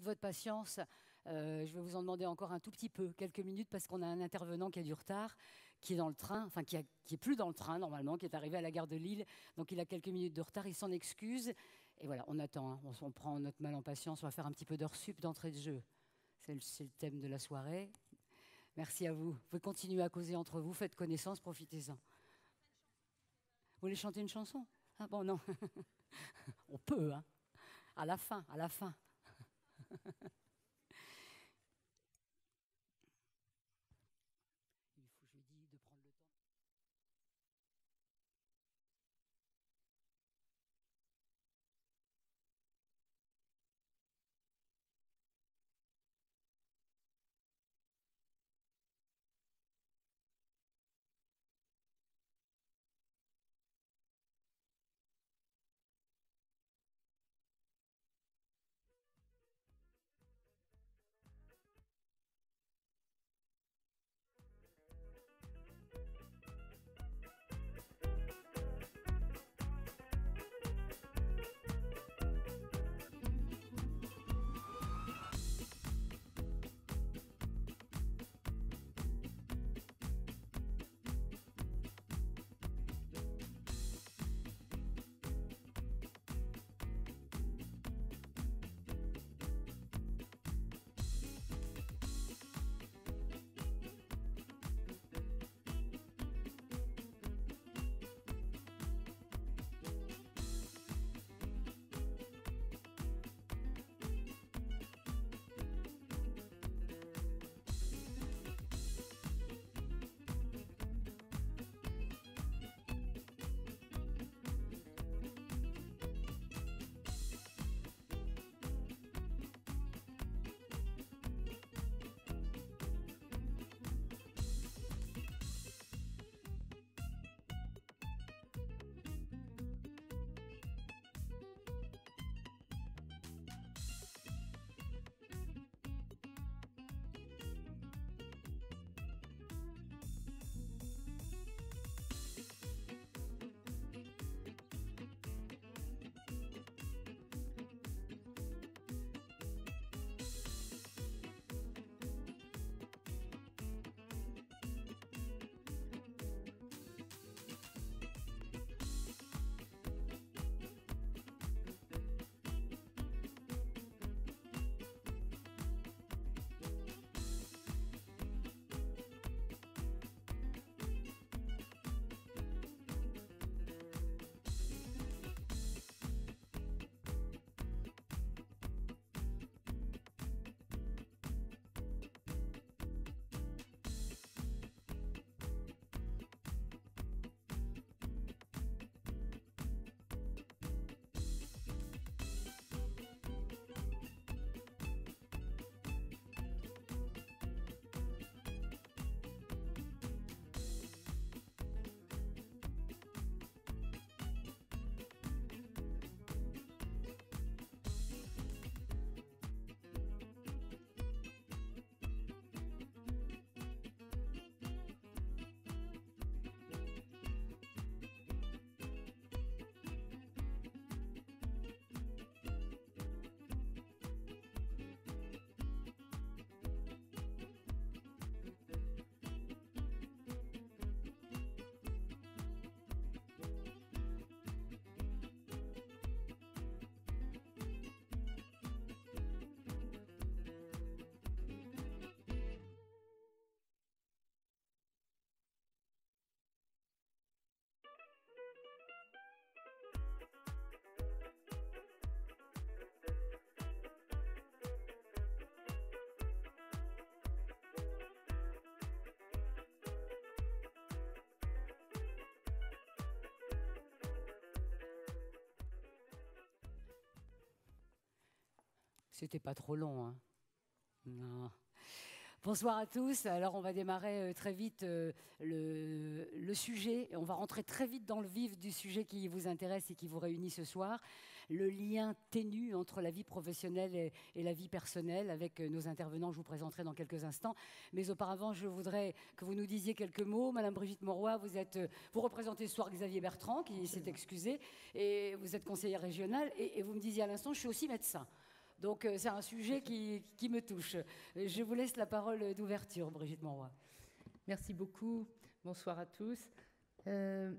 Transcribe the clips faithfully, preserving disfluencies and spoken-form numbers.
de votre patience. Euh, je vais vous en demander encore un tout petit peu, quelques minutes, parce qu'on a un intervenant qui a du retard, qui est dans le train, enfin qui, a, qui est plus dans le train normalement, qui est arrivé à la gare de Lille, donc il a quelques minutes de retard, il s'en excuse. Et voilà, on attend, hein. on, on prend notre mal en patience, on va faire un petit peu d'heure sup d'entrée de jeu. C'est le, c'est le thème de la soirée. Merci à vous. Vous pouvez continuer à causer entre vous, faites connaissance, profitez-en. Vous voulez chanter une chanson? Ah bon, non. On peut, hein. À la fin, à la fin. C'était pas trop long, hein. Non. Bonsoir à tous. Alors, on va démarrer euh, très vite euh, le, le sujet. On va rentrer très vite dans le vif du sujet qui vous intéresse et qui vous réunit ce soir. Le lien ténu entre la vie professionnelle et, et la vie personnelle avec euh, nos intervenants. Je vous présenterai dans quelques instants. Mais auparavant, je voudrais que vous nous disiez quelques mots. Madame Brigitte Moroy, vous, êtes, vous représentez ce soir Xavier Bertrand, qui s'est excusé. Et vous êtes conseillère régionale. Et, et vous me disiez à l'instant, je suis aussi médecin. Donc c'est un sujet qui, qui me touche. Je vous laisse la parole d'ouverture, Brigitte Moroy. Merci beaucoup. Bonsoir à tous. Euh,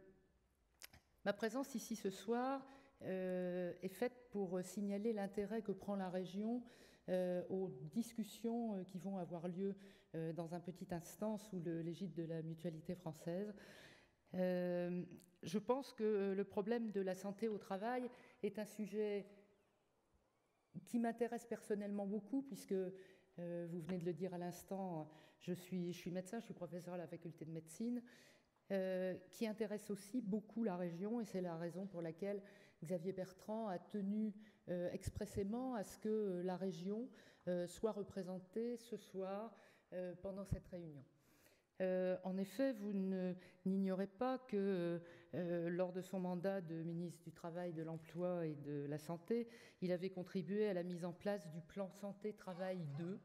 ma présence ici ce soir euh, est faite pour signaler l'intérêt que prend la région euh, aux discussions euh, qui vont avoir lieu euh, dans un petit instant sous l'égide de la Mutualité française. Euh, je pense que le problème de la santé au travail est un sujet qui m'intéresse personnellement beaucoup, puisque, euh, vous venez de le dire à l'instant, je suis, je suis médecin, je suis professeur à la faculté de médecine, euh, qui intéresse aussi beaucoup la région, et c'est la raison pour laquelle Xavier Bertrand a tenu euh, expressément à ce que la région euh, soit représentée ce soir euh, pendant cette réunion. Euh, en effet, vous n'ignorez pas que euh, lors de son mandat de ministre du Travail, de l'Emploi et de la Santé, il avait contribué à la mise en place du Plan Santé-Travail deux,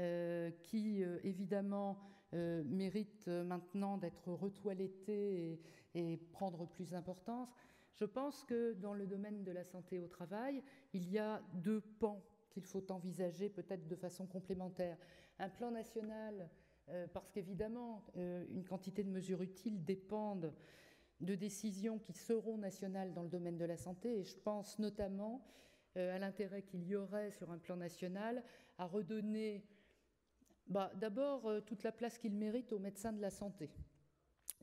euh, qui euh, évidemment euh, mérite maintenant d'être retoiletté et, et prendre plus d'importance. Je pense que dans le domaine de la santé au travail, il y a deux pans qu'il faut envisager peut-être de façon complémentaire. Un plan national, parce qu'évidemment, une quantité de mesures utiles dépendent de décisions qui seront nationales dans le domaine de la santé, et je pense notamment à l'intérêt qu'il y aurait sur un plan national à redonner bah, d'abord toute la place qu'ils méritent aux médecins de la santé.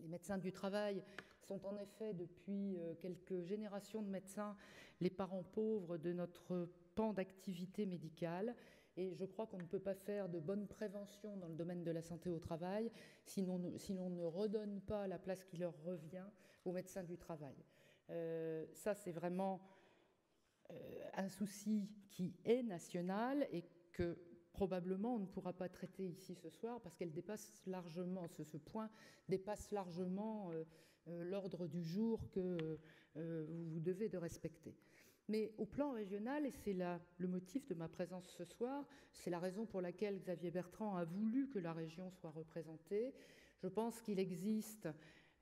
Les médecins du travail sont en effet depuis quelques générations de médecins les parents pauvres de notre pan d'activité médicale. Et je crois qu'on ne peut pas faire de bonne prévention dans le domaine de la santé au travail si l'on ne redonne pas la place qui leur revient aux médecins du travail. Euh, ça, c'est vraiment euh, un souci qui est national et que probablement on ne pourra pas traiter ici ce soir parce qu'elle dépasse largement, ce, ce point dépasse largement euh, euh, l'ordre du jour que euh, vous, vous devez de respecter. Mais au plan régional, et c'est le motif de ma présence ce soir, c'est la raison pour laquelle Xavier Bertrand a voulu que la région soit représentée. Je pense qu'il existe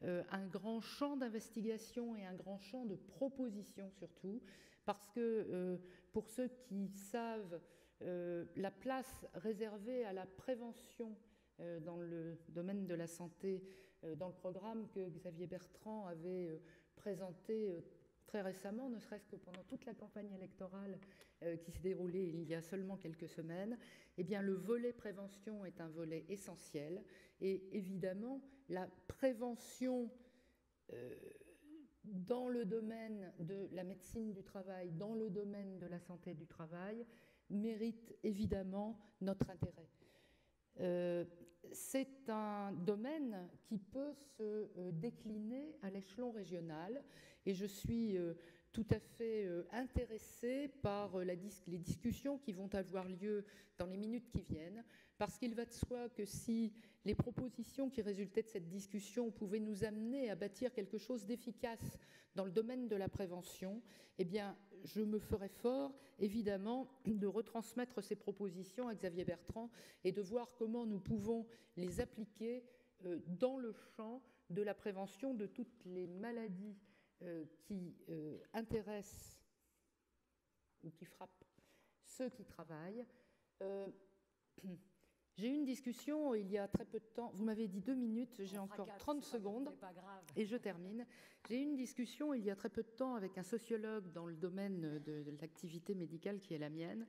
euh, un grand champ d'investigation et un grand champ de propositions surtout, parce que euh, pour ceux qui savent euh, la place réservée à la prévention euh, dans le domaine de la santé, euh, dans le programme que Xavier Bertrand avait euh, présenté euh, très récemment, ne serait-ce que pendant toute la campagne électorale euh, qui s'est déroulée il y a seulement quelques semaines, eh bien, le volet prévention est un volet essentiel. Et évidemment, la prévention euh, dans le domaine de la médecine du travail, dans le domaine de la santé du travail, mérite évidemment notre intérêt. Euh, c'est un domaine qui peut se euh, décliner à l'échelon régional et je suis euh, tout à fait euh, intéressée par euh, la dis les discussions qui vont avoir lieu dans les minutes qui viennent, parce qu'il va de soi que si les propositions qui résultaient de cette discussion pouvaient nous amener à bâtir quelque chose d'efficace dans le domaine de la prévention, eh bien, je me ferai fort, évidemment, de retransmettre ces propositions à Xavier Bertrand et de voir comment nous pouvons les appliquer euh, dans le champ de la prévention de toutes les maladies euh, qui euh, intéressent ou qui frappent ceux qui travaillent. Euh, J'ai eu une discussion il y a très peu de temps, vous m'avez dit deux minutes, j'ai encore quatre, trente secondes, pas grave. Et je termine. J'ai eu une discussion il y a très peu de temps avec un sociologue dans le domaine de, de l'activité médicale qui est la mienne,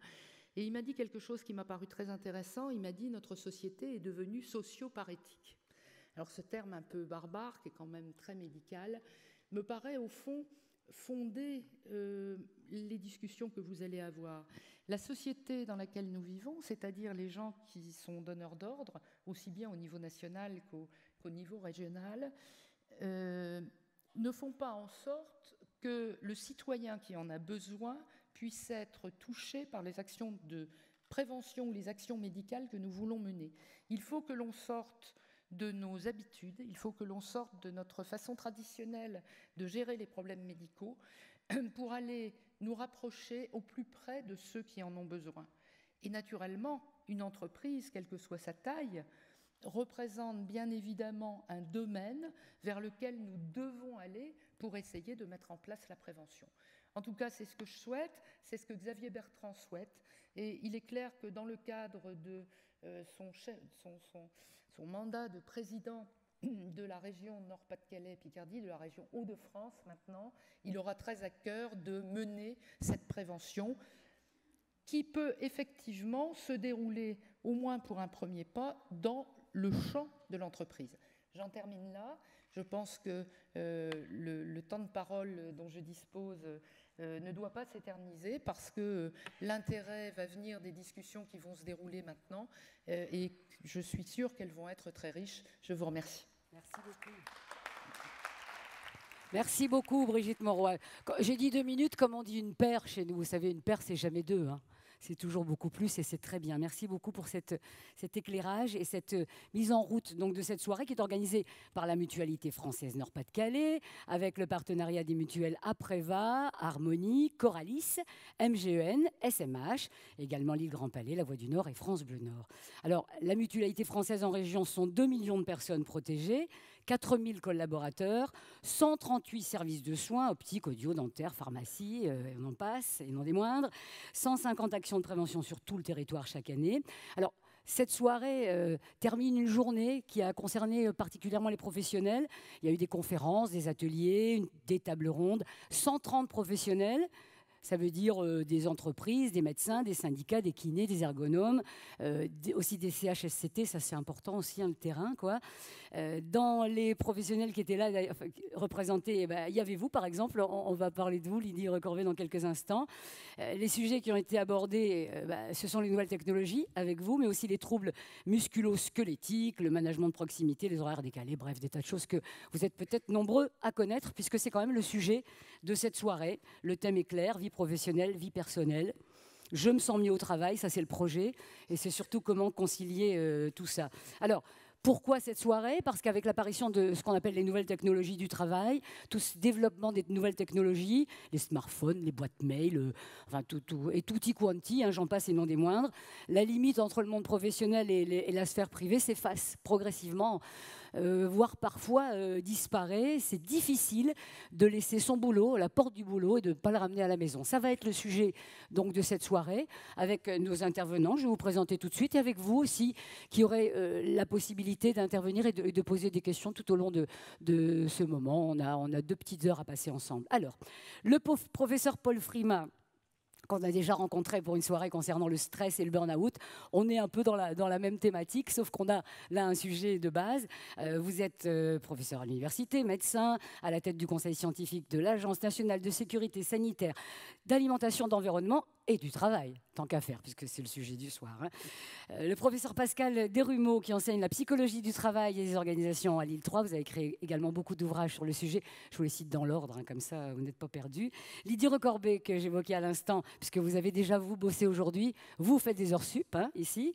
et il m'a dit quelque chose qui m'a paru très intéressant, il m'a dit « notre société est devenue socioparétique ». Alors ce terme un peu barbare, qui est quand même très médical, me paraît au fond fonder euh, les discussions que vous allez avoir. La société dans laquelle nous vivons, c'est-à-dire les gens qui sont donneurs d'ordre, aussi bien au niveau national qu'au qu'au niveau régional, euh, ne font pas en sorte que le citoyen qui en a besoin puisse être touché par les actions de prévention ou les actions médicales que nous voulons mener. Il faut que l'on sorte de nos habitudes, il faut que l'on sorte de notre façon traditionnelle de gérer les problèmes médicaux pour aller nous rapprocher au plus près de ceux qui en ont besoin. Et naturellement, une entreprise, quelle que soit sa taille, représente bien évidemment un domaine vers lequel nous devons aller pour essayer de mettre en place la prévention. En tout cas, c'est ce que je souhaite, c'est ce que Xavier Bertrand souhaite. Et il est clair que dans le cadre de euh, son, chef, son, son, son mandat de président de la région Nord-Pas-de-Calais, Picardie, de la région Hauts-de-France maintenant, il aura très à cœur de mener cette prévention qui peut effectivement se dérouler, au moins pour un premier pas, dans le champ de l'entreprise. J'en termine là. Je pense que euh, le, le temps de parole dont je dispose euh, ne doit pas s'éterniser parce que euh, l'intérêt va venir des discussions qui vont se dérouler maintenant euh, et je suis sûre qu'elles vont être très riches. Je vous remercie. Merci beaucoup. Merci beaucoup, Brigitte Moroy. J'ai dit deux minutes, comme on dit une paire chez nous. Vous savez, une paire, c'est jamais deux, hein. C'est toujours beaucoup plus et c'est très bien. Merci beaucoup pour cette, cet éclairage et cette mise en route donc, de cette soirée qui est organisée par la Mutualité Française Nord-Pas-de-Calais avec le partenariat des mutuelles Apreva, Harmonie, Coralis, M G E N, S M H, également Lille Grand Palais, la Voix du Nord et France Bleu Nord. Alors, la Mutualité Française en région sont deux millions de personnes protégées, quatre mille collaborateurs, cent trente-huit services de soins, optique, audio, dentaire, pharmacie, euh, on en passe, et non des moindres, cent cinquante actions de prévention sur tout le territoire chaque année. Alors, cette soirée euh, termine une journée qui a concerné euh, particulièrement les professionnels. Il y a eu des conférences, des ateliers, une, des tables rondes, cent trente professionnels. Ça veut dire euh, des entreprises, des médecins, des syndicats, des kinés, des ergonomes, euh, aussi des C H S C T, ça c'est important aussi, hein, le terrain, quoi. Euh, dans les professionnels qui étaient là, enfin, représentés, eh ben, y avait vous, par exemple, on, on va parler de vous, Lydie Recorbet, dans quelques instants. Euh, les sujets qui ont été abordés, euh, bah, ce sont les nouvelles technologies, avec vous, mais aussi les troubles musculo-squelettiques, le management de proximité, les horaires décalés, bref, des tas de choses que vous êtes peut-être nombreux à connaître, puisque c'est quand même le sujet de cette soirée. Le thème est clair, vie professionnelle, vie personnelle. Je me sens mieux au travail, ça c'est le projet, et c'est surtout comment concilier euh, tout ça. Alors, pourquoi cette soirée? Parce qu'avec l'apparition de ce qu'on appelle les nouvelles technologies du travail, tout ce développement des nouvelles technologies, les smartphones, les boîtes mail, euh, enfin tout, tout, et tutti quanti, hein, j'en passe et non des moindres, la limite entre le monde professionnel et, les, et la sphère privée s'efface progressivement, euh, voire parfois euh, disparaît. C'est difficile de laisser son boulot, la porte du boulot, et de ne pas le ramener à la maison. Ça va être le sujet donc, de cette soirée, avec nos intervenants. Je vais vous présenter tout de suite, et avec vous aussi, qui aurez euh, la possibilité d'intervenir et, et de poser des questions tout au long de, de ce moment. On a, on a deux petites heures à passer ensemble. Alors, le professeur Paul Frimat, qu'on a déjà rencontré pour une soirée concernant le stress et le burn-out, on est un peu dans la, dans la même thématique, sauf qu'on a là un sujet de base. Euh, vous êtes euh, professeur à l'université, médecin, à la tête du conseil scientifique de l'Agence nationale de sécurité sanitaire, d'alimentation, d'environnement et du travail, tant qu'à faire, puisque c'est le sujet du soir. Hein. Euh, le professeur Pascal Desrumaux, qui enseigne la psychologie du travail et des organisations à Lille trois, vous avez créé également beaucoup d'ouvrages sur le sujet, je vous les cite dans l'ordre, hein, comme ça vous n'êtes pas perdus. Lydie Recorbet, que j'évoquais à l'instant, puisque vous avez déjà, vous, bossé aujourd'hui, vous faites des heures sup, hein, ici.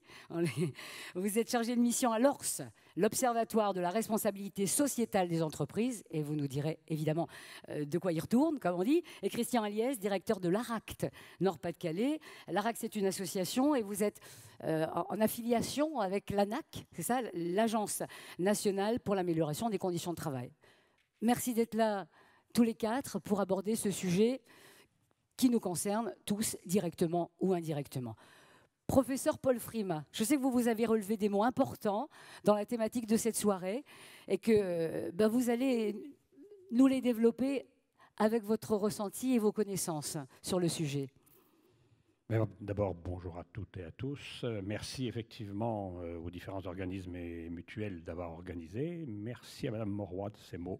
Vous êtes chargé de mission à l'O R S E, l'Observatoire de la responsabilité sociétale des entreprises, et vous nous direz évidemment euh, de quoi il retourne, comme on dit, et Christian Alliès, directeur de l'A R A C T, Nord-Pas-de-Calais. L'A R A C T, c'est une association, et vous êtes euh, en affiliation avec l'A N A C, c'est ça, l'Agence nationale pour l'amélioration des conditions de travail. Merci d'être là, tous les quatre, pour aborder ce sujet qui nous concerne tous, directement ou indirectement. Professeur Paul Frimat, je sais que vous, vous avez relevé des mots importants dans la thématique de cette soirée et que ben, vous allez nous les développer avec votre ressenti et vos connaissances sur le sujet. D'abord, bonjour à toutes et à tous. Merci effectivement aux différents organismes et mutuelles d'avoir organisé. Merci à Madame Moroy de ces mots.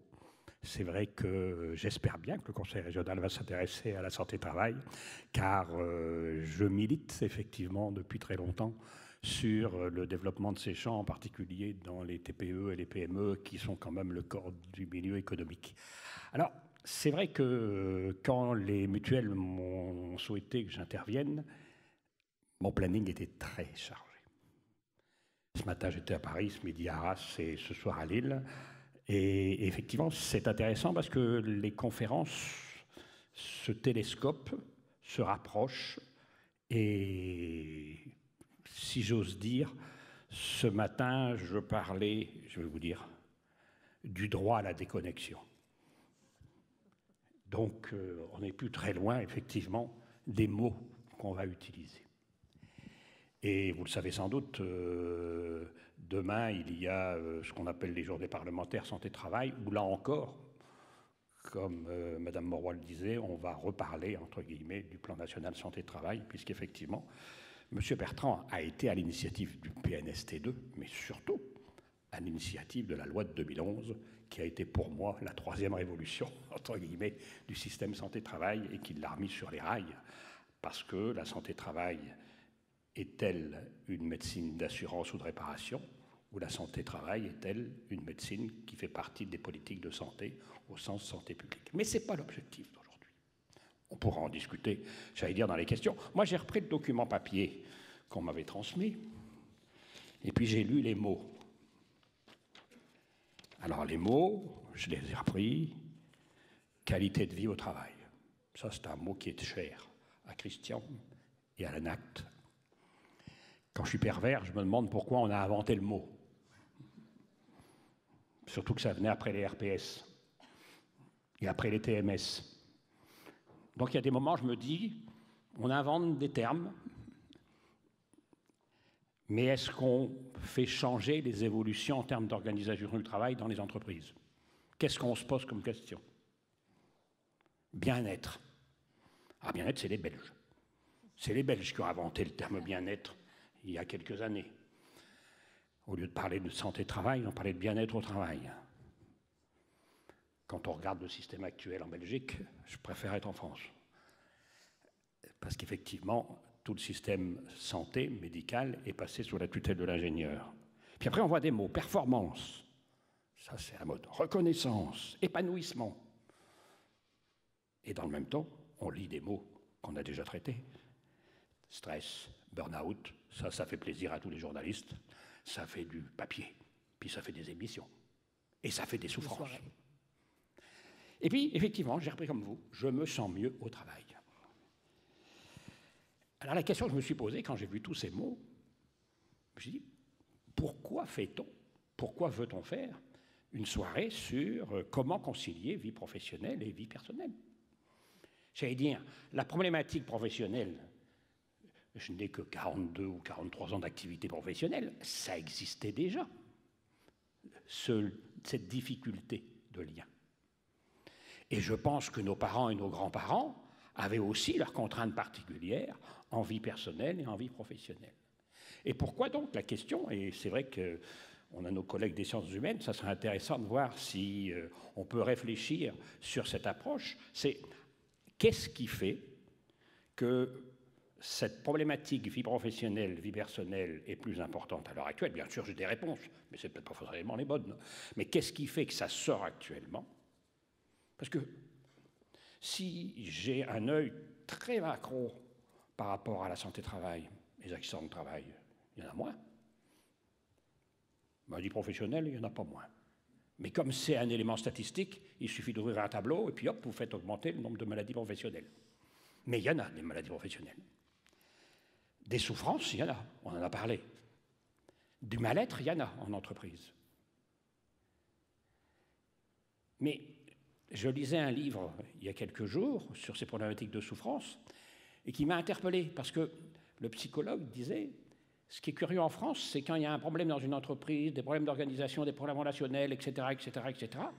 C'est vrai que j'espère bien que le Conseil régional va s'intéresser à la santé-travail, car je milite effectivement depuis très longtemps sur le développement de ces champs, en particulier dans les T P E et les P M E, qui sont quand même le corps du milieu économique. Alors, c'est vrai que quand les mutuelles m'ont souhaité que j'intervienne, mon planning était très chargé. Ce matin, j'étais à Paris, ce midi à Arras et ce soir à Lille. Et effectivement, c'est intéressant parce que les conférences se télescopent, se rapprochent et, si j'ose dire, ce matin, je parlais, je vais vous dire, du droit à la déconnexion, Donc, euh, on n'est plus très loin, effectivement, des mots qu'on va utiliser. Et vous le savez sans doute, euh, demain, il y a euh, ce qu'on appelle les journées parlementaires santé-travail, où là encore, comme euh, Madame Moroy le disait, on va reparler, entre guillemets, du plan national santé-travail, puisqu'effectivement, M. Bertrand a été à l'initiative du P N S T deux, mais surtout à l'initiative de la loi de deux mille onze, qui a été pour moi la troisième révolution, entre guillemets, du système santé-travail, et qui l'a remis sur les rails, parce que la santé-travail est-elle une médecine d'assurance ou de réparation, ou la santé-travail est-elle une médecine qui fait partie des politiques de santé au sens santé publique? Mais ce n'est pas l'objectif d'aujourd'hui. On pourra en discuter, j'allais dire, dans les questions. Moi, j'ai repris le document papier qu'on m'avait transmis, et puis j'ai lu les mots. Alors, les mots, je les ai repris. Qualité de vie au travail. Ça, c'est un mot qui est cher à Christian et à l'ANACT. Quand je suis pervers, je me demande pourquoi on a inventé le mot. Surtout que ça venait après les R P S et après les T M S. Donc il y a des moments, je me dis, on invente des termes, mais est-ce qu'on fait changer les évolutions en termes d'organisation du travail dans les entreprises? Qu'est-ce qu'on se pose comme question? Bien-être. Ah, bien-être, c'est les Belges. C'est les Belges qui ont inventé le terme bien-être. Il y a quelques années. Au lieu de parler de santé-travail, on parlait de bien-être au travail. Quand on regarde le système actuel en Belgique, je préfère être en France. Parce qu'effectivement, tout le système santé, médical, est passé sous la tutelle de l'ingénieur. Puis après, on voit des mots. Performance, ça c'est la mode. Reconnaissance, épanouissement. Et dans le même temps, on lit des mots qu'on a déjà traités. Stress, burn-out, ça, ça fait plaisir à tous les journalistes, ça fait du papier, puis ça fait des émissions, et ça fait des souffrances. Et puis, effectivement, j'ai repris comme vous, je me sens mieux au travail. Alors la question que je me suis posée quand j'ai vu tous ces mots, je me suis dit, pourquoi fait-on, pourquoi veut-on faire une soirée sur comment concilier vie professionnelle et vie personnelle? J'allais dire, la problématique professionnelle, je n'ai que quarante-deux ou quarante-trois ans d'activité professionnelle, ça existait déjà, ce, cette difficulté de lien. Et je pense que nos parents et nos grands-parents avaient aussi leurs contraintes particulières en vie personnelle et en vie professionnelle. Et pourquoi donc la question, et c'est vrai qu'on a nos collègues des sciences humaines, ça serait intéressant de voir si on peut réfléchir sur cette approche, c'est qu'est-ce qui fait que cette problématique vie professionnelle, vie personnelle est plus importante à l'heure actuelle? Bien sûr, j'ai des réponses, mais ce n'est peut-être pas forcément les bonnes. Mais qu'est-ce qui fait que ça sort actuellement? Parce que si j'ai un œil très macro par rapport à la santé-travail, les accidents de travail, il y en a moins. Maladie professionnelle, il n'y en a pas moins. Mais comme c'est un élément statistique, il suffit d'ouvrir un tableau et puis hop, vous faites augmenter le nombre de maladies professionnelles. Mais il y en a des maladies professionnelles. Des souffrances, il y en a, on en a parlé. Du mal-être, il y en a en entreprise. Mais je lisais un livre il y a quelques jours sur ces problématiques de souffrance et qui m'a interpellé parce que le psychologue disait, ce qui est curieux en France, c'est quand il y a un problème dans une entreprise, des problèmes d'organisation, des problèmes relationnels, et cetera, et cetera, et cetera,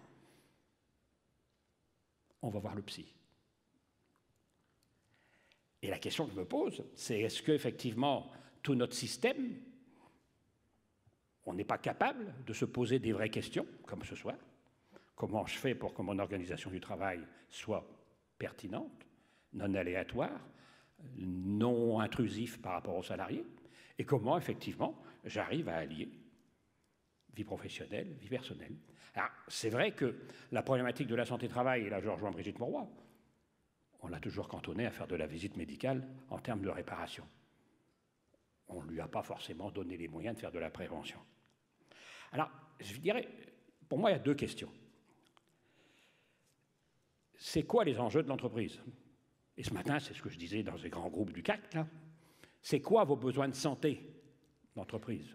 on va voir le psy. Et la question que je me pose, c'est est-ce qu'effectivement, tout notre système, on n'est pas capable de se poser des vraies questions, comme ce soir? Comment je fais pour que mon organisation du travail soit pertinente, non aléatoire, non intrusif par rapport aux salariés? Et comment, effectivement, j'arrive à allier vie professionnelle, vie personnelle? Alors, c'est vrai que la problématique de la santé-travail, et là je rejoins Brigitte Moroy, on l'a toujours cantonné à faire de la visite médicale en termes de réparation. On ne lui a pas forcément donné les moyens de faire de la prévention. Alors, je dirais, pour moi, il y a deux questions. C'est quoi les enjeux de l'entreprise? Et ce matin, c'est ce que je disais dans les grands groupes du C A C, là. C'est quoi vos besoins de santé d'entreprise?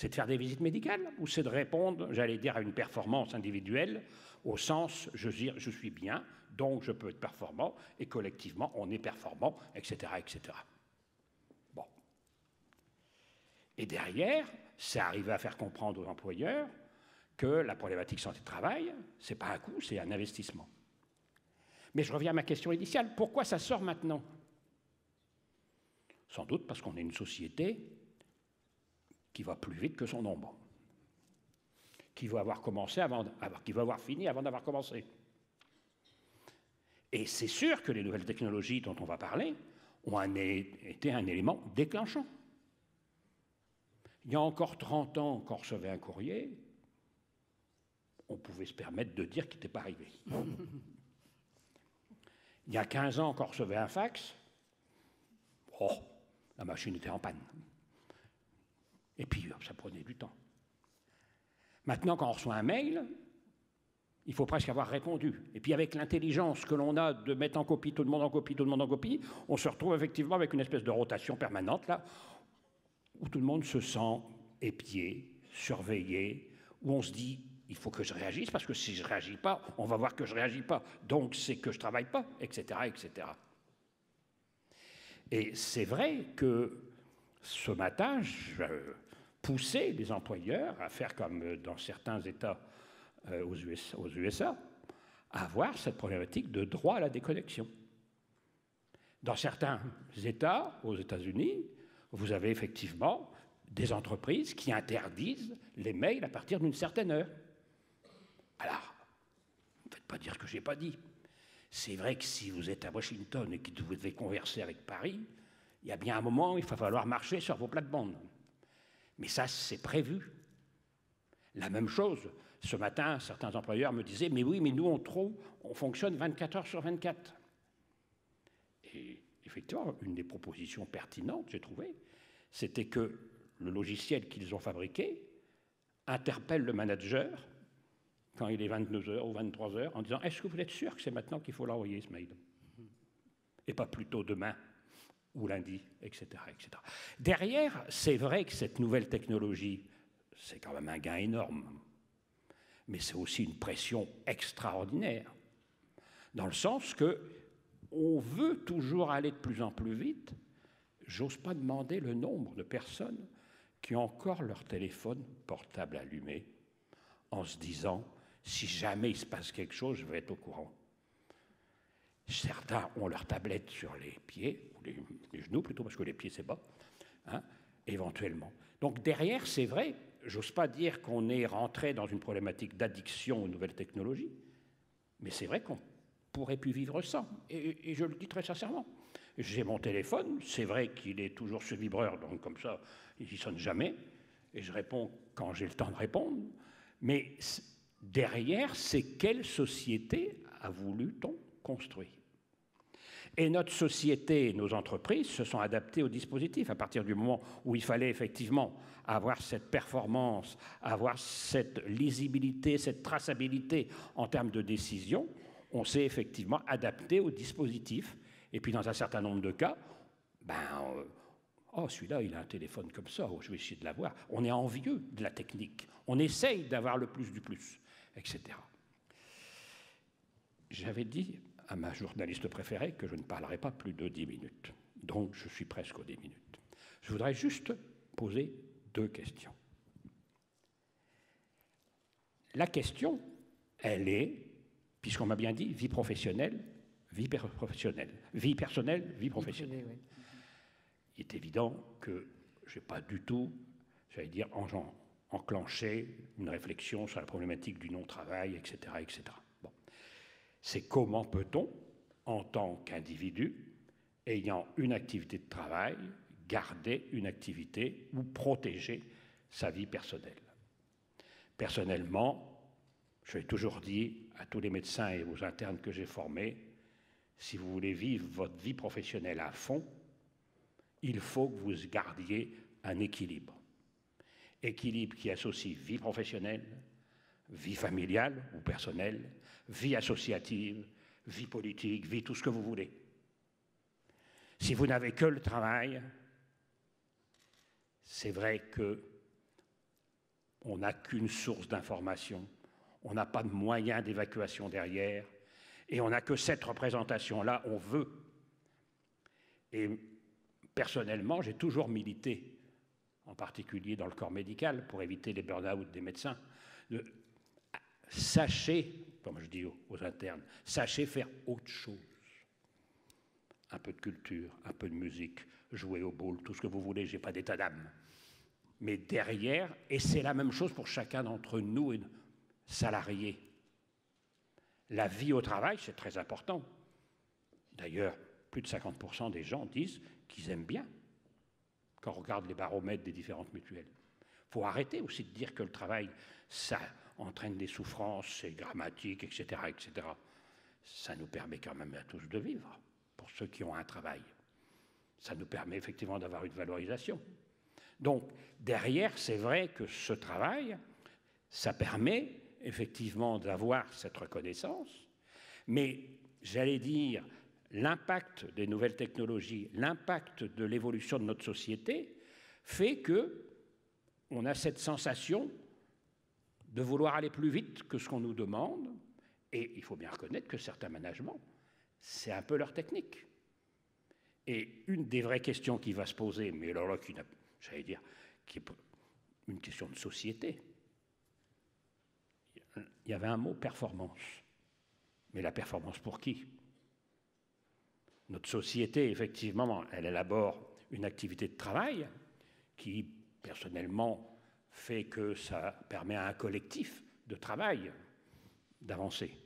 C'est de faire des visites médicales ou c'est de répondre, j'allais dire, à une performance individuelle au sens, je veux dire, je suis bien, donc je peux être performant, et collectivement, on est performant, et cetera, et cetera. Bon. Et derrière, c'est arrivé à faire comprendre aux employeurs que la problématique santé-travail, ce n'est pas un coût, c'est un investissement. Mais je reviens à ma question initiale. Pourquoi ça sort maintenant? Sans doute parce qu'on est une société qui va plus vite que son ombre, qui va avoir commencé avant, qui va avoir fini avant d'avoir commencé. Et c'est sûr que les nouvelles technologies dont on va parler ont un, été un élément déclenchant. Il y a encore trente ans, quand on recevait un courrier, on pouvait se permettre de dire qu'il n'était pas arrivé. Il y a quinze ans, quand on recevait un fax, oh, la machine était en panne. Et puis, ça prenait du temps. Maintenant, quand on reçoit un mail, il faut presque avoir répondu. Et puis, avec l'intelligence que l'on a de mettre en copie tout le monde en copie, tout le monde en copie, on se retrouve effectivement avec une espèce de rotation permanente, là, où tout le monde se sent épié, surveillé, où on se dit, il faut que je réagisse, parce que si je ne réagis pas, on va voir que je ne réagis pas. Donc, c'est que je ne travaille pas, et cetera, et cetera. Et c'est vrai que ce matin, je poussais les employeurs à faire comme dans certains États euh, aux, U S A, aux U S A, à avoir cette problématique de droit à la déconnexion. Dans certains États, aux États-Unis, vous avez effectivement des entreprises qui interdisent les mails à partir d'une certaine heure. Alors, ne faites pas dire ce que je n'ai pas dit. C'est vrai que si vous êtes à Washington et que vous devez converser avec Paris, il y a bien un moment où il va falloir marcher sur vos plates-bandes. Mais ça, c'est prévu. La même chose, ce matin, certains employeurs me disaient « Mais oui, mais nous, on, trouve, on fonctionne vingt-quatre heures sur vingt-quatre. » Et effectivement, une des propositions pertinentes, j'ai trouvé, c'était que le logiciel qu'ils ont fabriqué interpelle le manager quand il est vingt-deux heures ou vingt-trois heures en disant « Est-ce que vous êtes sûr que c'est maintenant qu'il faut l'envoyer, ce mail ? » Et pas plutôt demain ou lundi, et cetera, et cetera. Derrière, c'est vrai que cette nouvelle technologie, c'est quand même un gain énorme, mais c'est aussi une pression extraordinaire, dans le sens qu'on veut toujours aller de plus en plus vite. J'ose pas demander le nombre de personnes qui ont encore leur téléphone portable allumé, en se disant, si jamais il se passe quelque chose, je vais être au courant. Certains ont leur tablette sur les pieds, ou les, les genoux plutôt, parce que les pieds, c'est bas, hein, éventuellement. Donc derrière, c'est vrai, j'ose pas dire qu'on est rentré dans une problématique d'addiction aux nouvelles technologies, mais c'est vrai qu'on pourrait plus vivre sans, et, et je le dis très sincèrement. J'ai mon téléphone, c'est vrai qu'il est toujours sur vibreur, donc comme ça, il ne sonne jamais, et je réponds quand j'ai le temps de répondre, mais derrière, c'est quelle société a voulu-t-on construire ? Et notre société et nos entreprises se sont adaptées au dispositif à partir du moment où il fallait effectivement avoir cette performance, avoir cette lisibilité, cette traçabilité en termes de décision, on s'est effectivement adapté au dispositif. Et puis dans un certain nombre de cas, ben, oh celui-là il a un téléphone comme ça, oh, je vais essayer de l'avoir. On est envieux de la technique, on essaye d'avoir le plus du plus, et cetera. J'avais dit à ma journaliste préférée que je ne parlerai pas plus de dix minutes. Donc, je suis presque aux dix minutes. Je voudrais juste poser deux questions. La question, elle est, puisqu'on m'a bien dit, vie professionnelle, vie professionnelle, vie personnelle, vie professionnelle. Oui, oui. Il est évident que je n'ai pas du tout, j'allais dire, en, en, enclenché une réflexion sur la problématique du non-travail, et cetera, et cetera. C'est comment peut-on, en tant qu'individu, ayant une activité de travail, garder une activité ou protéger sa vie personnelle. Personnellement, je l'ai toujours dit à tous les médecins et aux internes que j'ai formés, si vous voulez vivre votre vie professionnelle à fond, il faut que vous gardiez un équilibre. Équilibre qui associe vie professionnelle, vie familiale ou personnelle, vie associative, vie politique, vie tout ce que vous voulez. Si vous n'avez que le travail, c'est vrai que on n'a qu'une source d'information, on n'a pas de moyens d'évacuation derrière, et on n'a que cette représentation-là, on veut. Et personnellement, j'ai toujours milité, en particulier dans le corps médical, pour éviter les burn-out des médecins. De, sachez, comme je dis aux, aux internes, sachez faire autre chose. Un peu de culture, un peu de musique, jouer au ball, tout ce que vous voulez, je n'ai pas d'état d'âme. Mais derrière, et c'est la même chose pour chacun d'entre nous, salariés, la vie au travail, c'est très important. D'ailleurs, plus de cinquante pour cent des gens disent qu'ils aiment bien quand on regarde les baromètres des différentes mutuelles. Il faut arrêter aussi de dire que le travail, ça entraîne des souffrances, c'est dramatique, et cetera, et cetera. Ça nous permet quand même à tous de vivre, pour ceux qui ont un travail. Ça nous permet effectivement d'avoir une valorisation. Donc, derrière, c'est vrai que ce travail, ça permet effectivement d'avoir cette reconnaissance, mais j'allais dire, l'impact des nouvelles technologies, l'impact de l'évolution de notre société fait qu'on a cette sensation de vouloir aller plus vite que ce qu'on nous demande, et il faut bien reconnaître que certains managements, c'est un peu leur technique. Et une des vraies questions qui va se poser, mais alors là, qui n'a, j'allais dire, qui est une question de société. Il y avait un mot performance. Mais la performance pour qui? Notre société, effectivement, elle élabore une activité de travail qui, personnellement, fait que ça permet à un collectif de travail d'avancer.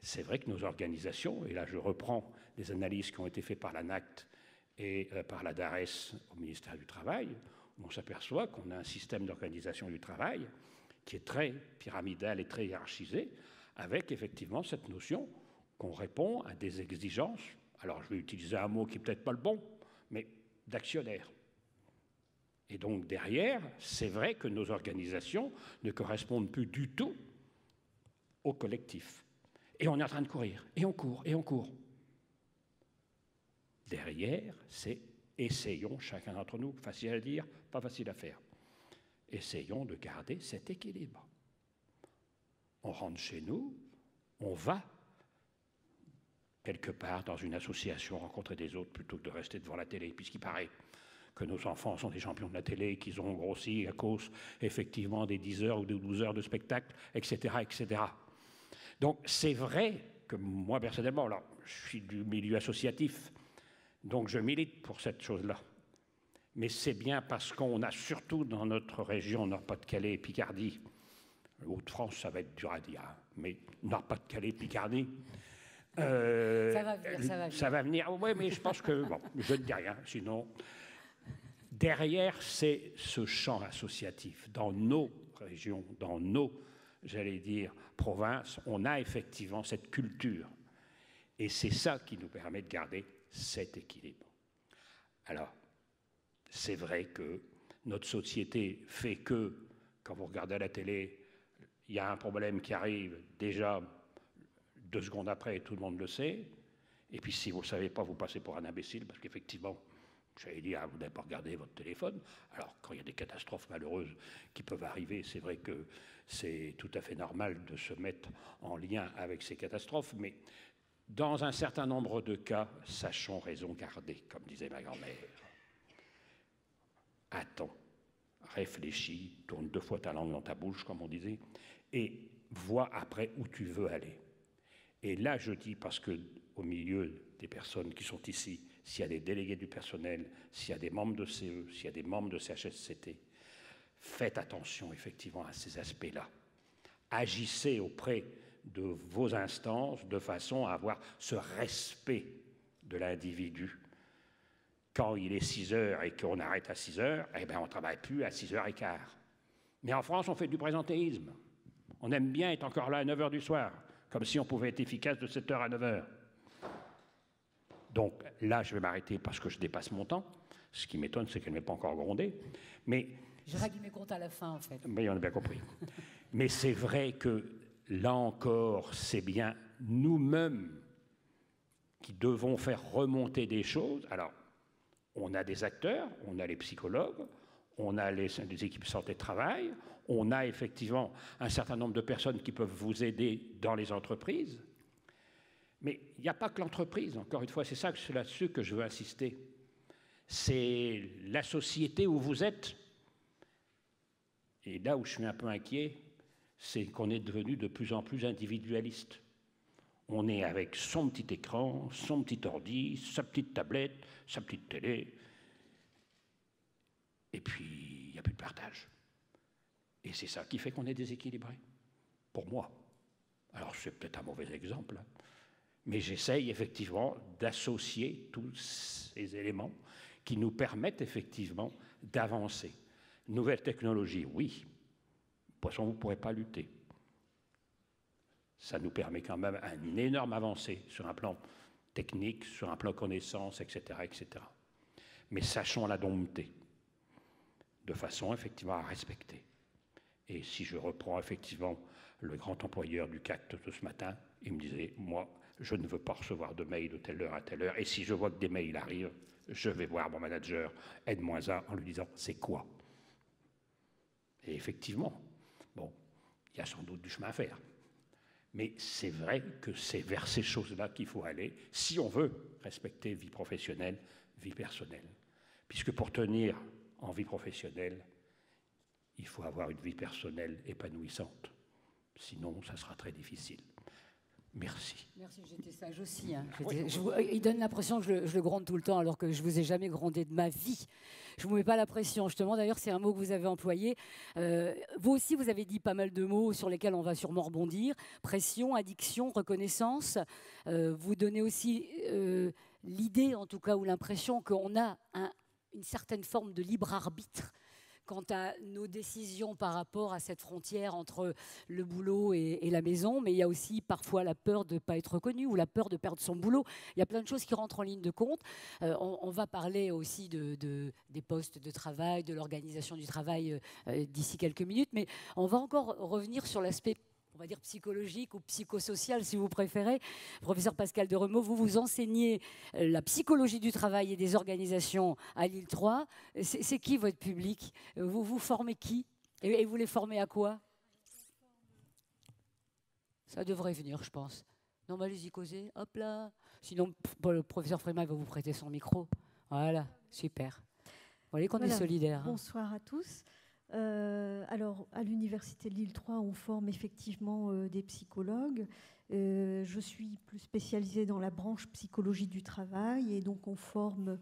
C'est vrai que nos organisations, et là je reprends des analyses qui ont été faites par l'ANACT et par la DARES au ministère du Travail, où on s'aperçoit qu'on a un système d'organisation du travail qui est très pyramidal et très hiérarchisé, avec effectivement cette notion qu'on répond à des exigences, alors je vais utiliser un mot qui n'est peut-être pas le bon, mais d'actionnaires. Et donc derrière, c'est vrai que nos organisations ne correspondent plus du tout au collectif. Et on est en train de courir, et on court, et on court. Derrière, c'est essayons, chacun d'entre nous, facile à dire, pas facile à faire. Essayons de garder cet équilibre. On rentre chez nous, on va quelque part dans une association rencontrer des autres plutôt que de rester devant la télé, puisqu'il paraît que nos enfants sont des champions de la télé, qu'ils ont grossi à cause effectivement des dix heures ou des douze heures de spectacle, et cetera, et cetera. Donc c'est vrai que moi personnellement, alors, je suis du milieu associatif, donc je milite pour cette chose-là. Mais c'est bien parce qu'on a surtout dans notre région Nord-Pas-de-Calais et Picardie, Hauts-de-France, ça va être dur à dire, hein, mais Nord-Pas-de-Calais, Picardie, euh, ça va venir, ça va venir. Ça va venir. Oui, mais je pense que, bon, je ne dis rien, sinon. Derrière, c'est ce champ associatif. Dans nos régions, dans nos, j'allais dire, provinces, on a effectivement cette culture. Et c'est ça qui nous permet de garder cet équilibre. Alors, c'est vrai que notre société fait que, quand vous regardez à la télé, il y a un problème qui arrive, déjà, deux secondes après, tout le monde le sait. Et puis, si vous ne savez pas, vous passez pour un imbécile, parce qu'effectivement, j'avais dit, ah, vous n'avez pas regardé votre téléphone. Alors, quand il y a des catastrophes malheureuses qui peuvent arriver, c'est vrai que c'est tout à fait normal de se mettre en lien avec ces catastrophes, mais dans un certain nombre de cas, sachons raison garder, comme disait ma grand-mère. Attends, réfléchis, tourne deux fois ta langue dans ta bouche, comme on disait, et vois après où tu veux aller. Et là, je dis, parce qu'au milieu des personnes qui sont ici, s'il y a des délégués du personnel, s'il y a des membres de C E, s'il y a des membres de C H S C T, faites attention effectivement à ces aspects-là. Agissez auprès de vos instances de façon à avoir ce respect de l'individu. Quand il est six heures et qu'on arrête à six heures, eh bien on ne travaille plus à six heures quinze. Mais en France, on fait du présentéisme. On aime bien être encore là à neuf heures du soir, comme si on pouvait être efficace de sept heures à neuf heures. Donc là, je vais m'arrêter parce que je dépasse mon temps. Ce qui m'étonne, c'est qu'elle ne m'ait pas encore grondé. Mais je règle mes comptes à la fin, en fait. Mais on a bien compris. Mais c'est vrai que, là encore, c'est bien nous-mêmes qui devons faire remonter des choses. Alors, on a des acteurs, on a les psychologues, on a les, les équipes santé-travail, on a effectivement un certain nombre de personnes qui peuvent vous aider dans les entreprises, mais il n'y a pas que l'entreprise, encore une fois, c'est ça que là-dessus que je veux insister. C'est la société où vous êtes. Et là où je suis un peu inquiet, c'est qu'on est devenu de plus en plus individualiste. On est avec son petit écran, son petit ordi, sa petite tablette, sa petite télé. Et puis, il n'y a plus de partage. Et c'est ça qui fait qu'on est déséquilibré, pour moi. Alors, c'est peut-être un mauvais exemple, hein. Mais j'essaye effectivement d'associer tous ces éléments qui nous permettent effectivement d'avancer. Nouvelle technologie, oui. De toute façon, vous ne pourrez pas lutter. Ça nous permet quand même une énorme avancée sur un plan technique, sur un plan connaissance, et cetera, et cetera. Mais sachons la dompter, de façon effectivement à respecter. Et si je reprends effectivement le grand employeur du C A C de ce matin, il me disait, moi, je ne veux pas recevoir de mail de telle heure à telle heure, et si je vois que des mails arrivent, je vais voir mon manager N moins un en lui disant, c'est quoi? Et effectivement, bon, il y a sans doute du chemin à faire. Mais c'est vrai que c'est vers ces choses-là qu'il faut aller, si on veut respecter vie professionnelle, vie personnelle. Puisque pour tenir en vie professionnelle, il faut avoir une vie personnelle épanouissante. Sinon, ça sera très difficile. Merci. Merci, j'étais sage aussi. Hein. J'étais, je vous, il donne l'impression que je, je le gronde tout le temps, alors que je ne vous ai jamais grondé de ma vie. Je ne vous mets pas la pression, justement. D'ailleurs, c'est un mot que vous avez employé. Euh, vous aussi, vous avez dit pas mal de mots sur lesquels on va sûrement rebondir. Pression, addiction, reconnaissance. Euh, vous donnez aussi euh, l'idée, en tout cas, ou l'impression qu'on a un, une certaine forme de libre arbitre quant à nos décisions par rapport à cette frontière entre le boulot et, et la maison, mais il y a aussi parfois la peur de ne pas être reconnu ou la peur de perdre son boulot. Il y a plein de choses qui rentrent en ligne de compte. Euh, on, on va parler aussi de, de, des postes de travail, de l'organisation du travail euh, d'ici quelques minutes, mais on va encore revenir sur l'aspect, on va dire, psychologique ou psychosocial, si vous préférez. Professeur Pascal Desrumaux, vous vous enseignez la psychologie du travail et des organisations à Lille trois. C'est qui votre public? Vous vous formez qui? Et vous les formez à quoi? Ça devrait venir, je pense. Non, bah, allez-y, causez. Hop là. Sinon, le professeur Frimat va vous prêter son micro. Voilà, super. Vous voyez qu'on voilà. est solidaires. Bonsoir à tous. Euh, alors, à l'Université de Lille trois, on forme effectivement euh, des psychologues. Euh, je suis plus spécialisée dans la branche psychologie du travail et donc on forme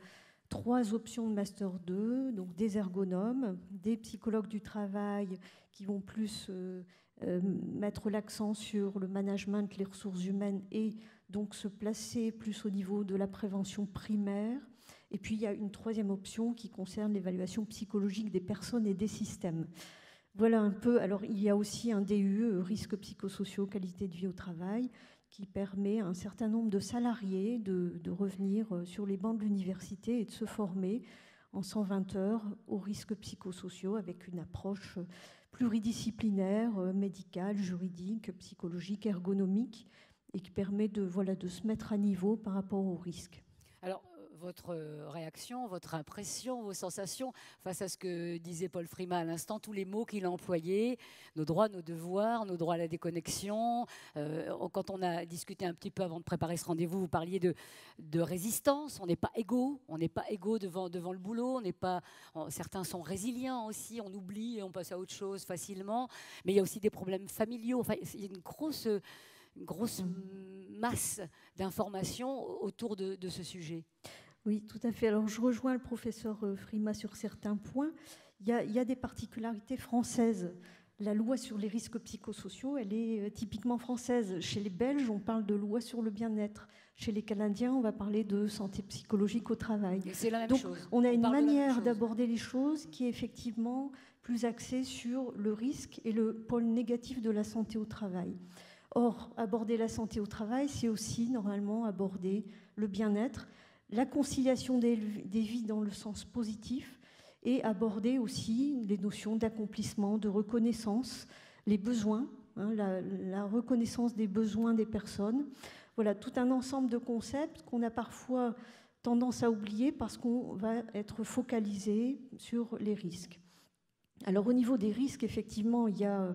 trois options de Master deux, donc des ergonomes, des psychologues du travail qui vont plus euh, euh, mettre l'accent sur le management, les ressources humaines et donc se placer plus au niveau de la prévention primaire. Et puis, il y a une troisième option qui concerne l'évaluation psychologique des personnes et des systèmes. Voilà un peu. Alors, il y a aussi un D U E, risques psychosociaux, qualité de vie au travail, qui permet à un certain nombre de salariés de, de revenir sur les bancs de l'université et de se former en cent vingt heures aux risques psychosociaux avec une approche pluridisciplinaire, médicale, juridique, psychologique, ergonomique, et qui permet de, voilà, de se mettre à niveau par rapport aux risques. Alors, votre réaction, votre impression, vos sensations face à ce que disait Paul Frimat à l'instant, tous les mots qu'il a employés, nos droits, nos devoirs, nos droits à la déconnexion. Euh, quand on a discuté un petit peu avant de préparer ce rendez-vous, vous parliez de, de résistance. On n'est pas égaux, on n'est pas égaux devant, devant le boulot. On n'est pas, on, certains sont résilients aussi, on oublie et on passe à autre chose facilement. Mais il y a aussi des problèmes familiaux. Enfin, il y a une grosse, une grosse masse d'informations autour de, de ce sujet. Oui, tout à fait. Alors, je rejoins le professeur Frimat sur certains points. Il y a, il y a des particularités françaises. La loi sur les risques psychosociaux, elle est typiquement française. Chez les Belges, on parle de loi sur le bien-être. Chez les Canadiens, on va parler de santé psychologique au travail. Et c'est la même Donc, chose. on a on une manière d'aborder les choses qui est effectivement plus axée sur le risque et le pôle négatif de la santé au travail. Or, aborder la santé au travail, c'est aussi normalement aborder le bien-être, la conciliation des, des vies dans le sens positif et aborder aussi les notions d'accomplissement, de reconnaissance, les besoins, hein, la, la reconnaissance des besoins des personnes. Voilà, tout un ensemble de concepts qu'on a parfois tendance à oublier parce qu'on va être focalisé sur les risques. Alors au niveau des risques, effectivement, il y a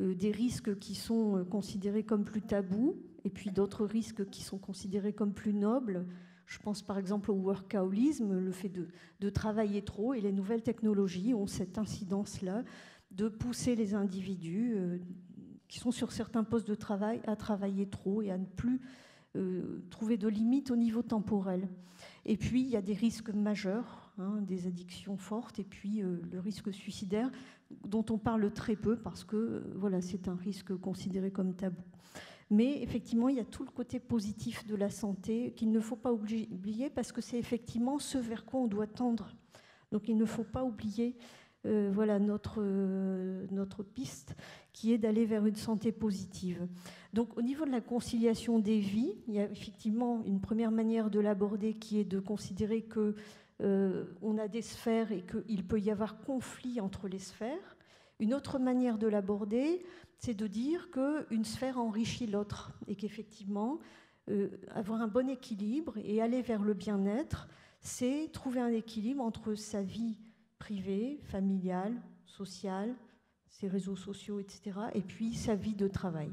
euh, des risques qui sont euh, considérés comme plus tabous et puis d'autres risques qui sont considérés comme plus nobles. Je pense par exemple au workaholisme, le fait de, de travailler trop, et les nouvelles technologies ont cette incidence-là de pousser les individus euh, qui sont sur certains postes de travail à travailler trop et à ne plus euh, trouver de limites au niveau temporel. Et puis il y a des risques majeurs, hein, des addictions fortes, et puis euh, le risque suicidaire dont on parle très peu parce que euh, voilà, c'est un risque considéré comme tabou. Mais effectivement, il y a tout le côté positif de la santé qu'il ne faut pas oublier parce que c'est effectivement ce vers quoi on doit tendre. Donc il ne faut pas oublier euh, voilà, notre, euh, notre piste qui est d'aller vers une santé positive. Donc au niveau de la conciliation des vies, il y a effectivement une première manière de l'aborder qui est de considérer qu'on euh, a des sphères et qu'il peut y avoir conflit entre les sphères. Une autre manière de l'aborder, c'est de dire qu'une sphère enrichit l'autre et qu'effectivement, euh, avoir un bon équilibre et aller vers le bien-être, c'est trouver un équilibre entre sa vie privée, familiale, sociale, ses réseaux sociaux, et cetera, et puis sa vie de travail.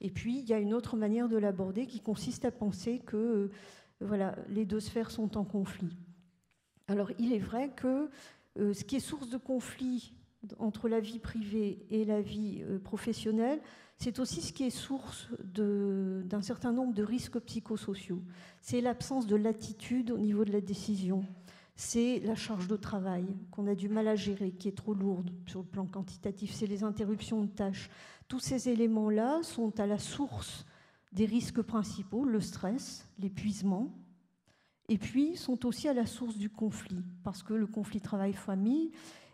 Et puis, il y a une autre manière de l'aborder qui consiste à penser que euh, voilà, les deux sphères sont en conflit. Alors, il est vrai que euh, ce qui est source de conflit entre la vie privée et la vie professionnelle, c'est aussi ce qui est source d'un certain nombre de risques psychosociaux. C'est l'absence de latitude au niveau de la décision. C'est la charge de travail qu'on a du mal à gérer, qui est trop lourde sur le plan quantitatif. C'est les interruptions de tâches. Tous ces éléments-là sont à la source des risques principaux, le stress, l'épuisement, et puis sont aussi à la source du conflit, parce que le conflit travail-famille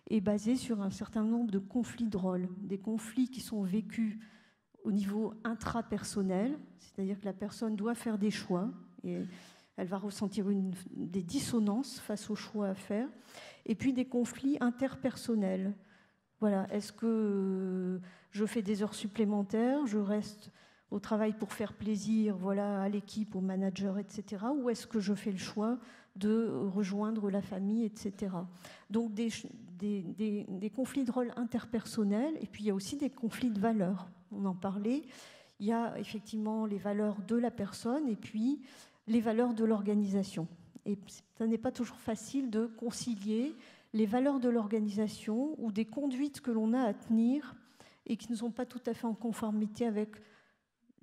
est basé sur un certain nombre de conflits de rôle, des conflits qui sont vécus au niveau intrapersonnel, c'est-à-dire que la personne doit faire des choix et elle va ressentir une, des dissonances face aux choix à faire, et puis des conflits interpersonnels. Voilà, est-ce que je fais des heures supplémentaires, je reste au travail pour faire plaisir, voilà, à l'équipe, au manager, et cetera, ou est-ce que je fais le choix de rejoindre la famille, et cetera. Donc des, des, des, des conflits de rôle interpersonnels, et puis il y a aussi des conflits de valeurs, on en parlait, il y a effectivement les valeurs de la personne, et puis les valeurs de l'organisation. Et ça n'est pas toujours facile de concilier les valeurs de l'organisation, ou des conduites que l'on a à tenir, et qui ne sont pas tout à fait en conformité avec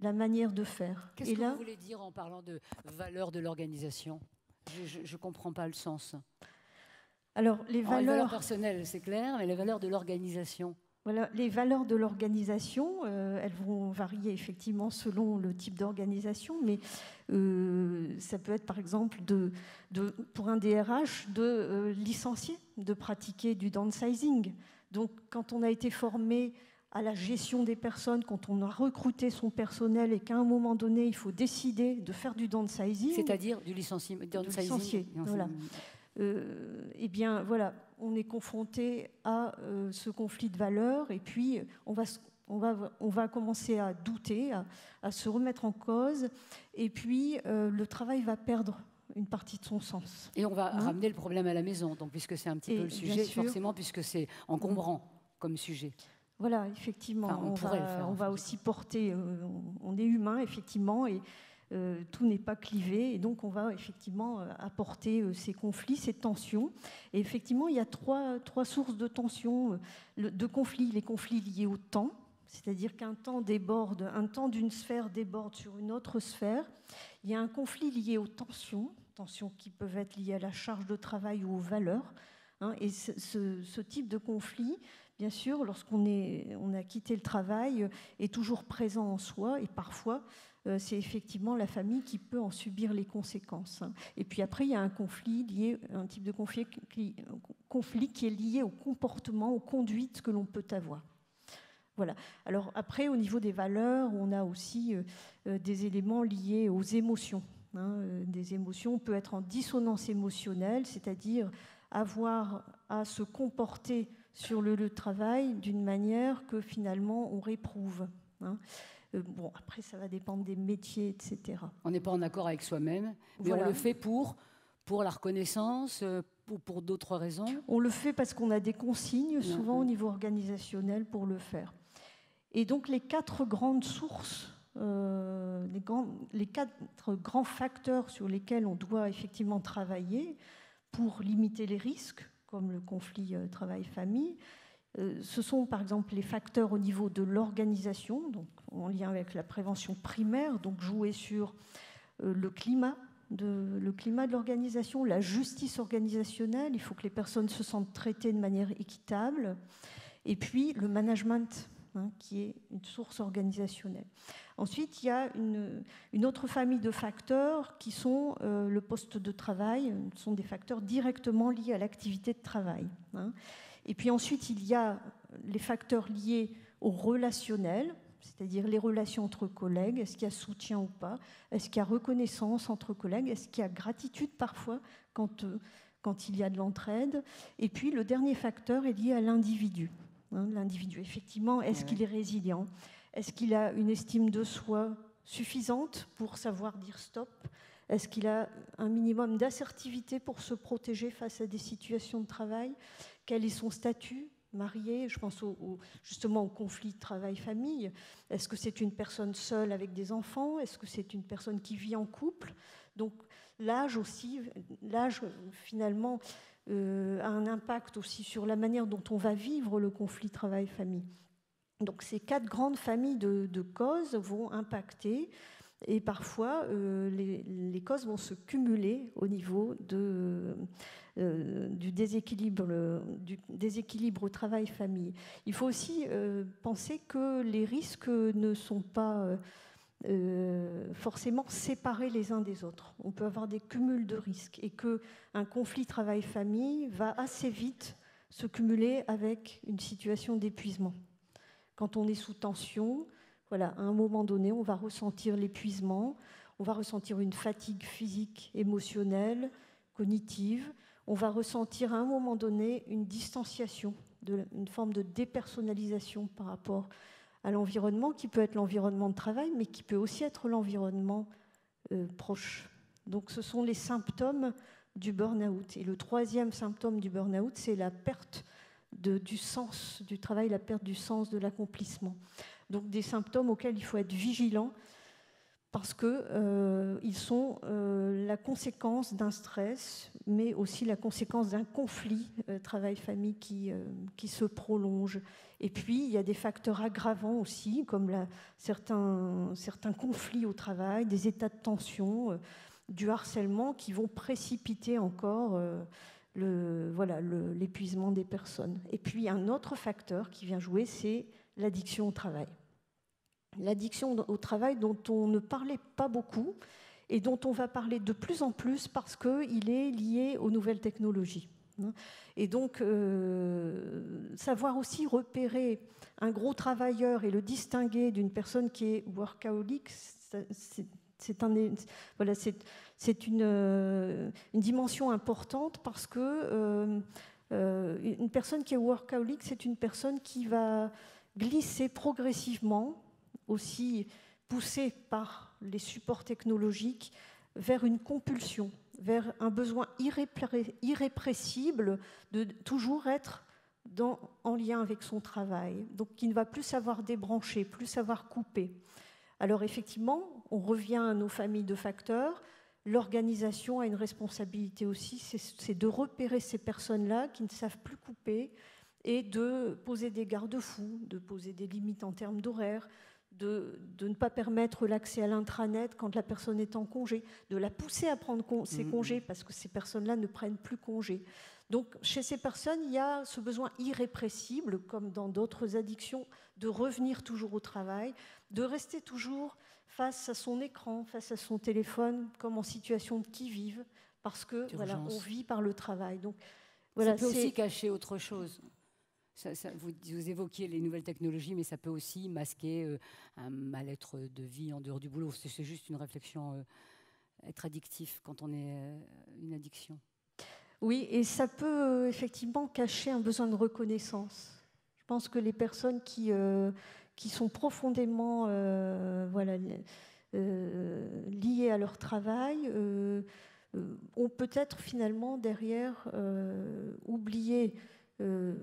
la manière de faire. Qu'est-ce que là, vous voulez dire en parlant de valeurs de l'organisation ? Je ne comprends pas le sens. Alors, les valeurs, les valeurs personnelles, c'est clair, mais les valeurs de l'organisation. Voilà, les valeurs de l'organisation, euh, elles vont varier effectivement selon le type d'organisation, mais euh, ça peut être par exemple de, de, pour un D R H de euh, licencier, de pratiquer du downsizing. Donc, quand on a été formé à la gestion des personnes, quand on a recruté son personnel et qu'à un moment donné, il faut décider de faire du downsizing. C'est-à-dire du licenciement. Voilà. Euh, eh bien, voilà, on est confronté à euh, ce conflit de valeurs et puis on va, on va, on va commencer à douter, à, à se remettre en cause et puis euh, le travail va perdre une partie de son sens. Et on va hein ramener le problème à la maison, donc, puisque c'est un petit et peu le sujet, forcément, puisque c'est encombrant comme sujet. Voilà, effectivement, enfin, on, on, pourrait va, le faire, on va aussi porter, euh, on, on est humain, effectivement, et euh, tout n'est pas clivé, et donc on va effectivement apporter euh, ces conflits, ces tensions. Et effectivement, il y a trois, trois sources de tensions, euh, de conflits, les conflits liés au temps, c'est-à-dire qu'un temps déborde, un temps d'une sphère déborde sur une autre sphère. Il y a un conflit lié aux tensions, tensions qui peuvent être liées à la charge de travail ou aux valeurs, hein, et ce, ce, ce type de conflit, bien sûr, lorsqu'on on a quitté le travail, est toujours présent en soi, et parfois, euh, c'est effectivement la famille qui peut en subir les conséquences. Et puis après, il y a un conflit lié, un type de conflit qui, conflit qui est lié au comportement, aux conduites que l'on peut avoir. Voilà. Alors après, au niveau des valeurs, on a aussi euh, des éléments liés aux émotions. Hein, euh, des émotions, on peut être en dissonance émotionnelle, c'est-à-dire avoir à se comporter sur le, le travail d'une manière que finalement on réprouve. Hein. Euh, bon, après ça va dépendre des métiers, et cetera. On n'est pas en accord avec soi-même, mais voilà, on le fait pour, pour la reconnaissance, ou pour d'autres raisons? On le fait parce qu'on a des consignes, souvent au niveau organisationnel, pour le faire. Et donc les quatre grandes sources, euh, les, grands, les quatre grands facteurs sur lesquels on doit effectivement travailler pour limiter les risques, comme le conflit euh, travail-famille, euh, ce sont par exemple les facteurs au niveau de l'organisation, donc en lien avec la prévention primaire, donc jouer sur euh, le climat, de, le climat de l'organisation, la justice organisationnelle, il faut que les personnes se sentent traitées de manière équitable, et puis le management, hein, qui est une source organisationnelle. Ensuite, il y a une, une autre famille de facteurs qui sont euh, le poste de travail, sont des facteurs directement liés à l'activité de travail. Hein. Et puis ensuite, il y a les facteurs liés au relationnel, c'est-à-dire les relations entre collègues, est-ce qu'il y a soutien ou pas, est-ce qu'il y a reconnaissance entre collègues, est-ce qu'il y a gratitude parfois quand, euh, quand il y a de l'entraide. Et puis le dernier facteur est lié à l'individu. Hein, l'individu, effectivement, est-ce qu'il est résilient? Est-ce qu'il a une estime de soi suffisante pour savoir dire stop? Est-ce qu'il a un minimum d'assertivité pour se protéger face à des situations de travail? Quel est son statut? Marié, je pense au, au, justement au conflit travail-famille. Est-ce que c'est une personne seule avec des enfants? Est-ce que c'est une personne qui vit en couple? Donc l'âge aussi, l'âge finalement euh, a un impact aussi sur la manière dont on va vivre le conflit travail-famille. Donc ces quatre grandes familles de, de causes vont impacter, et parfois euh, les, les causes vont se cumuler au niveau de, euh, du déséquilibre, le, du déséquilibre travail-famille. Il faut aussi euh, penser que les risques ne sont pas euh, forcément séparés les uns des autres. On peut avoir des cumuls de risques, et qu'un conflit travail-famille va assez vite se cumuler avec une situation d'épuisement. Quand on est sous tension, voilà, à un moment donné, on va ressentir l'épuisement, on va ressentir une fatigue physique, émotionnelle, cognitive, on va ressentir à un moment donné une distanciation, de, une forme de dépersonnalisation par rapport à l'environnement, qui peut être l'environnement de travail, mais qui peut aussi être l'environnement euh, proche. Donc ce sont les symptômes du burn-out. Et le troisième symptôme du burn-out, c'est la perte de, du sens du travail, la perte du sens de l'accomplissement. Donc des symptômes auxquels il faut être vigilant, parce qu'ils euh, sont euh, la conséquence d'un stress, mais aussi la conséquence d'un conflit euh, travail-famille qui, euh, qui se prolonge. Et puis il y a des facteurs aggravants aussi, comme la, certains, certains conflits au travail, des états de tension, euh, du harcèlement, qui vont précipiter encore euh, le, voilà, le, l'épuisement des personnes. Et puis un autre facteur qui vient jouer, c'est l'addiction au travail. L'addiction au travail dont on ne parlait pas beaucoup et dont on va parler de plus en plus parce qu'il est lié aux nouvelles technologies. Et donc, euh, savoir aussi repérer un gros travailleur et le distinguer d'une personne qui est workaholic, c'est, c'est, un, voilà, c'est, c'est une, une dimension importante parce que euh, euh, une personne qui est workaholic, c'est une personne qui va glisser progressivement, aussi poussée par les supports technologiques, vers une compulsion, vers un besoin irrépré- irrépressible de toujours être dans, en lien avec son travail, donc qui ne va plus savoir débrancher, plus savoir couper. Alors effectivement, on revient à nos familles de facteurs, l'organisation a une responsabilité aussi, c'est, c'est de repérer ces personnes-là qui ne savent plus couper, et de poser des garde-fous, de poser des limites en termes d'horaire, de, de ne pas permettre l'accès à l'intranet quand la personne est en congé, de la pousser à prendre con- ses mmh. congés, parce que ces personnes-là ne prennent plus congé. Donc, chez ces personnes, il y a ce besoin irrépressible, comme dans d'autres addictions, de revenir toujours au travail, de rester toujours face à son écran, face à son téléphone, comme en situation de qui-vive, parce que voilà, on vit par le travail. Donc, voilà, ça peut c'est... aussi cacher autre chose. Ça, ça, vous, vous évoquiez les nouvelles technologies, mais ça peut aussi masquer euh, un mal-être de vie en dehors du boulot. C'est, c'est juste une réflexion, euh, être addictif quand on est euh, une addiction. Oui, et ça peut euh, effectivement cacher un besoin de reconnaissance. Je pense que les personnes qui, euh, qui sont profondément euh, voilà, euh, liées à leur travail euh, euh, ont peut-être finalement derrière euh, oublié euh,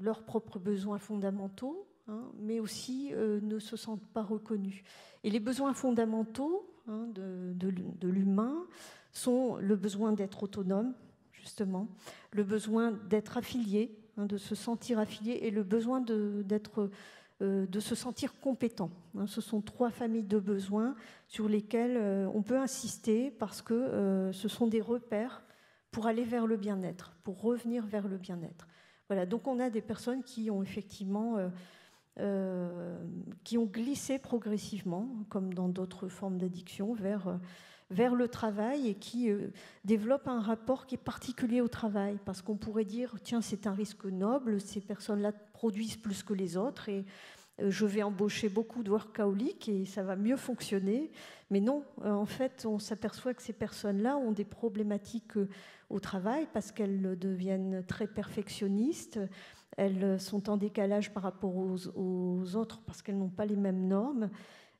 leurs propres besoins fondamentaux, hein, mais aussi euh, ne se sentent pas reconnus. Et les besoins fondamentaux hein, de, de, de l'humain sont le besoin d'être autonome, justement, le besoin d'être affilié, hein, de se sentir affilié, et le besoin de, d'être... Euh, de se sentir compétent. Hein, ce sont trois familles de besoins sur lesquelles euh, on peut insister parce que euh, ce sont des repères pour aller vers le bien-être, pour revenir vers le bien-être. Voilà, donc on a des personnes qui ont effectivement, euh, euh, qui ont glissé progressivement, comme dans d'autres formes d'addiction, vers, euh, vers le travail et qui euh, développent un rapport qui est particulier au travail, parce qu'on pourrait dire, tiens, c'est un risque noble, ces personnes-là produisent plus que les autres et je vais embaucher beaucoup de workaholics et ça va mieux fonctionner. Mais non, en fait, on s'aperçoit que ces personnes-là ont des problématiques au travail parce qu'elles deviennent très perfectionnistes, elles sont en décalage par rapport aux, aux autres parce qu'elles n'ont pas les mêmes normes,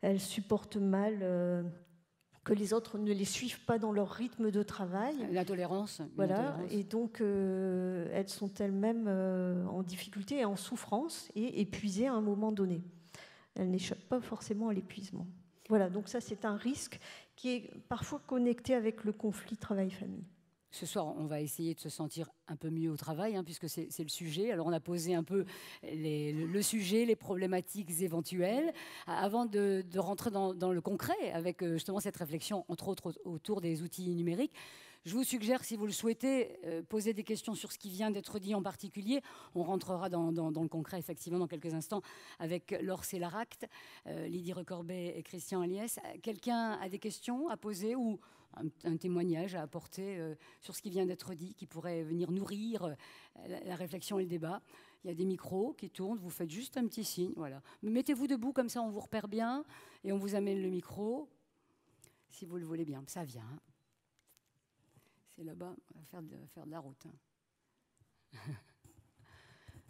elles supportent mal... Euh, que les autres ne les suivent pas dans leur rythme de travail. L'intolérance. Voilà, et donc euh, elles sont elles-mêmes euh, en difficulté et en souffrance et épuisées à un moment donné. Elles n'échappent pas forcément à l'épuisement. Voilà, donc ça c'est un risque qui est parfois connecté avec le conflit travail-famille. Ce soir, on va essayer de se sentir un peu mieux au travail, hein, puisque c'est le sujet. Alors, on a posé un peu les, le sujet, les problématiques éventuelles, avant de, de rentrer dans, dans le concret, avec justement cette réflexion, entre autres, autour des outils numériques. Je vous suggère, si vous le souhaitez, euh, poser des questions sur ce qui vient d'être dit en particulier. On rentrera dans, dans, dans le concret, effectivement, dans quelques instants, avec l'O R S E et l'A R A C T, euh, Lydie Recorbet et Christian Alliès. Quelqu'un a des questions à poser ou... un témoignage à apporter euh, sur ce qui vient d'être dit, qui pourrait venir nourrir euh, la, la réflexion et le débat. Il y a des micros qui tournent, vous faites juste un petit signe. Voilà. Mettez-vous debout, comme ça on vous repère bien, et on vous amène le micro, si vous le voulez bien. Ça vient. Hein. C'est là-bas, on va faire de, faire de la route. Hein.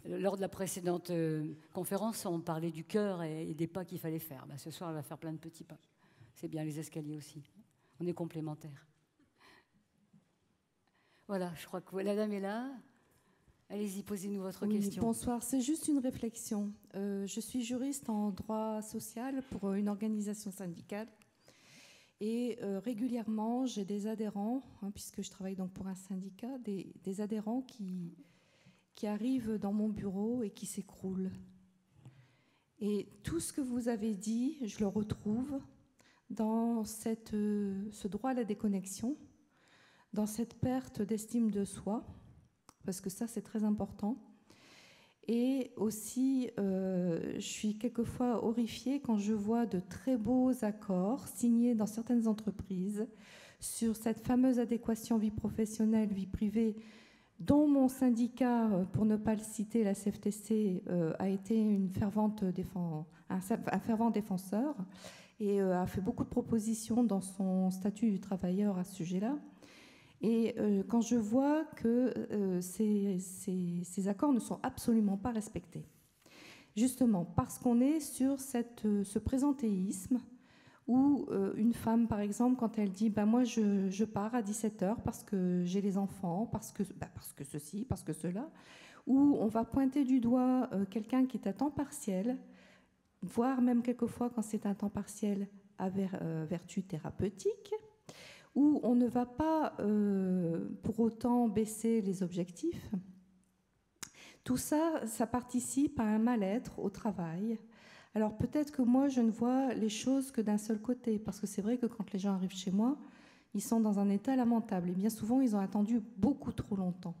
Lors de la précédente euh, conférence, on parlait du cœur et, et des pas qu'il fallait faire. Bah, ce soir, on va faire plein de petits pas. C'est bien, les escaliers aussi. On est complémentaires. Voilà, je crois que la dame est là. Allez-y, posez-nous votre oui, question. Bonsoir, c'est juste une réflexion. Euh, je suis juriste en droit social pour une organisation syndicale. Et euh, régulièrement, j'ai des adhérents, hein, puisque je travaille donc pour un syndicat, des, des adhérents qui, qui arrivent dans mon bureau et qui s'écroulent. Et tout ce que vous avez dit, je le retrouve dans cette, euh, ce droit à la déconnexion, dans cette perte d'estime de soi, parce que ça c'est très important. Et aussi, euh, je suis quelquefois horrifiée quand je vois de très beaux accords signés dans certaines entreprises sur cette fameuse adéquation vie professionnelle, vie privée, dont mon syndicat, pour ne pas le citer, la C F T C, euh, a été une fervente défense, un, un fervent défenseur, et euh, a fait beaucoup de propositions dans son statut du travailleur à ce sujet-là. Et euh, quand je vois que euh, ces, ces, ces accords ne sont absolument pas respectés, justement parce qu'on est sur cette, euh, ce présentéisme où euh, une femme, par exemple, quand elle dit bah, « moi, je, je pars à dix-sept heures parce que j'ai les enfants, parce que, bah, parce que ceci, parce que cela », où on va pointer du doigt euh, quelqu'un qui est à temps partiel, voire même quelquefois quand c'est un temps partiel à ver, euh, vertu thérapeutique, où on ne va pas euh, pour autant baisser les objectifs. Tout ça, ça participe à un mal-être au travail. Alors peut-être que moi, je ne vois les choses que d'un seul côté, parce que c'est vrai que quand les gens arrivent chez moi, ils sont dans un état lamentable, et bien souvent, ils ont attendu beaucoup trop longtemps.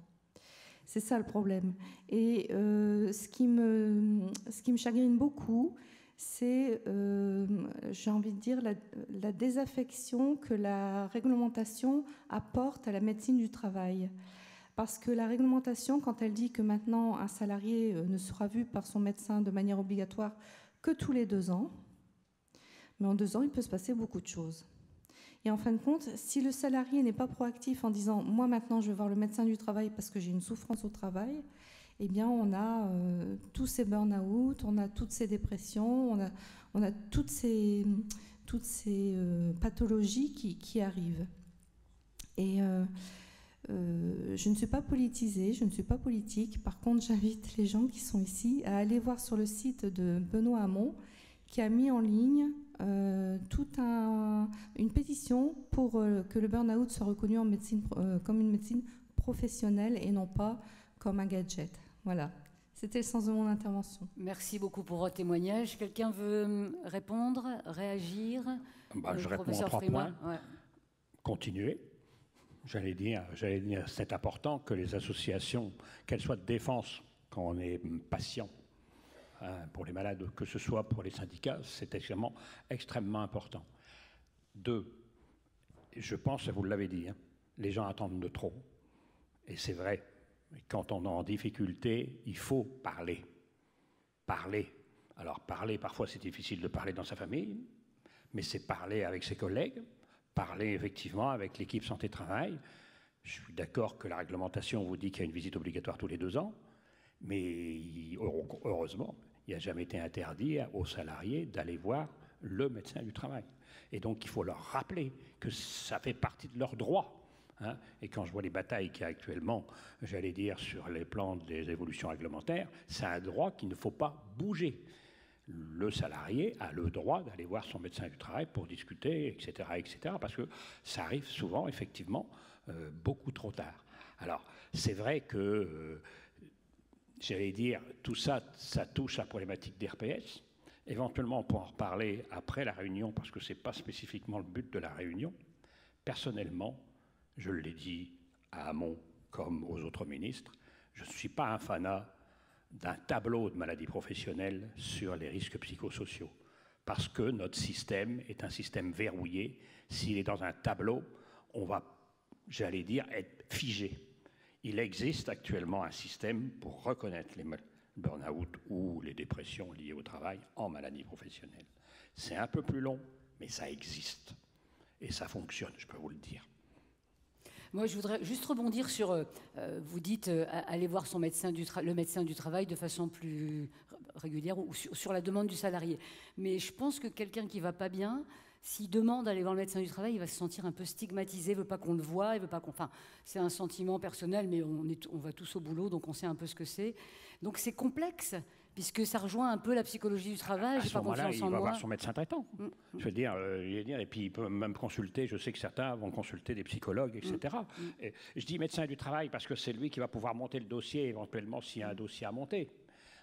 C'est ça le problème. Et euh, ce, qui me, ce qui me chagrine beaucoup, c'est, euh, j'ai envie de dire, la, la désaffection que la réglementation apporte à la médecine du travail. Parce que la réglementation, quand elle dit que maintenant un salarié ne sera vu par son médecin de manière obligatoire que tous les deux ans, mais en deux ans, il peut se passer beaucoup de choses. Et en fin de compte, si le salarié n'est pas proactif en disant « moi maintenant je vais voir le médecin du travail parce que j'ai une souffrance au travail », eh bien on a euh, tous ces burn-out, on a toutes ces dépressions, on a, on a toutes ces, toutes ces euh, pathologies qui, qui arrivent. Et euh, euh, je ne suis pas politisée, je ne suis pas politique. Par contre, j'invite les gens qui sont ici à aller voir sur le site de Benoît Hamon, qui a mis en ligne euh, toute un, une pétition pour euh, que le burn-out soit reconnu en médecine, euh, comme une médecine professionnelle et non pas comme un gadget. Voilà, c'était le sens de mon intervention. Merci beaucoup pour votre témoignage. Quelqu'un veut répondre, réagir? Bah, je réponds en trois Frimat. Points. Ouais. Continuer. J'allais dire, j'allais dire, c'est important que les associations, qu'elles soient de défense quand on est patient, hein, pour les malades, que ce soit pour les syndicats, c'est extrêmement, extrêmement important. Deux, je pense, et vous l'avez dit, hein, les gens attendent de trop. Et c'est vrai, quand on est en difficulté, il faut parler. Parler. Alors parler, parfois c'est difficile de parler dans sa famille, mais c'est parler avec ses collègues, parler effectivement avec l'équipe santé-travail. Je suis d'accord que la réglementation vous dit qu'il y a une visite obligatoire tous les deux ans, mais heureusement, il n'y a jamais été interdit aux salariés d'aller voir le médecin du travail. Et donc, il faut leur rappeler que ça fait partie de leurs droits. Hein, et quand je vois les batailles qu'il y a actuellement, j'allais dire, sur les plans des évolutions réglementaires, c'est un droit qu'il ne faut pas bouger. Le salarié a le droit d'aller voir son médecin du travail pour discuter, et cetera, et cetera, parce que ça arrive souvent, effectivement, euh, beaucoup trop tard. Alors, c'est vrai que, euh, j'allais dire, tout ça, ça touche à la problématique des R P S. Éventuellement, on peut en reparler après la réunion, parce que ce n'est pas spécifiquement le but de la réunion. Personnellement, je l'ai dit à Hamon comme aux autres ministres, je ne suis pas un fanat d'un tableau de maladies professionnelles sur les risques psychosociaux, parce que notre système est un système verrouillé. S'il est dans un tableau, on va, j'allais dire, être figé. Il existe actuellement un système pour reconnaître les burn-out ou les dépressions liées au travail en maladies professionnelles. C'est un peu plus long, mais ça existe. Et ça fonctionne, je peux vous le dire. Moi, je voudrais juste rebondir sur, euh, vous dites, euh, aller voir son médecin du le médecin du travail de façon plus régulière ou sur, sur la demande du salarié. Mais je pense que quelqu'un qui ne va pas bien, s'il demande d'aller voir le médecin du travail, il va se sentir un peu stigmatisé, il ne veut pas qu'on le voie, il veut pas qu'on... Enfin, c'est un sentiment personnel, mais on, est, on va tous au boulot, donc on sait un peu ce que c'est. Donc c'est complexe, puisque ça rejoint un peu la psychologie du travail. À ce moment-là, il va voir son médecin traitant. Mm. Je veux dire, euh, dire, et puis il peut même consulter, je sais que certains vont consulter des psychologues, et cetera. Mm. Et je dis médecin du travail parce que c'est lui qui va pouvoir monter le dossier, éventuellement s'il y a un dossier à monter.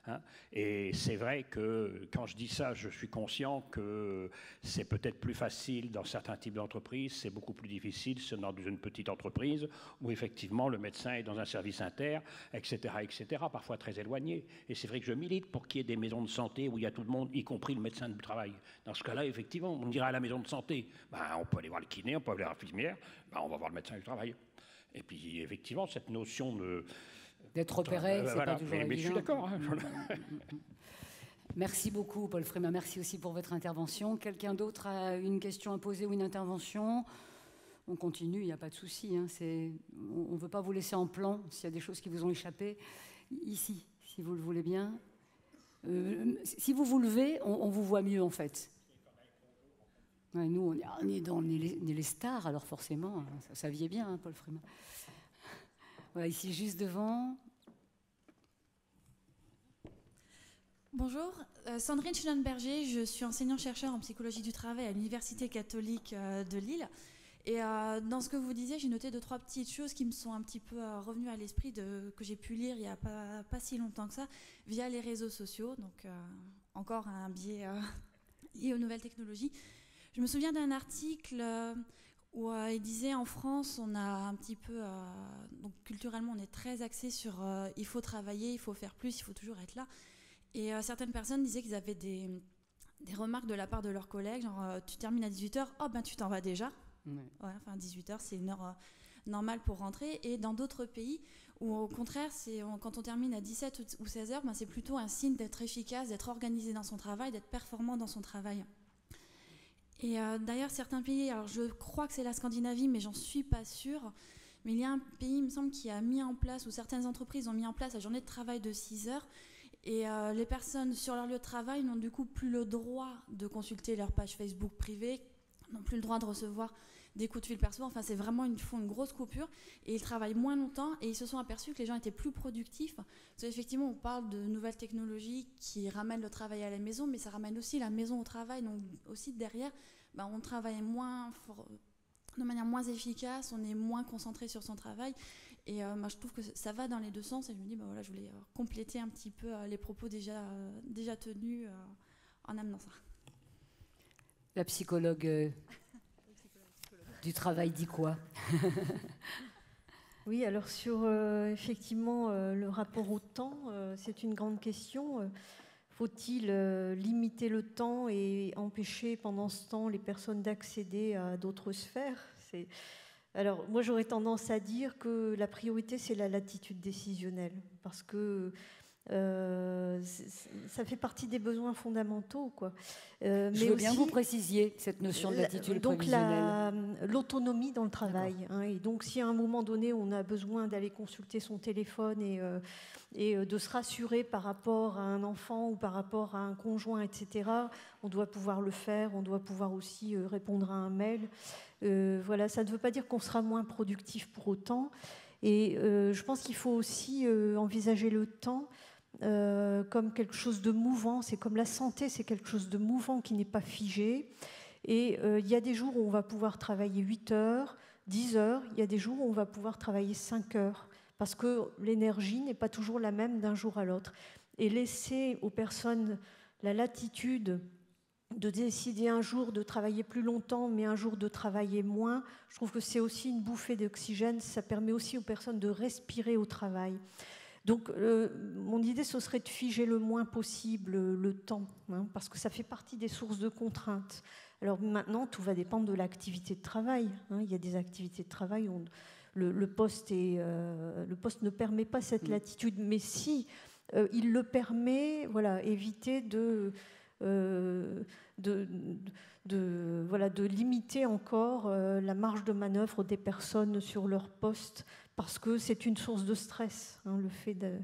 Hein, et c'est vrai que quand je dis ça, je suis conscient que c'est peut-être plus facile dans certains types d'entreprises, c'est beaucoup plus difficile dans une petite entreprise où effectivement le médecin est dans un service inter, et cetera, et cetera, parfois très éloigné. Et c'est vrai que je milite pour qu'il y ait des maisons de santé où il y a tout le monde, y compris le médecin du travail. Dans ce cas-là, effectivement, on dirait à la maison de santé, ben, on peut aller voir le kiné, on peut aller voir l'infirmière, ben, on va voir le médecin du travail. Et puis effectivement, cette notion de... D'être repéré, euh, c'est voilà, pas toujours mais, mais je suis d'accord. Hein, merci beaucoup, Paul Frimat. Merci aussi pour votre intervention. Quelqu'un d'autre a une question à poser ou une intervention? On continue, il n'y a pas de souci. Hein, on ne veut pas vous laisser en plan s'il y a des choses qui vous ont échappé. Ici, si vous le voulez bien. Euh, si vous vous levez, on, on vous voit mieux, en fait. Ouais, nous, on est, on, est dans, on, est les, on est les stars, alors forcément. Hein, ça, ça vient bien, hein, Paul Frimat. Voilà, ici, juste devant. Bonjour, euh, Sandrine Schellenberger, je suis enseignante-chercheur en psychologie du travail à l'Université catholique euh, de Lille. Et euh, dans ce que vous disiez, j'ai noté deux, trois petites choses qui me sont un petit peu euh, revenues à l'esprit, que j'ai pu lire il n'y a pas, pas si longtemps que ça, via les réseaux sociaux, donc euh, encore un biais euh, lié aux nouvelles technologies. Je me souviens d'un article... Euh, où euh, il disait en France, on a un petit peu, euh, donc culturellement, on est très axé sur euh, il faut travailler, il faut faire plus, il faut toujours être là. Et euh, certaines personnes disaient qu'ils avaient des, des remarques de la part de leurs collègues, genre euh, tu termines à dix-huit heures, oh ben tu t'en vas déjà. Ouais. Ouais, enfin dix-huit heures, c'est une heure euh, normale pour rentrer. Et dans d'autres pays, où au contraire, on, quand on termine à dix-sept ou seize heures, ben, c'est plutôt un signe d'être efficace, d'être organisé dans son travail, d'être performant dans son travail. Et euh, d'ailleurs, certains pays, alors je crois que c'est la Scandinavie, mais j'en suis pas sûre, mais il y a un pays, il me semble, qui a mis en place, ou certaines entreprises ont mis en place la journée de travail de six heures, et euh, les personnes sur leur lieu de travail n'ont du coup plus le droit de consulter leur page Facebook privée, n'ont plus le droit de recevoir des coups de fil perso. Enfin, c'est vraiment une, une grosse coupure. Et ils travaillent moins longtemps et ils se sont aperçus que les gens étaient plus productifs. Parce qu'effectivement, on parle de nouvelles technologies qui ramènent le travail à la maison, mais ça ramène aussi la maison au travail. Donc aussi derrière, bah, on travaille moins fort, de manière moins efficace, on est moins concentré sur son travail. Et euh, bah, je trouve que ça va dans les deux sens. Et je me dis, bah, voilà, je voulais euh, compléter un petit peu euh, les propos déjà, euh, déjà tenus euh, en amenant ça. La psychologue euh, du travail dit quoi? Oui, alors sur euh, effectivement euh, le rapport au temps, euh, c'est une grande question. Faut-il euh, limiter le temps et empêcher pendant ce temps les personnes d'accéder à d'autres sphères? Alors moi j'aurais tendance à dire que la priorité c'est la latitude décisionnelle, parce que Euh, ça fait partie des besoins fondamentaux, quoi. Euh, Je mais veux aussi, bien que vous précisiez cette notion de latitude prévisionnelle. Donc l'autonomie dans le travail. Hein, et donc si à un moment donné on a besoin d'aller consulter son téléphone et, euh, et de se rassurer par rapport à un enfant ou par rapport à un conjoint, et cetera, on doit pouvoir le faire, on doit pouvoir aussi répondre à un mail. Euh, voilà, ça ne veut pas dire qu'on sera moins productif pour autant. Et euh, je pense qu'il faut aussi euh, envisager le temps Euh, comme quelque chose de mouvant. C'est comme la santé, c'est quelque chose de mouvant qui n'est pas figé. Et euh, il y a des jours où on va pouvoir travailler huit heures, dix heures, il y a des jours où on va pouvoir travailler cinq heures, parce que l'énergie n'est pas toujours la même d'un jour à l'autre. Et laisser aux personnes la latitude de décider un jour de travailler plus longtemps, mais un jour de travailler moins, je trouve que c'est aussi une bouffée d'oxygène, ça permet aussi aux personnes de respirer au travail. Donc, euh, mon idée, ce serait de figer le moins possible euh, le temps, hein, parce que ça fait partie des sources de contraintes. Alors maintenant, tout va dépendre de l'activité de travail. Hein. Il y a des activités de travail où on, le, le, poste est, euh, le poste ne permet pas cette latitude, mais si euh, il le permet, voilà, éviter de... Euh, de, de, voilà, de limiter encore euh, la marge de manœuvre des personnes sur leur poste, parce que c'est une source de stress. Hein, le fait de,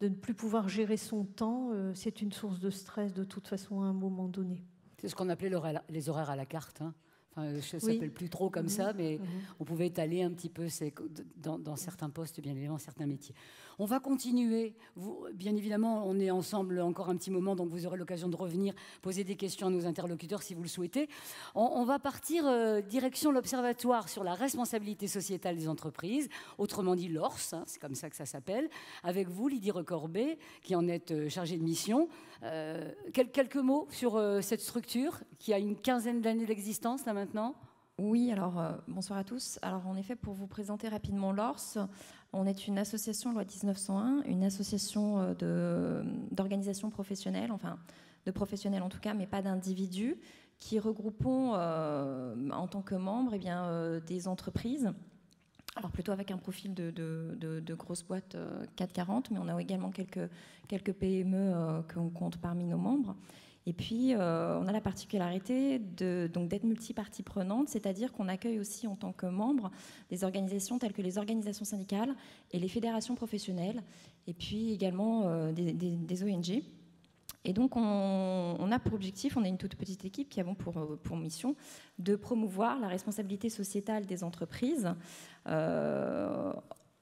de ne plus pouvoir gérer son temps, euh, c'est une source de stress de toute façon à un moment donné. C'est ce qu'on appelait les horaires à la carte. Hein. Enfin, je ne s'appelle oui. plus trop comme mmh. ça, mais mmh. on pouvait étaler un petit peu ces, dans, dans certains postes, bien évidemment, certains métiers. On va continuer. Vous, bien évidemment, on est ensemble encore un petit moment, donc vous aurez l'occasion de revenir, poser des questions à nos interlocuteurs si vous le souhaitez. On, on va partir euh, direction l'Observatoire sur la responsabilité sociétale des entreprises, autrement dit l'O R S E, hein, c'est comme ça que ça s'appelle, avec vous, Lydie Recorbet, qui en êtes euh, chargée de mission. Euh, quel, quelques mots sur euh, cette structure qui a une quinzaine d'années d'existence, là maintenant ? Oui, alors euh, bonsoir à tous. Alors en effet, pour vous présenter rapidement l'O R S E, on est une association loi mille neuf cent un, une association euh, de, d'organisation professionnelle, enfin de professionnels en tout cas, mais pas d'individus, qui regroupons euh, en tant que membres eh bien, euh, des entreprises, alors plutôt avec un profil de, de, de, de grosses boîtes euh, CAC quarante, mais on a également quelques, quelques P M E euh, qu'on compte parmi nos membres. Et puis, euh, on a la particularité de, donc, d'être multi-parties prenantes, c'est-à-dire qu'on accueille aussi en tant que membres des organisations telles que les organisations syndicales et les fédérations professionnelles, et puis également euh, des, des, des O N G. Et donc, on, on a pour objectif, on est une toute petite équipe qui avons pour, pour mission de promouvoir la responsabilité sociétale des entreprises euh,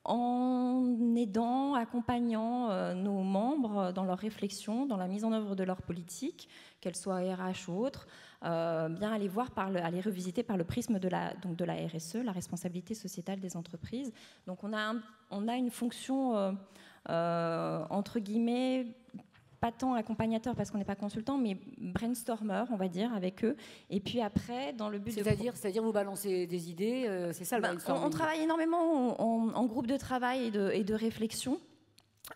en aidant, accompagnant euh, nos membres dans leur réflexion, dans la mise en œuvre de leur politique, qu'elle soit R H ou autre, euh, bien aller voir, par le, aller revisiter par le prisme de la, donc de la R S E, la responsabilité sociétale des entreprises. Donc on a, un, on a une fonction, euh, euh, entre guillemets, pas tant accompagnateur parce qu'on n'est pas consultant, mais brainstormer, on va dire, avec eux. Et puis après, dans le but de... C'est-à-dire, c'est-à-dire vous balancez des idées, euh, c'est ça le bah, brainstorming. On, on travaille énormément en, en, en groupe de travail et de, et de réflexion,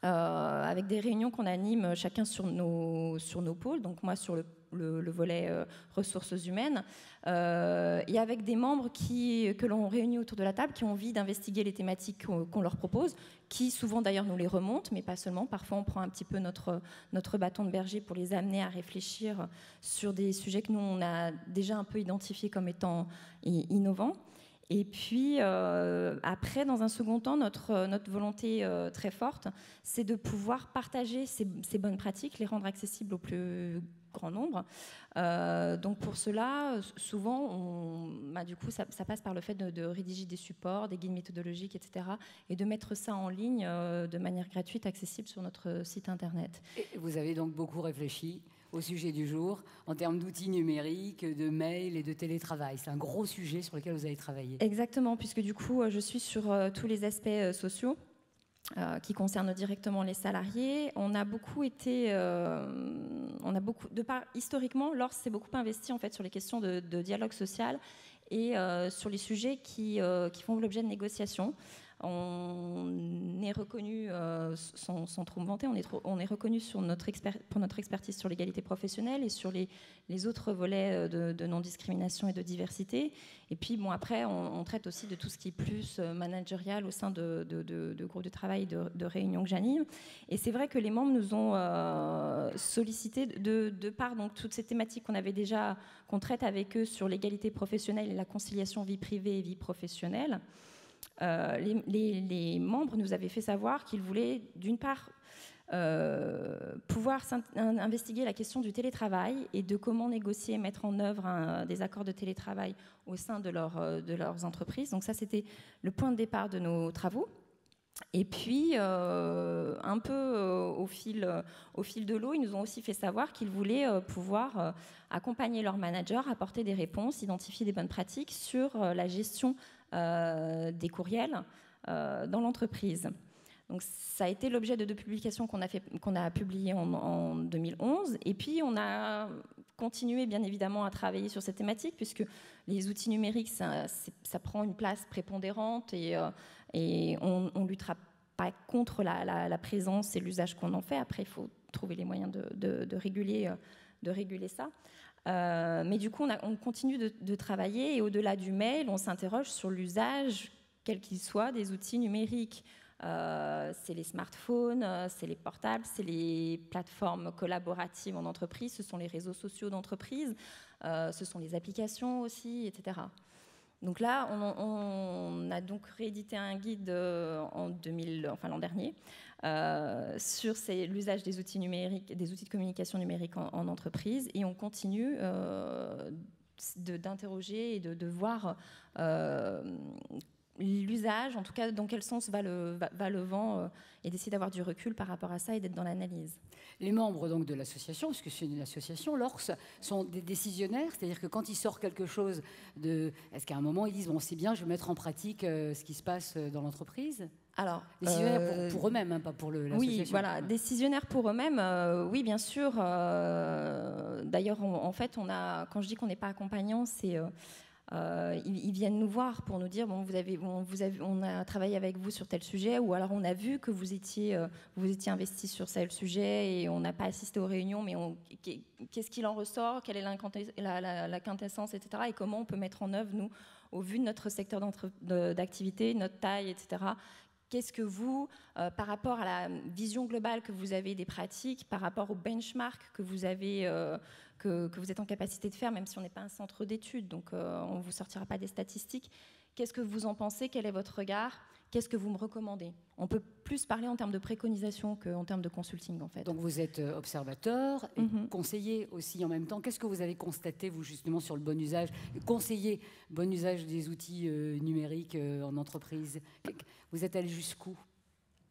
euh, avec des réunions qu'on anime chacun sur nos, sur nos pôles, donc moi sur le Le, le volet euh, ressources humaines, euh, et avec des membres qui, que l'on réunit autour de la table, qui ont envie d'investiguer les thématiques qu'on qu'on leur propose, qui souvent d'ailleurs nous les remontent, mais pas seulement. Parfois on prend un petit peu notre, notre bâton de berger pour les amener à réfléchir sur des sujets que nous on a déjà un peu identifiés comme étant innovants. Et puis, euh, après, dans un second temps, notre, notre volonté euh, très forte, c'est de pouvoir partager ces, ces bonnes pratiques, les rendre accessibles au plus grand nombre. Euh, donc, pour cela, souvent, on, bah, du coup, ça, ça passe par le fait de, de rédiger des supports, des guides méthodologiques, et cetera, et de mettre ça en ligne euh, de manière gratuite, accessible sur notre site Internet. Et vous avez donc beaucoup réfléchi au sujet du jour, en termes d'outils numériques, de mail et de télétravail. C'est un gros sujet sur lequel vous avez travaillé. Exactement, puisque du coup, je suis sur euh, tous les aspects euh, sociaux euh, qui concernent directement les salariés. On a beaucoup été... Euh, on a beaucoup, de par, historiquement, l'O R S E s'est beaucoup investi en fait, sur les questions de, de dialogue social et euh, sur les sujets qui, euh, qui font l'objet de négociations. On est reconnu, euh, sans, sans trop me vanter, on est, trop, on est reconnu sur notre expert, pour notre expertise sur l'égalité professionnelle et sur les, les autres volets de, de non-discrimination et de diversité. Et puis, bon, après, on, on traite aussi de tout ce qui est plus managérial au sein de, de, de, de groupes de travail, de, de réunions que j'anime. Et c'est vrai que les membres nous ont euh, sollicité de, de part, donc, toutes ces thématiques qu'on avait déjà, qu'on traite avec eux sur l'égalité professionnelle et la conciliation vie privée et vie professionnelle. Euh, les, les, les membres nous avaient fait savoir qu'ils voulaient, d'une part, euh, pouvoir investiguer la question du télétravail et de comment négocier et mettre en œuvre un, des accords de télétravail au sein de, leur, de leurs entreprises. Donc ça, c'était le point de départ de nos travaux. Et puis, euh, un peu euh, au, fil, euh, au fil de l'eau, ils nous ont aussi fait savoir qu'ils voulaient euh, pouvoir euh, accompagner leurs managers, apporter des réponses, identifier des bonnes pratiques sur euh, la gestion Euh, des courriels euh, dans l'entreprise. Donc ça a été l'objet de deux publications qu'on a, qu'on a publiées en, en deux mille onze. Et puis on a continué bien évidemment à travailler sur cette thématique puisque les outils numériques, ça, ça prend une place prépondérante et, euh, et on ne luttera pas contre la, la, la présence et l'usage qu'on en fait. Après, il faut trouver les moyens de, de, de, réguler, de réguler ça. Euh, mais du coup, on, a, on continue de, de travailler et au-delà du mail, on s'interroge sur l'usage, quel qu'il soit, des outils numériques. Euh, c'est les smartphones, c'est les portables, c'est les plateformes collaboratives en entreprise, ce sont les réseaux sociaux d'entreprise, euh, ce sont les applications aussi, et cetera. Donc là, on, on a donc réédité un guide en deux mille, enfin l'an dernier, euh, sur l'usage des outils numériques, des outils de communication numérique en, en entreprise, et on continue euh, d'interroger et de, de voir euh, l'usage, en tout cas dans quel sens va le, va, va le vent, euh, et d'essayer d'avoir du recul par rapport à ça et d'être dans l'analyse. Les membres donc, de l'association, parce que c'est une association, l'O R S E, sont des décisionnaires, c'est-à-dire que quand ils sortent quelque chose, de... est-ce qu'à un moment ils disent bon, c'est bien, je vais mettre en pratique euh, ce qui se passe dans l'entreprise? Alors, décisionnaires euh, pour, pour eux-mêmes, hein, pas pour l'association. Oui, voilà, décisionnaires pour eux-mêmes, euh, oui, bien sûr. Euh, D'ailleurs, en fait, on a, quand je dis qu'on n'est pas accompagnant, c'est... Euh, Euh, ils, ils viennent nous voir pour nous dire bon, vous avez, on, vous avez, on a travaillé avec vous sur tel sujet, ou alors on a vu que vous étiez, euh, vous étiez investi sur tel sujet et on n'a pas assisté aux réunions, mais qu'est-ce qu'il en ressort, quelle est la, la, la quintessence, et cetera, et comment on peut mettre en œuvre, nous, au vu de notre secteur d'activité, notre taille, et cetera. Qu'est-ce que vous, euh, par rapport à la vision globale que vous avez des pratiques, par rapport au benchmark que vous avez, euh, que, que vous êtes en capacité de faire, même si on n'est pas un centre d'études, donc euh, on ne vous sortira pas des statistiques. Qu'est-ce que vous en pensez? Quel est votre regard? Qu'est-ce que vous me recommandez? On peut plus parler en termes de préconisation qu'en termes de consulting, en fait. Donc vous êtes observateur, et mm-hmm. conseiller aussi en même temps. Qu'est-ce que vous avez constaté, vous, justement, sur le bon usage? Conseiller, bon usage des outils euh, numériques euh, en entreprise. Vous êtes allé jusqu'où?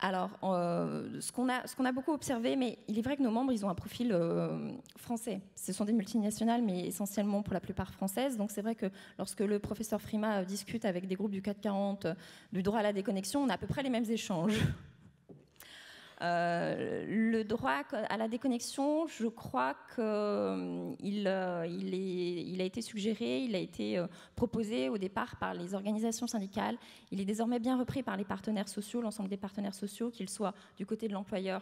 Alors, euh, ce qu'on a, ce qu'on a beaucoup observé, mais il est vrai que nos membres, ils ont un profil euh, français. Ce sont des multinationales, mais essentiellement pour la plupart françaises. Donc c'est vrai que lorsque le professeur Frimat discute avec des groupes du C A C quarante euh, du droit à la déconnexion, on a à peu près les mêmes échanges. Euh, le droit à la déconnexion, je crois qu'il euh, euh, il il a été suggéré, il a été euh, proposé au départ par les organisations syndicales. Il est désormais bien repris par les partenaires sociaux, l'ensemble des partenaires sociaux, qu'ils soient du côté de l'employeur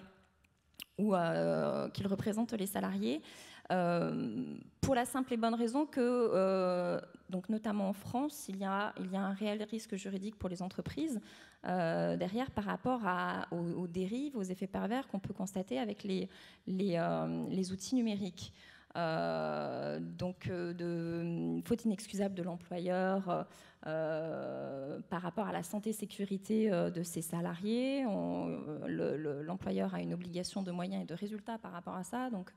ou euh, qu'ils représentent les salariés, euh, pour la simple et bonne raison que, euh, donc notamment en France, il y a, il y a un réel risque juridique pour les entreprises euh, derrière par rapport à, aux, aux dérives, aux effets pervers qu'on peut constater avec les, les, euh, les outils numériques. Euh, donc, de faute inexcusable de l'employeur, euh, par rapport à la santé-sécurité euh, de ses salariés. L'employeur le, le, a une obligation de moyens et de résultats par rapport à ça, donc,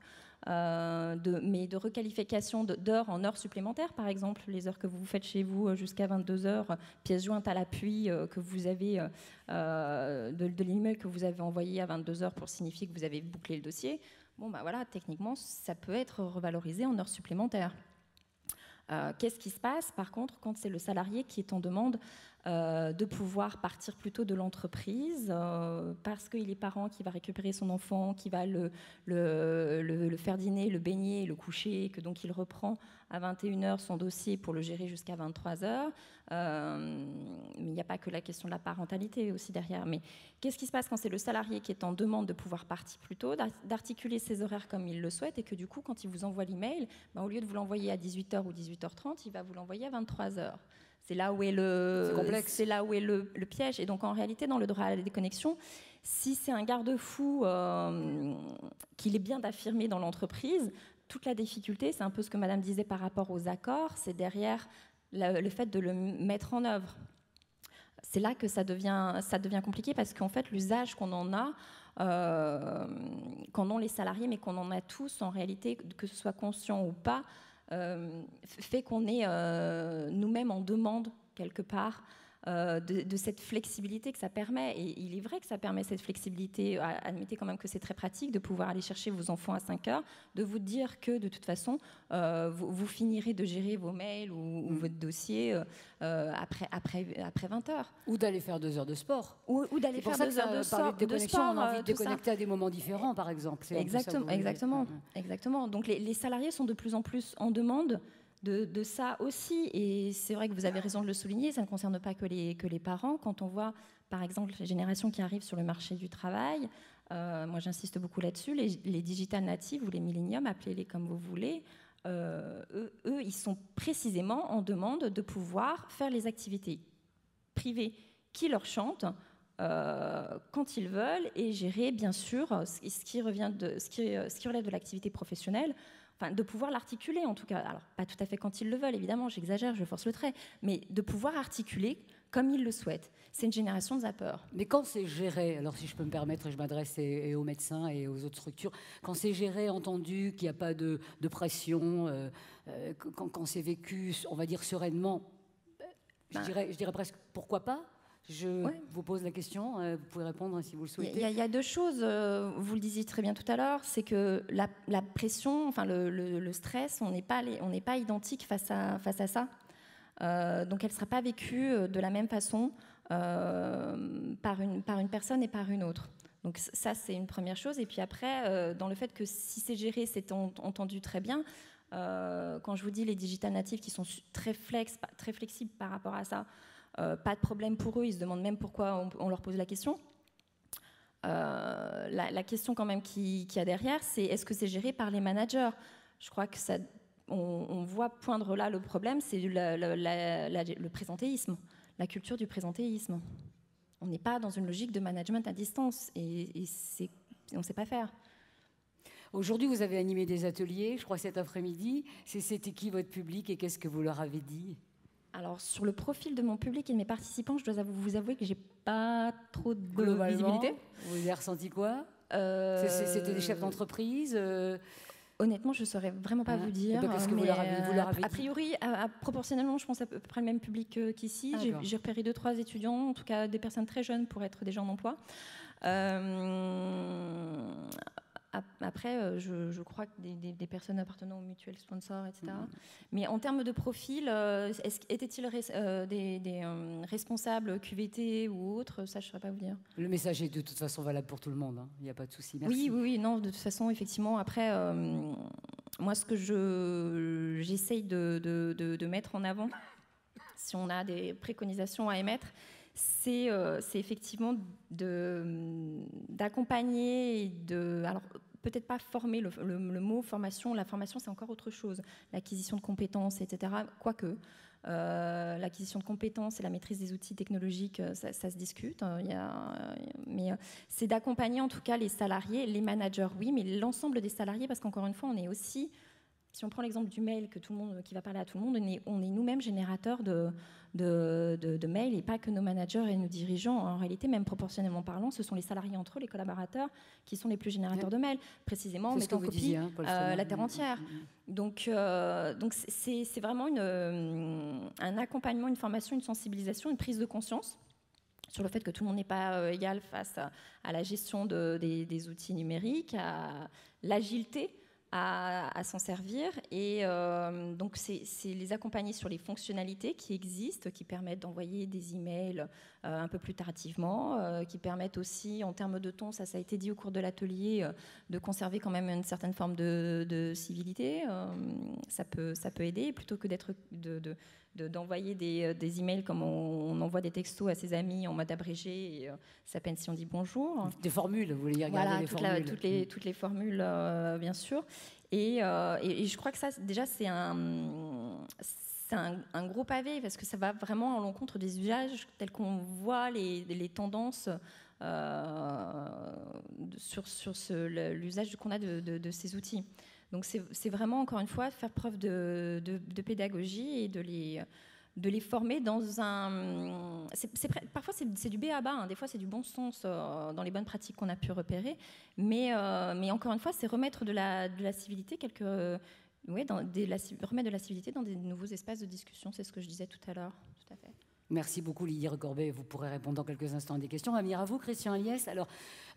euh, de, mais de requalification d'heures en heures supplémentaires, par exemple, les heures que vous faites chez vous jusqu'à vingt-deux heures, pièces jointes à l'appui euh, que vous avez, euh, de, de l'email que vous avez envoyé à vingt-deux heures pour signifier que vous avez bouclé le dossier. Bon, ben voilà, techniquement, ça peut être revalorisé en heures supplémentaires. Euh, Qu'est-ce qui se passe, par contre, quand c'est le salarié qui est en demande euh, de pouvoir partir plutôt de l'entreprise euh, parce qu'il est parent, qui va récupérer son enfant, qui va le, le, le, le faire dîner, le baigner, le coucher, et que donc il reprend à vingt et une heures son dossier pour le gérer jusqu'à vingt-trois heures. Euh, il n'y a pas que la question de la parentalité aussi derrière. Mais qu'est-ce qui se passe quand c'est le salarié qui est en demande de pouvoir partir plus tôt, d'articuler ses horaires comme il le souhaite, et que du coup, quand il vous envoie l'email, ben, au lieu de vous l'envoyer à dix-huit heures ou dix-huit heures trente, il va vous l'envoyer à vingt-trois heures. C'est là où est le, c'est là où est le, le piège. Et donc, en réalité, dans le droit à la déconnexion, si c'est un garde-fou euh, qu'il est bien d'affirmer dans l'entreprise, toute la difficulté, c'est un peu ce que Madame disait par rapport aux accords, c'est derrière le, le fait de le mettre en œuvre. C'est là que ça devient, ça devient compliqué, parce qu'en fait, l'usage qu'on en a, euh, qu'en ont les salariés, mais qu'on en a tous, en réalité, que ce soit conscient ou pas, Euh, fait qu'on est euh, nous-mêmes en demande, quelque part, euh, de, de cette flexibilité que ça permet. Et il est vrai que ça permet cette flexibilité. Admettez quand même que c'est très pratique de pouvoir aller chercher vos enfants à cinq heures, de vous dire que, de toute façon, euh, vous, vous finirez de gérer vos mails ou, ou mmh. votre dossier euh, après, après, après vingt heures. Ou d'aller faire deux heures de sport. Ou, ou d'aller faire deux heures de sport. De sport on a envie de déconnecter à des moments différents, par exemple. Exactement, exactement, exactement. Donc les, les salariés sont de plus en plus en demande De, de ça aussi, et c'est vrai que vous avez raison de le souligner, ça ne concerne pas que les, que les parents. Quand on voit, par exemple, les générations qui arrivent sur le marché du travail, euh, moi j'insiste beaucoup là-dessus, les, les digital natives ou les milléniums, appelez-les comme vous voulez, euh, eux, eux, ils sont précisément en demande de pouvoir faire les activités privées qui leur chantent euh, quand ils veulent, et gérer, bien sûr, ce, ce, qui, revient de, ce, qui, ce qui relève de l'activité professionnelle, enfin, de pouvoir l'articuler, en tout cas. Alors, pas tout à fait quand ils le veulent, évidemment, j'exagère, je force le trait, mais de pouvoir articuler comme ils le souhaitent. C'est une génération de zappeurs. Mais quand c'est géré, alors si je peux me permettre, et je m'adresse et, et aux médecins et aux autres structures, quand c'est géré, entendu, qu'il n'y a pas de, de pression, euh, euh, quand, quand c'est vécu, on va dire sereinement, je, ben, dirais, je dirais presque pourquoi pas. Je ouais. vous pose la question, vous pouvez répondre si vous le souhaitez. Il y a, il y a deux choses, vous le disiez très bien tout à l'heure, c'est que la, la pression, enfin le, le, le stress, on n'est pas, pas identique face à, face à ça. Euh, donc elle ne sera pas vécue de la même façon euh, par, une, par une personne et par une autre. Donc ça, c'est une première chose. Et puis après, euh, dans le fait que si c'est géré, c'est entendu très bien. Euh, quand je vous dis les digital natives qui sont très, flex, très flexibles par rapport à ça, Euh, pas de problème pour eux, ils se demandent même pourquoi on, on leur pose la question. Euh, la, la question quand même qu'il y a derrière, c'est est-ce que c'est géré par les managers? Je crois que ça, on, on voit poindre là le problème, c'est le présentéisme, la culture du présentéisme. On n'est pas dans une logique de management à distance, et, et on ne sait pas faire. Aujourd'hui, vous avez animé des ateliers, je crois cet après-midi. C'était qui votre public et qu'est-ce que vous leur avez dit? Alors, sur le profil de mon public et de mes participants, je dois avou vous avouer que j'ai pas trop de visibilité. Vous avez ressenti quoi? euh... C'était des chefs d'entreprise euh... Honnêtement, je ne saurais vraiment pas ah, vous dire. Parce que vous leur avez, vous leur avez a, a priori, à, à, proportionnellement, je pense à peu près le même public euh, qu'ici. Ah, j'ai repéré deux, trois étudiants, en tout cas des personnes très jeunes pour être déjà en emploi. Euh... Après, je, je crois que des, des, des personnes appartenant aux mutuelles sponsors, et cetera. Mmh. Mais en termes de profil, étaient-ils euh, des, des euh, responsables Q V T ou autres? Ça, je ne saurais pas vous dire. Le message est de toute façon valable pour tout le monde. Hein. Il n'y a pas de souci. Merci. Oui, oui, oui, non, de toute façon, effectivement. Après, euh, moi, ce que je j'essaye de, de, de, de mettre en avant, si on a des préconisations à émettre, c'est euh, effectivement d'accompagner et de... Alors, peut-être pas former, le, le, le mot formation, la formation, c'est encore autre chose. L'acquisition de compétences, et cetera, quoique. Euh, l'acquisition de compétences et la maîtrise des outils technologiques, ça, ça se discute. Hein, y a, mais euh, c'est d'accompagner en tout cas les salariés, les managers, oui, mais l'ensemble des salariés, parce qu'encore une fois, on est aussi si on prend l'exemple du mail que tout le monde, qui va parler à tout le monde, on est, on est nous-mêmes générateurs de, de, de, de mails, et pas que nos managers et nos dirigeants. En réalité, même proportionnellement parlant, ce sont les salariés entre eux, les collaborateurs, qui sont les plus générateurs ouais. de mails, précisément en mettant en copie disiez, hein, euh, la terre entière. Mmh. Donc, euh, donc c'est, c'est vraiment une, euh, un accompagnement, une formation, une sensibilisation, une prise de conscience sur le fait que tout le monde n'est pas euh, égal face à, à la gestion de, des, des outils numériques, à l'agilité, à, à s'en servir, et euh, donc c'est, c'est les accompagner sur les fonctionnalités qui existent, qui permettent d'envoyer des emails euh, un peu plus tardivement, euh, qui permettent aussi en termes de ton, ça ça a été dit au cours de l'atelier, euh, de conserver quand même une certaine forme de, de civilité, euh, ça peut, ça peut aider, plutôt que d'être de, de, de, d'envoyer des, des emails comme on, on envoie des textos à ses amis en mode abrégé, et, euh, ça peine si on dit bonjour. Des formules, vous voulez regarder voilà, les toute formules. Voilà, toutes les, toutes les formules, euh, bien sûr. Et, euh, et, et je crois que ça, déjà, c'est un, c'est un, un gros pavé, parce que ça va vraiment à l'encontre des usages tels qu'on voit les, les tendances euh, sur, sur ce, l'usage qu'on a de, de, de ces outils. Donc c'est, c'est vraiment, encore une fois, faire preuve de, de, de pédagogie et de les... de les former dans un... C'est, c'est, parfois, c'est, c'est du B A B A, hein. Des fois, c'est du bon sens euh, dans les bonnes pratiques qu'on a pu repérer. Mais, euh, mais encore une fois, c'est remettre de la, de la civilité, quelques, euh, ouais, dans des, la, remettre de la civilité dans des nouveaux espaces de discussion. C'est ce que je disais tout à l'heure. Tout à fait. Merci beaucoup, Lydie Recorbet. Vous pourrez répondre dans quelques instants à des questions. On va venir à vous, Christian Alliès. Alors,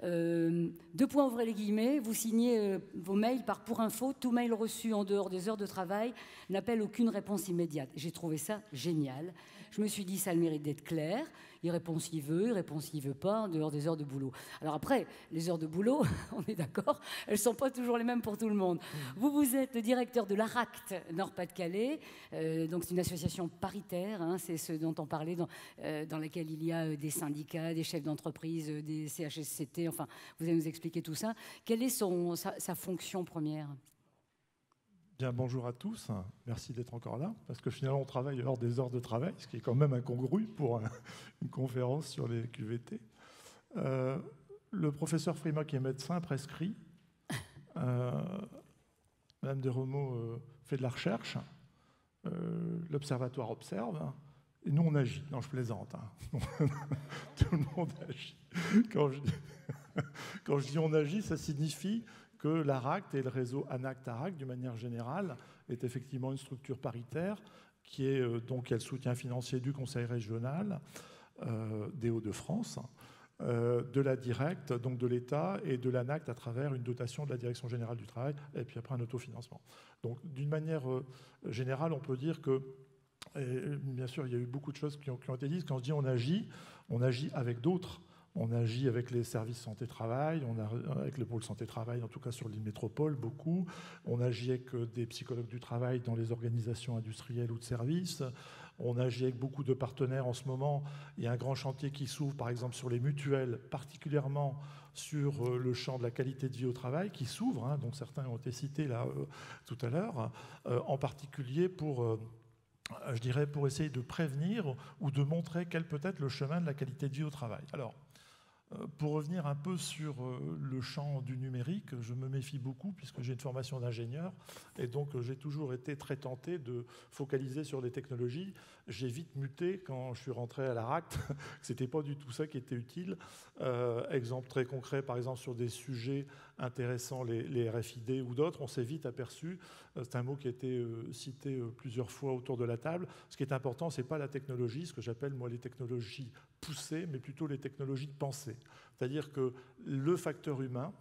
euh, deux points, ouvrez les guillemets. Vous signez euh, vos mails par pour info. Tout mail reçu en dehors des heures de travail n'appelle aucune réponse immédiate. J'ai trouvé ça génial. Je me suis dit, ça a le mérite d'être clair. Il répond s'il veut, il répond s'il veut pas, en dehors des heures de boulot. Alors après, les heures de boulot, on est d'accord, elles ne sont pas toujours les mêmes pour tout le monde. Mmh. Vous, vous êtes le directeur de l'A R A C T Nord-Pas de Calais. Euh, donc c'est une association paritaire, hein, c'est ce dont on parlait, dans, euh, dans laquelle il y a euh, des syndicats, des chefs d'entreprise, euh, des C H S C T, enfin, vous allez nous expliquer tout ça. Quelle est son, sa, sa fonction première ? Bien, bonjour à tous, merci d'être encore là, parce que finalement on travaille hors des heures de travail, ce qui est quand même incongru pour une conférence sur les Q V T. Euh, le professeur Frimat, qui est médecin, prescrit. Euh, Madame Desrumaux euh, fait de la recherche. Euh, l'observatoire observe. Et nous, on agit. Non, je plaisante. Hein. Tout le monde agit. Quand je, quand je dis on agit, ça signifie... que l'A R A C T et le réseau ANACT-A R A C T, d'une manière générale, est effectivement une structure paritaire qui est euh, donc le soutien financier du Conseil régional euh, des Hauts-de-France, euh, de la DIRECT, donc de l'État, et de l'ANACT à travers une dotation de la Direction générale du travail, et puis après un autofinancement. Donc d'une manière euh, générale, on peut dire que, et bien sûr, il y a eu beaucoup de choses qui ont, qui ont été dites, quand je dis on agit, on agit avec d'autres. On agit avec les services santé-travail, on a, avec le pôle santé-travail, en tout cas sur l'île métropole, beaucoup. On agit avec des psychologues du travail dans les organisations industrielles ou de services. On agit avec beaucoup de partenaires en ce moment. Il y a un grand chantier qui s'ouvre, par exemple, sur les mutuelles, particulièrement sur le champ de la qualité de vie au travail, qui s'ouvre, hein, dont certains ont été cités là, euh, tout à l'heure, euh, en particulier pour... Euh, je dirais pour essayer de prévenir ou de montrer quel peut être le chemin de la qualité de vie au travail. Alors, pour revenir un peu sur le champ du numérique, je me méfie beaucoup puisque j'ai une formation d'ingénieur et donc j'ai toujours été très tenté de focaliser sur les technologies. J'ai vite muté quand je suis rentré à l'A R A C T, c'était pas du tout ça qui était utile. Euh, exemple très concret, par exemple sur des sujets intéressants, les, les R F I D ou d'autres, on s'est vite aperçu, c'est un mot qui a été euh, cité euh, plusieurs fois autour de la table, ce qui est important, c'est pas la technologie, ce que j'appelle moi les technologies poussées, mais plutôt les technologies de pensée. C'est-à-dire que le facteur humain,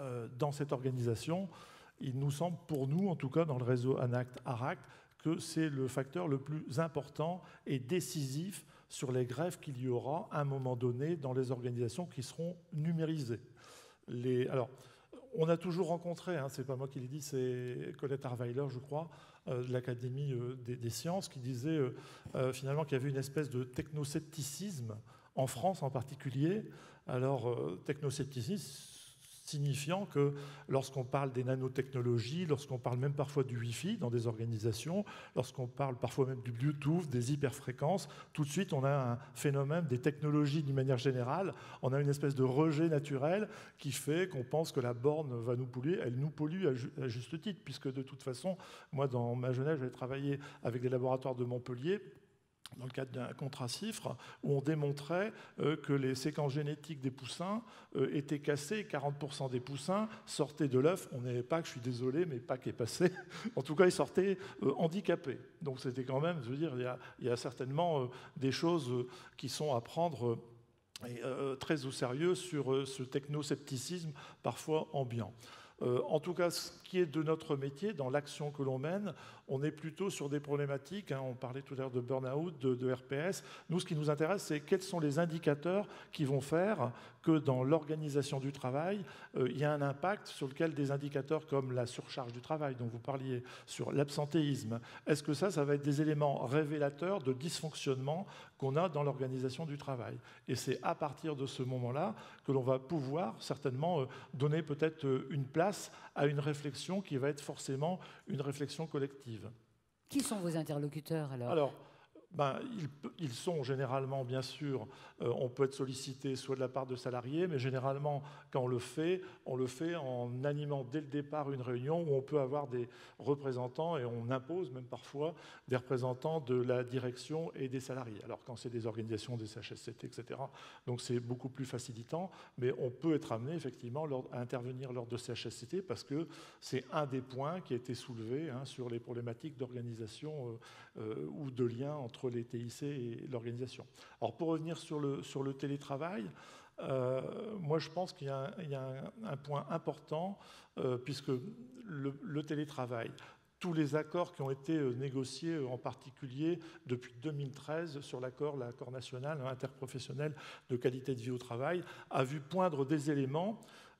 euh, dans cette organisation, il nous semble, pour nous, en tout cas dans le réseau ANACT-A R A C T, que c'est le facteur le plus important et décisif sur les grèves qu'il y aura à un moment donné dans les organisations qui seront numérisées. Les, alors, on a toujours rencontré, hein, c'est pas moi qui l'ai dit, c'est Colette Arweiler, je crois, euh, de l'Académie euh, des, des sciences, qui disait euh, euh, finalement qu'il y avait une espèce de technoscepticisme, en France en particulier. Alors, euh, technoscepticisme, signifiant que lorsqu'on parle des nanotechnologies, lorsqu'on parle même parfois du Wi-Fi dans des organisations, lorsqu'on parle parfois même du Bluetooth, des hyperfréquences, tout de suite on a un phénomène des technologies d'une manière générale, on a une espèce de rejet naturel qui fait qu'on pense que la borne va nous polluer, elle nous pollue à, ju à juste titre, puisque de toute façon, moi dans ma jeunesse j'avais travaillé avec des laboratoires de Montpellier, dans le cadre d'un contrat CIFRE, où on démontrait euh, que les séquences génétiques des poussins euh, étaient cassées, quarante pour cent des poussins sortaient de l'œuf, on n'avait pas, je suis désolé, mais pas qui est passé, en tout cas ils sortaient euh, handicapés. Donc c'était quand même, je veux dire, il y a, il y a certainement euh, des choses euh, qui sont à prendre euh, et, euh, très au sérieux sur euh, ce technoscepticisme parfois ambiant. Euh, en tout cas, ce qui est de notre métier, dans l'action que l'on mène, on est plutôt sur des problématiques, hein, on parlait tout à l'heure de burn-out, de, de R P S. Nous, ce qui nous intéresse, c'est quels sont les indicateurs qui vont faire que dans l'organisation du travail, euh, il y a un impact sur lequel des indicateurs comme la surcharge du travail, dont vous parliez, sur l'absentéisme, est-ce que ça, ça va être des éléments révélateurs de dysfonctionnement qu'on a dans l'organisation du travail. Et c'est à partir de ce moment-là que l'on va pouvoir certainement euh, donner peut-être euh, une place à une réflexion qui va être forcément une réflexion collective. Qui sont vos interlocuteurs alors ? Alors, ben, ils, ils sont généralement, bien sûr, euh, on peut être sollicité soit de la part de salariés, mais généralement, quand on le fait, on le fait en animant dès le départ une réunion où on peut avoir des représentants, et on impose même parfois des représentants de la direction et des salariés. Alors quand c'est des organisations, des C H S C T, et cetera, donc c'est beaucoup plus facilitant, mais on peut être amené effectivement lors, à intervenir lors de C H S C T parce que c'est un des points qui a été soulevé, hein, sur les problématiques d'organisation euh, euh, ou de lien entre les T I C et l'organisation. Alors pour revenir sur le, sur le télétravail, euh, moi je pense qu'il y a, il y a un, un point important, euh, puisque le, le télétravail, tous les accords qui ont été négociés, en particulier depuis deux mille treize sur l'accord l'accord national interprofessionnel de qualité de vie au travail, a vu poindre des éléments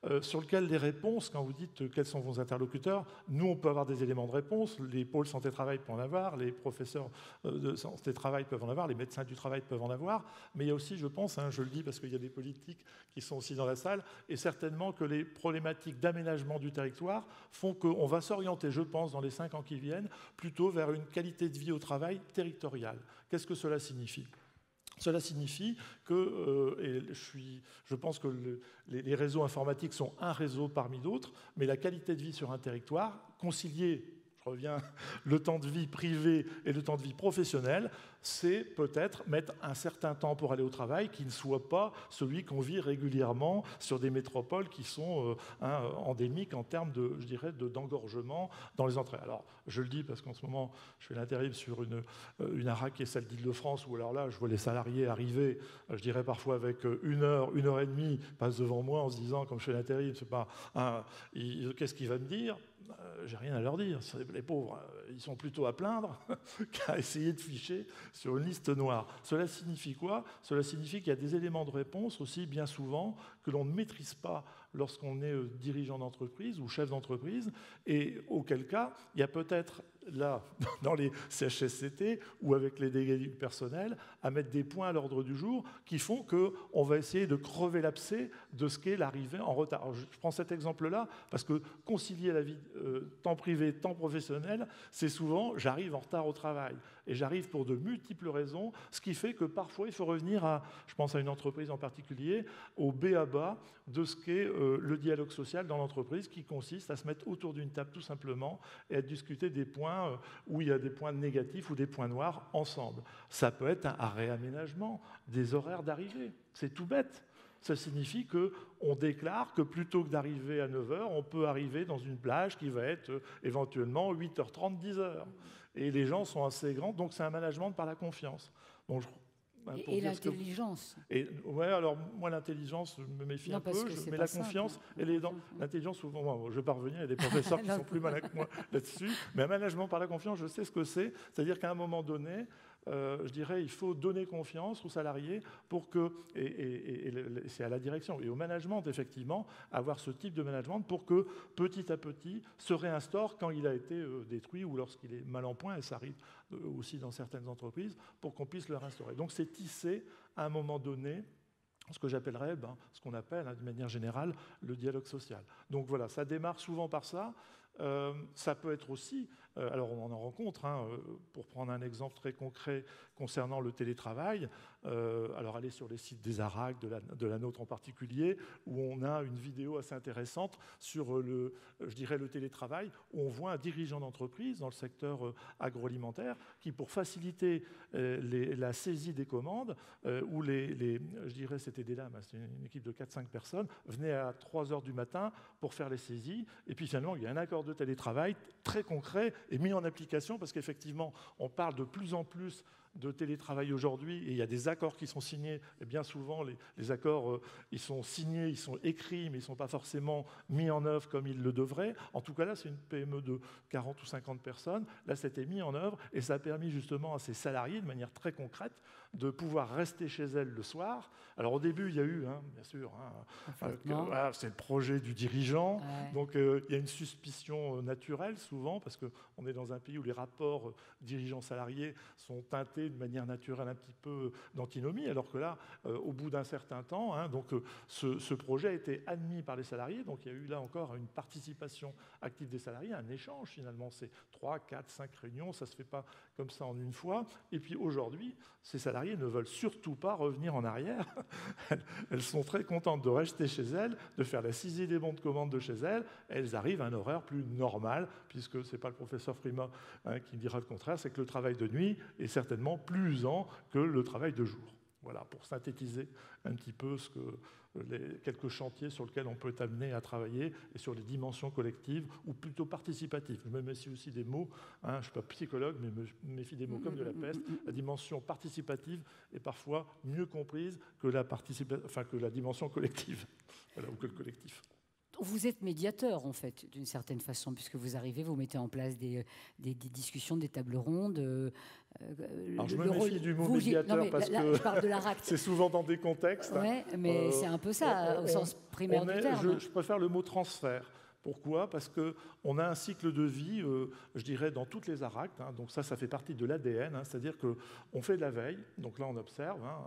Euh, sur lequel les réponses, quand vous dites euh, quels sont vos interlocuteurs, nous on peut avoir des éléments de réponse, les pôles santé-travail peuvent en avoir, les professeurs euh, de santé-travail peuvent en avoir, les médecins du travail peuvent en avoir, mais il y a aussi, je pense, hein, je le dis parce qu'il y a des politiques qui sont aussi dans la salle, et certainement que les problématiques d'aménagement du territoire font qu'on va s'orienter, je pense, dans les cinq ans qui viennent, plutôt vers une qualité de vie au travail territoriale. Qu'est-ce que cela signifie ? Cela signifie que, euh, et je, suis, je pense que le, les, les réseaux informatiques sont un réseau parmi d'autres, mais la qualité de vie sur un territoire, conciliée, je reviens, le temps de vie privé et le temps de vie professionnel, c'est peut-être mettre un certain temps pour aller au travail qui ne soit pas celui qu'on vit régulièrement sur des métropoles qui sont euh, hein, endémiques en termes de, je dirais, de, d'engorgement dans les entrées. Alors, je le dis parce qu'en ce moment, je fais l'intérim sur une, une A R A C qui est celle d'Île-de-France, où alors là, je vois les salariés arriver, je dirais parfois avec une heure, une heure et demie, passent devant moi en se disant, comme je fais l'intérim, c'est pas, hein, qu'est-ce qu'il va me dire ? Euh, j'ai rien à leur dire, les pauvres, ils sont plutôt à plaindre qu'à essayer de ficher sur une liste noire. Cela signifie quoi? Cela signifie qu'il y a des éléments de réponse aussi bien souvent que l'on ne maîtrise pas lorsqu'on est dirigeant d'entreprise ou chef d'entreprise, et auquel cas, il y a peut-être là, dans les C H S C T ou avec les délégués du personnel, à mettre des points à l'ordre du jour qui font qu'on va essayer de crever l'abcès de ce qu'est l'arrivée en retard. Alors, je prends cet exemple-là parce que concilier la vie euh, temps privé, temps professionnel, c'est souvent j'arrive en retard au travail et j'arrive pour de multiples raisons, ce qui fait que parfois il faut revenir à, je pense à une entreprise en particulier, au b a ba de ce qu'est euh, le dialogue social dans l'entreprise qui consiste à se mettre autour d'une table tout simplement et à discuter des points où il y a des points négatifs ou des points noirs ensemble. Ça peut être un réaménagement des horaires d'arrivée. C'est tout bête. Ça signifie qu'on déclare que plutôt que d'arriver à neuf heures, on peut arriver dans une plage qui va être éventuellement huit heures trente, dix heures. Et les gens sont assez grands, donc c'est un management par la confiance. Donc, je... Et, et l'intelligence. Que... Ouais, alors moi l'intelligence, je me méfie non, un peu, je... mais la confiance, simple. Elle est dans l'intelligence. Souvent, bon, je vais pas revenir, il y a des professeurs qui sont plus malins que moi là-dessus. Mais un management par la confiance, je sais ce que c'est. C'est-à-dire qu'à un moment donné, euh, je dirais, il faut donner confiance aux salariés pour que, et, et, et, et c'est à la direction et au management effectivement, avoir ce type de management pour que petit à petit se réinstaure quand il a été euh, détruit ou lorsqu'il est mal en point, et ça arrive aussi dans certaines entreprises, pour qu'on puisse le restaurer. Donc c'est tisser, à un moment donné, ce que j'appellerais, ben, ce qu'on appelle, hein, de manière générale, le dialogue social. Donc voilà, ça démarre souvent par ça. Euh, ça peut être aussi, euh, alors on en rencontre, hein, euh, pour prendre un exemple très concret concernant le télétravail, euh, alors allez sur les sites des A R A C, de la, de la nôtre en particulier, où on a une vidéo assez intéressante sur euh, le, je dirais le télétravail, où on voit un dirigeant d'entreprise dans le secteur euh, agroalimentaire qui, pour faciliter euh, les, la saisie des commandes, euh, où les, les, je dirais c'était des dames, hein, c'est une équipe de quatre cinq personnes, venaient à trois heures du matin pour faire les saisies, et puis finalement il y a un accord de télétravail très concret et mis en application, parce qu'effectivement, on parle de plus en plus de télétravail aujourd'hui, et il y a des accords qui sont signés, et bien souvent, les, les accords, euh, ils sont signés, ils sont écrits, mais ils ne sont pas forcément mis en œuvre comme ils le devraient. En tout cas, là, c'est une P M E de quarante ou cinquante personnes. Là, c'était mis en œuvre, et ça a permis justement à ces salariés, de manière très concrète, de pouvoir rester chez elles le soir. Alors, au début, il y a eu, hein, bien sûr, hein, euh, ah, c'est le projet du dirigeant, ouais. Donc euh, il y a une suspicion euh, naturelle, souvent, parce qu'on est dans un pays où les rapports euh, dirigeants-salariés sont teintés de manière naturelle un petit peu d'antinomie, alors que là, euh, au bout d'un certain temps, hein, donc, euh, ce, ce projet a été admis par les salariés, donc il y a eu là encore une participation active des salariés, un échange finalement, c'est trois, quatre, cinq réunions, ça ne se fait pas comme ça en une fois, et puis aujourd'hui, ces salariés ne veulent surtout pas revenir en arrière, elles, elles sont très contentes de rester chez elles, de faire la saisie des bons de commande de chez elles, elles arrivent à un horaire plus normal, puisque ce n'est pas le professeur Frimat, hein, qui dira le contraire, c'est que le travail de nuit est certainement plus usant que le travail de jour. Voilà, pour synthétiser un petit peu ce que, les, quelques chantiers sur lesquels on peut être amené à travailler, et sur les dimensions collectives, ou plutôt participatives. Je me méfie aussi des mots, hein, je ne suis pas psychologue, mais je me méfie des mots comme de la peste. La dimension participative est parfois mieux comprise que la, enfin, que la dimension collective, voilà, ou que le collectif. Vous êtes médiateur, en fait, d'une certaine façon, puisque vous arrivez, vous mettez en place des, des, des discussions, des tables rondes. Euh, Alors, je me méfie du mot médiateur, parce que c'est souvent dans des contextes. Oui, mais euh, c'est un peu ça, on, au sens primaire est, du terme. Je, je préfère le mot transfert. Pourquoi? Parce qu'on a un cycle de vie, euh, je dirais, dans toutes les A R A C T, hein, donc ça, ça fait partie de l'A D N, hein, c'est-à-dire qu'on fait de la veille, donc là, on observe, hein,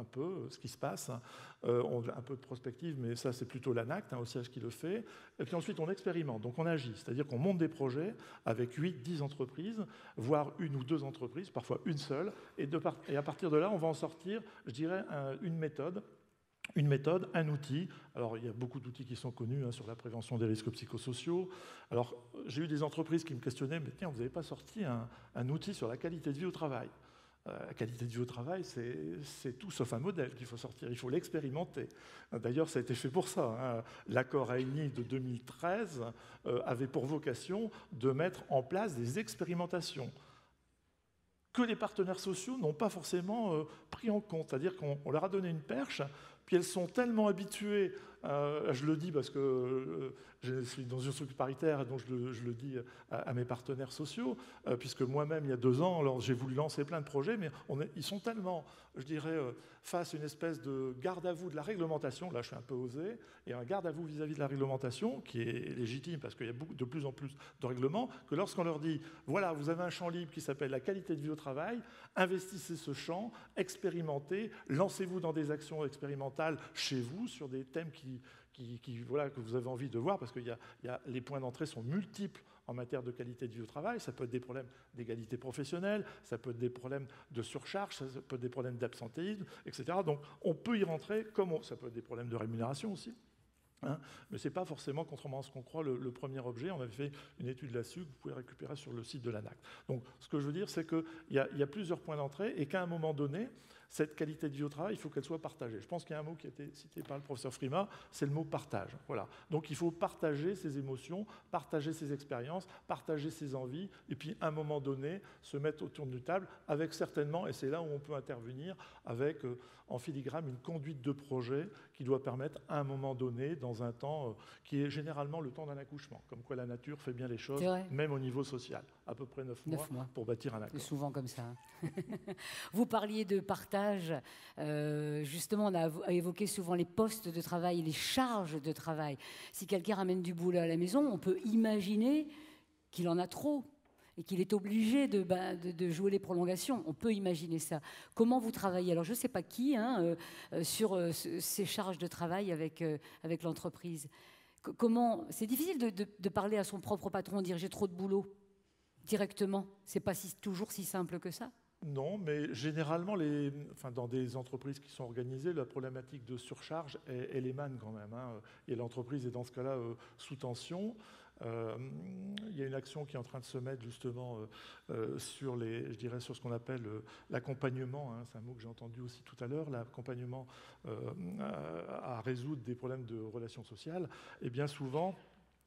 un peu ce qui se passe, hein, on a un peu de prospective, mais ça, c'est plutôt l'A N A C T, hein, au siège qui le fait, et puis ensuite, on expérimente, donc on agit, c'est-à-dire qu'on monte des projets avec huit, dix entreprises, voire une ou deux entreprises, parfois une seule, et, de part... et à partir de là, on va en sortir, je dirais, un, une méthode, Une méthode, un outil. Alors, il y a beaucoup d'outils qui sont connus, hein, sur la prévention des risques psychosociaux. Alors, j'ai eu des entreprises qui me questionnaient, mais tiens, vous n'avez pas sorti un, un outil sur la qualité de vie au travail. Euh, la qualité de vie au travail, c'est tout sauf un modèle qu'il faut sortir, il faut l'expérimenter. D'ailleurs, ça a été fait pour ça, hein. L'accord A N I de deux mille treize euh, avait pour vocation de mettre en place des expérimentations que les partenaires sociaux n'ont pas forcément euh, pris en compte. C'est-à-dire qu'on leur a donné une perche, puis elles sont tellement habituées, euh, je le dis parce que euh, je suis dans une structure paritaire, donc je le, je le dis à, à mes partenaires sociaux, euh, puisque moi-même, il y a deux ans, j'ai voulu lancer plein de projets, mais on est, ils sont tellement, je dirais, euh, face à une espèce de garde-à-vous de la réglementation, là je suis un peu osé, et un garde-à-vous vis-à-vis de la réglementation, qui est légitime parce qu'il y a beaucoup, de plus en plus de règlements, que lorsqu'on leur dit, voilà, vous avez un champ libre qui s'appelle la qualité de vie au travail, investissez ce champ, expérimentez, lancez-vous dans des actions expérimentales, chez vous, sur des thèmes qui, qui, qui, voilà, que vous avez envie de voir, parce que y a, y a, les points d'entrée sont multiples en matière de qualité de vie au travail. Ça peut être des problèmes d'égalité professionnelle, ça peut être des problèmes de surcharge, ça peut être des problèmes d'absentéisme, et cetera. Donc on peut y rentrer, comme on, ça peut être des problèmes de rémunération aussi. Hein, mais ce n'est pas forcément, contrairement à ce qu'on croit, le, le premier objet. On avait fait une étude là-dessus que vous pouvez récupérer sur le site de l'A N A C T. Donc ce que je veux dire, c'est qu'il y, y a plusieurs points d'entrée et qu'à un moment donné, cette qualité de vie au travail, il faut qu'elle soit partagée. Je pense qu'il y a un mot qui a été cité par le professeur Frimat, c'est le mot partage. Voilà. Donc il faut partager ses émotions, partager ses expériences, partager ses envies, et puis à un moment donné, se mettre autour d'une table avec certainement, et c'est là où on peut intervenir, avec euh, en filigrane une conduite de projet qui doit permettre à un moment donné, dans un temps euh, qui est généralement le temps d'un accouchement, comme quoi la nature fait bien les choses, même au niveau social. À peu près neuf mois, mois pour bâtir un accord. C'est souvent comme ça. Vous parliez de partage. Euh, justement, on a évoqué souvent les postes de travail, les charges de travail. Si quelqu'un ramène du boulot à la maison, on peut imaginer qu'il en a trop et qu'il est obligé de, bah, de, de jouer les prolongations. On peut imaginer ça. Comment vous travaillez? Alors, je ne sais pas qui, hein, euh, euh, sur euh, ces charges de travail avec, euh, avec l'entreprise. Comment... C'est difficile de, de, de parler à son propre patron, dire « j'ai trop de boulot » directement. Ce n'est pas si, toujours si simple que ça. Non, mais généralement, les, enfin, dans des entreprises qui sont organisées, la problématique de surcharge, elle, elle émane quand même. Hein, et l'entreprise est dans ce cas-là euh, sous tension. Euh, il y a une action qui est en train de se mettre justement euh, euh, sur, les, je dirais, sur ce qu'on appelle euh, l'accompagnement, hein, c'est un mot que j'ai entendu aussi tout à l'heure, l'accompagnement euh, à, à résoudre des problèmes de relations sociales. Et bien souvent,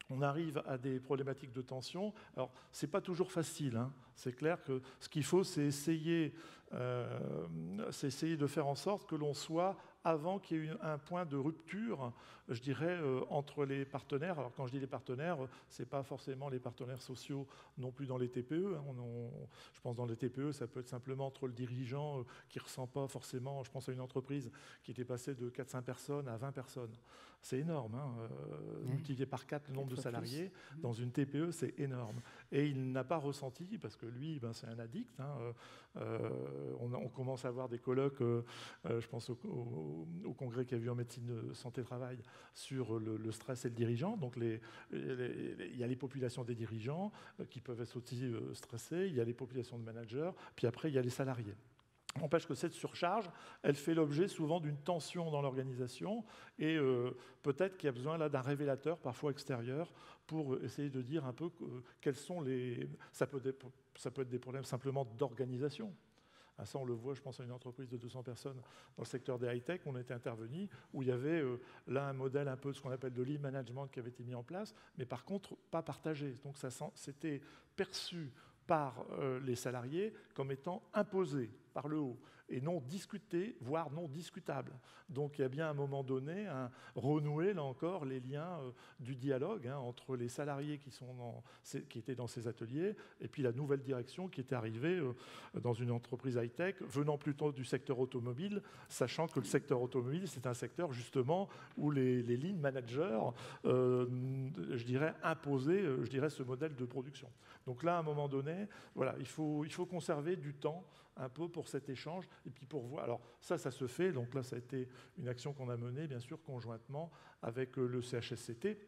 on arrive à des problématiques de tension. Alors, ce n'est pas toujours facile, hein. C'est clair que ce qu'il faut, c'est essayer, euh, c'est essayer de faire en sorte que l'on soit, avant qu'il y ait eu un point de rupture, je dirais, euh, entre les partenaires. Alors, quand je dis les partenaires, ce n'est pas forcément les partenaires sociaux non plus dans les T P E. Hein. On, on, je pense dans les T P E, ça peut être simplement entre le dirigeant euh, qui ne ressent pas forcément, je pense à une entreprise qui était passée de quatre à cinq personnes à vingt personnes. C'est énorme, hein, euh, mmh. multiplié par quatre le nombre de salariés, plus. Dans une T P E, c'est énorme. Et il n'a pas ressenti, parce que lui, ben, c'est un addict, hein, euh, on, on commence à avoir des colloques, euh, euh, je pense au, au, au congrès qu'il y a eu en médecine santé-travail, sur le, le stress et le dirigeant. Donc les, les, les, il y a les populations des dirigeants euh, qui peuvent être aussi euh, stressées, il y a les populations de managers, puis après il y a les salariés. N'empêche que cette surcharge, elle fait l'objet souvent d'une tension dans l'organisation et euh, peut-être qu'il y a besoin là d'un révélateur, parfois extérieur, pour essayer de dire un peu euh, quels sont les... Ça peut, des, ça peut être des problèmes simplement d'organisation. Ah, ça, on le voit, je pense à une entreprise de deux cents personnes dans le secteur des high-tech, on était intervenu, où il y avait euh, là un modèle un peu de ce qu'on appelle de lean management qui avait été mis en place, mais par contre, pas partagé. Donc ça c'était perçu par euh, les salariés comme étant imposé par le haut et non discuté, voire non discutable. Donc il y a bien à un moment donné un renouer, là encore, les liens euh, du dialogue hein, entre les salariés qui, sont dans, qui étaient dans ces ateliers et puis la nouvelle direction qui était arrivée euh, dans une entreprise high-tech, venant plutôt du secteur automobile, sachant que le secteur automobile, c'est un secteur justement où les, les lignes managers, euh, je dirais, imposaient je dirais, ce modèle de production. Donc là, à un moment donné, voilà, il faut, il faut conserver du temps un peu pour cet échange, et puis pour voir. Alors ça, ça se fait, donc là, ça a été une action qu'on a menée, bien sûr, conjointement avec le C H S C T,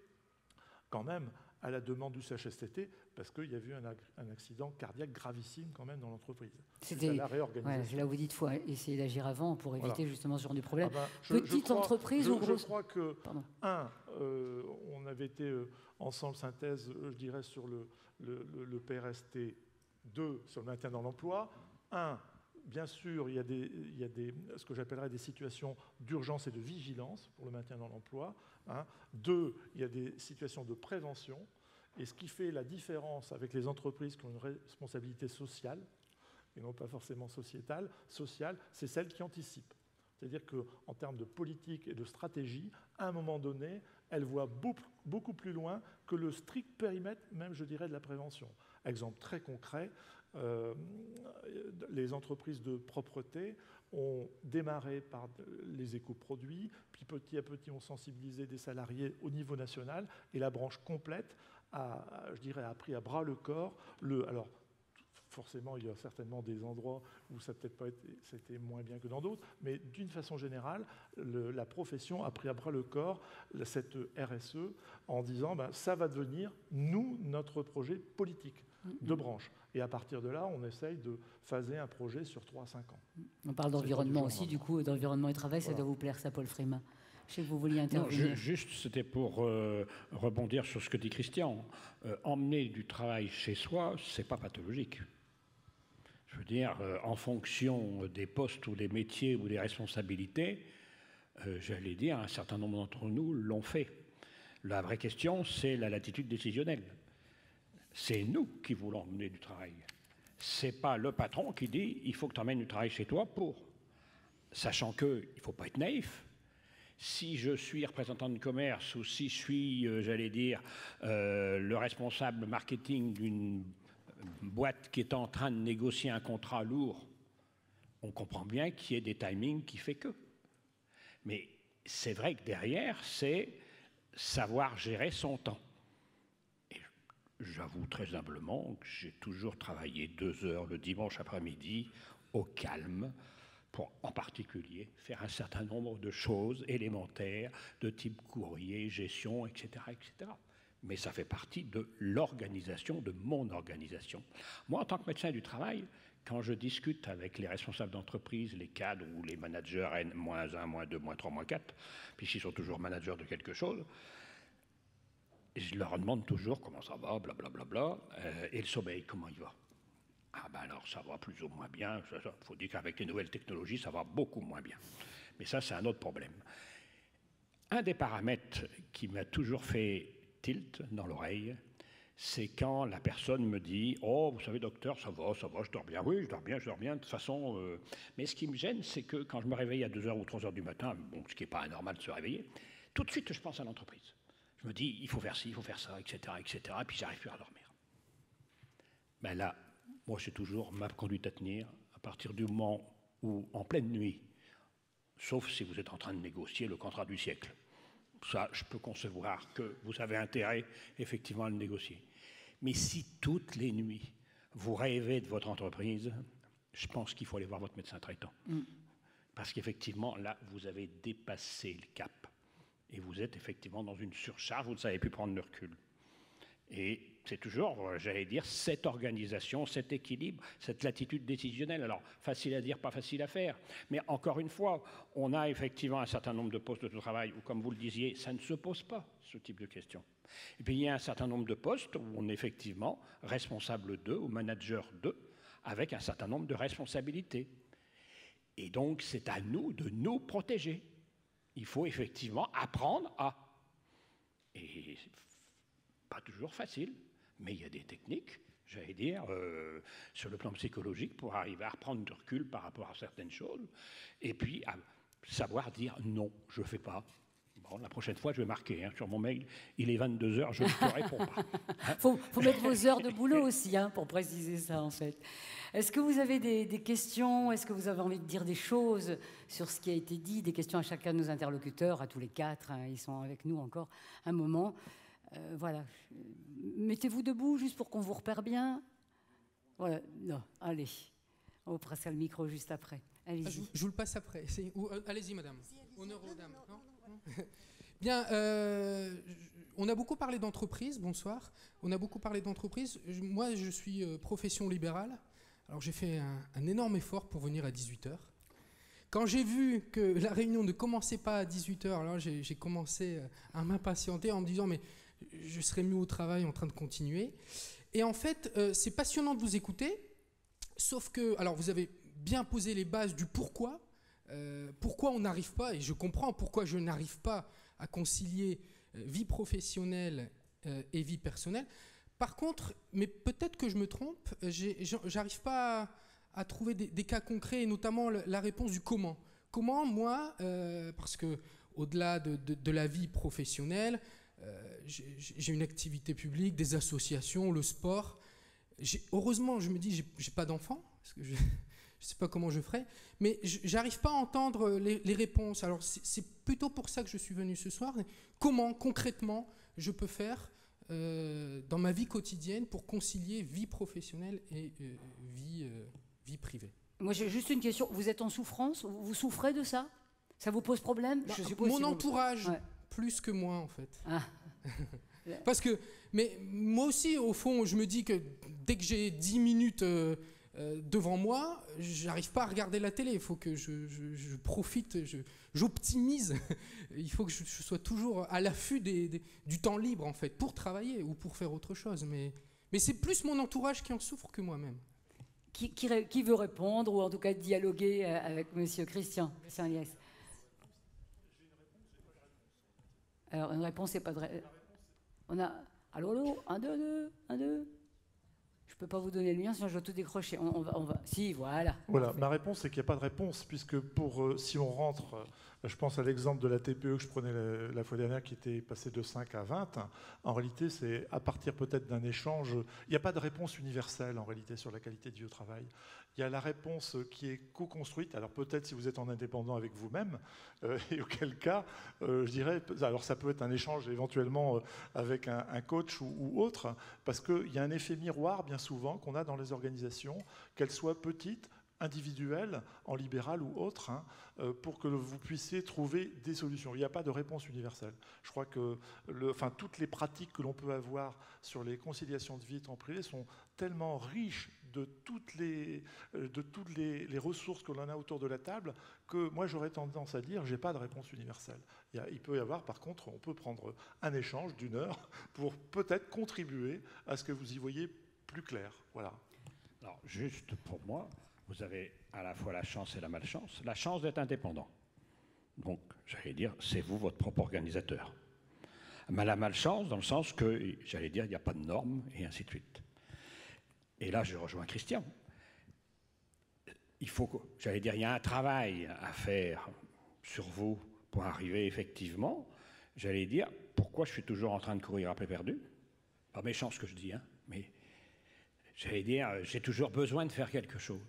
quand même, à la demande du C H S C T, parce qu'il y a eu un, un accident cardiaque gravissime, quand même, dans l'entreprise. C'était la réorganisation. Ouais, là où vous dites qu'il faut essayer d'agir avant pour éviter voilà. justement ce genre de problème. Ah ben, je, Petite je crois, entreprise je, ou grosse... Je crois que, Pardon. un, euh, on avait été euh, ensemble synthèse, euh, je dirais, sur le, le, le, le P R S T, deux, sur le maintien dans l'emploi. Un, bien sûr, il y a, des, il y a des, ce que j'appellerais des situations d'urgence et de vigilance pour le maintien dans l'emploi. Hein. Deux, il y a des situations de prévention. Et ce qui fait la différence avec les entreprises qui ont une responsabilité sociale, et non pas forcément sociétale, sociale, c'est celle qui anticipe. C'est-à-dire qu'en termes de politique et de stratégie, à un moment donné, elle voit beaucoup plus loin que le strict périmètre, même je dirais, de la prévention. Exemple très concret, Euh, les entreprises de propreté ont démarré par les éco-produits, puis petit à petit ont sensibilisé des salariés au niveau national, et la branche complète a, je dirais, a pris à bras le corps le... Alors, forcément, il y a certainement des endroits où ça peut-être pas été, c'était moins bien que dans d'autres, mais d'une façon générale, le, la profession a pris à bras le corps cette R S E en disant ben, ça va devenir, nous, notre projet politique de branche. Et à partir de là, on essaye de phaser un projet sur trois à cinq ans. On parle d'environnement aussi, du coup, d'environnement et travail, voilà. Ça doit vous plaire, ça, Paul Frimat. Je sais que vous vouliez intervenir. Non, je, juste, c'était pour euh, rebondir sur ce que dit Christian. Euh, emmener du travail chez soi, c'est pas pathologique. Je veux dire, euh, en fonction des postes ou des métiers ou des responsabilités, euh, j'allais dire, un certain nombre d'entre nous l'ont fait. La vraie question, c'est la latitude décisionnelle. C'est nous qui voulons emmener du travail. Ce n'est pas le patron qui dit « il faut que tu emmènes du travail chez toi pour ». Sachant qu'il ne faut pas être naïf. Si je suis représentant de commerce ou si je suis, euh, j'allais dire, euh, le responsable marketing d'une boîte qui est en train de négocier un contrat lourd, on comprend bien qu'il y ait des timings qui fait que. Mais c'est vrai que derrière, c'est savoir gérer son temps. j'avoue très humblement que j'ai toujours travaillé deux heures le dimanche après-midi au calme pour en particulier faire un certain nombre de choses élémentaires de type courrier, gestion, et cetera, et cetera. Mais ça fait partie de l'organisation, de mon organisation. Moi, en tant que médecin du travail, quand je discute avec les responsables d'entreprise, les cadres ou les managers N moins un, moins deux, moins trois, moins quatre, puisqu'ils sont toujours managers de quelque chose, je leur demande toujours comment ça va, blablabla, bla, bla, euh, et le sommeil, comment il va? Ah ben alors, ça va plus ou moins bien. Il faut dire qu'avec les nouvelles technologies, ça va beaucoup moins bien. Mais ça, c'est un autre problème. Un des paramètres qui m'a toujours fait tilt dans l'oreille, c'est quand la personne me dit « Oh, vous savez, docteur, ça va, ça va, je dors bien. Oui, je dors bien, je dors bien, de toute façon... Euh... » Mais ce qui me gêne, c'est que quand je me réveille à deux heures ou trois heures du matin, bon, ce qui n'est pas anormal de se réveiller, tout de suite, je pense à l'entreprise. Je me dis « Il faut faire ci, il faut faire ça, et cetera, et cetera » et puis j'arrive plus à dormir. Ben là, moi, c'est toujours ma conduite à tenir à partir du moment où, en pleine nuit, sauf si vous êtes en train de négocier le contrat du siècle. Ça, je peux concevoir que vous avez intérêt, effectivement, à le négocier. Mais si toutes les nuits, vous rêvez de votre entreprise, je pense qu'il faut aller voir votre médecin traitant. Mm. Parce qu'effectivement, là, vous avez dépassé le cap. Et vous êtes effectivement dans une surcharge, vous ne savez plus prendre le recul. Et c'est toujours, j'allais dire, cette organisation, cet équilibre, cette latitude décisionnelle. Alors, facile à dire, pas facile à faire. Mais encore une fois, on a effectivement un certain nombre de postes de travail où, comme vous le disiez, ça ne se pose pas, ce type de questions. Et puis, il y a un certain nombre de postes où on est effectivement responsable d'eux, ou manager d'eux, avec un certain nombre de responsabilités. Et donc, c'est à nous de nous protéger. Il faut effectivement apprendre à... Et pas toujours facile, mais il y a des techniques, j'allais dire, euh, sur le plan psychologique pour arriver à reprendre du recul par rapport à certaines choses, et puis à savoir dire non, je ne fais pas. Bon, la prochaine fois, je vais marquer hein, sur mon mail, il est vingt-deux heures, je ne te réponds pas. Il faut, faut mettre vos heures de boulot aussi, hein, pour préciser ça, en fait. Est-ce que vous avez des, des questions? Est-ce que vous avez envie de dire des choses sur ce qui a été dit? Des questions à chacun de nos interlocuteurs, à tous les quatre, hein, ils sont avec nous encore un moment. Euh, voilà. Mettez-vous debout, juste pour qu'on vous repère bien. Voilà, non, allez. On vous passera le micro juste après. Allez-y. Je, je vous le passe après. Allez-y, madame. Si, allez Honneur aux dames. Non, non, non. Bien, euh, on a beaucoup parlé d'entreprise, bonsoir, on a beaucoup parlé d'entreprise, moi je suis euh, profession libérale, alors j'ai fait un, un énorme effort pour venir à dix-huit heures, quand j'ai vu que la réunion ne commençait pas à dix-huit heures, alors j'ai commencé à m'impatienter en me disant mais je serais mieux au travail en train de continuer, et en fait euh, c'est passionnant de vous écouter, sauf que, alors vous avez bien posé les bases du pourquoi, Euh, pourquoi on n'arrive pas, et je comprends pourquoi je n'arrive pas à concilier euh, vie professionnelle euh, et vie personnelle. Par contre, mais peut-être que je me trompe, j'arrive pas à, à trouver des, des cas concrets, et notamment le, la réponse du comment. Comment moi, euh, parce que au-delà de, de, de la vie professionnelle, euh, j'ai une activité publique, des associations, le sport. Heureusement, je me dis, j'ai pas d'enfant, parce que je... Je ne sais pas comment je ferai, mais j'arrive pas à entendre les, les réponses. Alors c'est plutôt pour ça que je suis venu ce soir. Comment concrètement je peux faire euh, dans ma vie quotidienne pour concilier vie professionnelle et euh, vie, euh, vie privée? Moi j'ai juste une question. Vous êtes en souffrance? Vous souffrez de ça? Ça vous pose problème? Non, je suppose mon si entourage, vous... ouais. Plus que moi en fait. Ah. Parce que, mais moi aussi au fond, je me dis que dès que j'ai dix minutes... Euh, Euh, devant moi, j'arrive pas à regarder la télé, il faut que je, je, je profite, j'optimise, il faut que je, je sois toujours à l'affût des, des, du temps libre en fait, pour travailler ou pour faire autre chose, mais, mais c'est plus mon entourage qui en souffre que moi-même. Qui, qui, qui veut répondre ou en tout cas dialoguer avec monsieur Christian Alliès? Alors une réponse, c'est pas de ré... On a... Allô, allô, un, deux, deux, un, deux. Je ne peux pas vous donner le lien, sinon je dois tout décrocher. On, on va, on va. Si, voilà. Voilà. Ma réponse, c'est qu'il n'y a pas de réponse, puisque pour, euh, si on rentre Je pense à l'exemple de la T P E que je prenais la, la fois dernière, qui était passée de cinq à vingt. En réalité, c'est à partir peut-être d'un échange. Il n'y a pas de réponse universelle, en réalité, sur la qualité de vie au travail. Il y a la réponse qui est co-construite. Alors peut-être si vous êtes en indépendant avec vous-même, euh, et auquel cas, euh, je dirais, alors ça peut être un échange éventuellement avec un, un coach ou, ou autre, parce qu'il y a un effet miroir, bien souvent, qu'on a dans les organisations, qu'elles soient petites, individuelles, en libéral ou autre, hein, pour que vous puissiez trouver des solutions. Il n'y a pas de réponse universelle. Je crois que le, enfin, toutes les pratiques que l'on peut avoir sur les conciliations de vie et temps privé sont tellement riches de toutes les, de toutes les, les ressources que l'on a autour de la table, que moi j'aurais tendance à dire, j'ai pas de réponse universelle. Il, y a, il peut y avoir, par contre, on peut prendre un échange d'une heure pour peut-être contribuer à ce que vous y voyez plus clair. Voilà. Alors, juste pour moi, vous avez à la fois la chance et la malchance. La chance d'être indépendant. Donc, j'allais dire, c'est vous votre propre organisateur. Mais la malchance, dans le sens que, j'allais dire, il n'y a pas de normes, et ainsi de suite. Et là, je rejoins Christian. Il faut, j'allais dire, il y a un travail à faire sur vous pour arriver effectivement. J'allais dire, pourquoi je suis toujours en train de courir à pied perdu? Pas méchant ce que je dis, hein, mais j'allais dire, j'ai toujours besoin de faire quelque chose.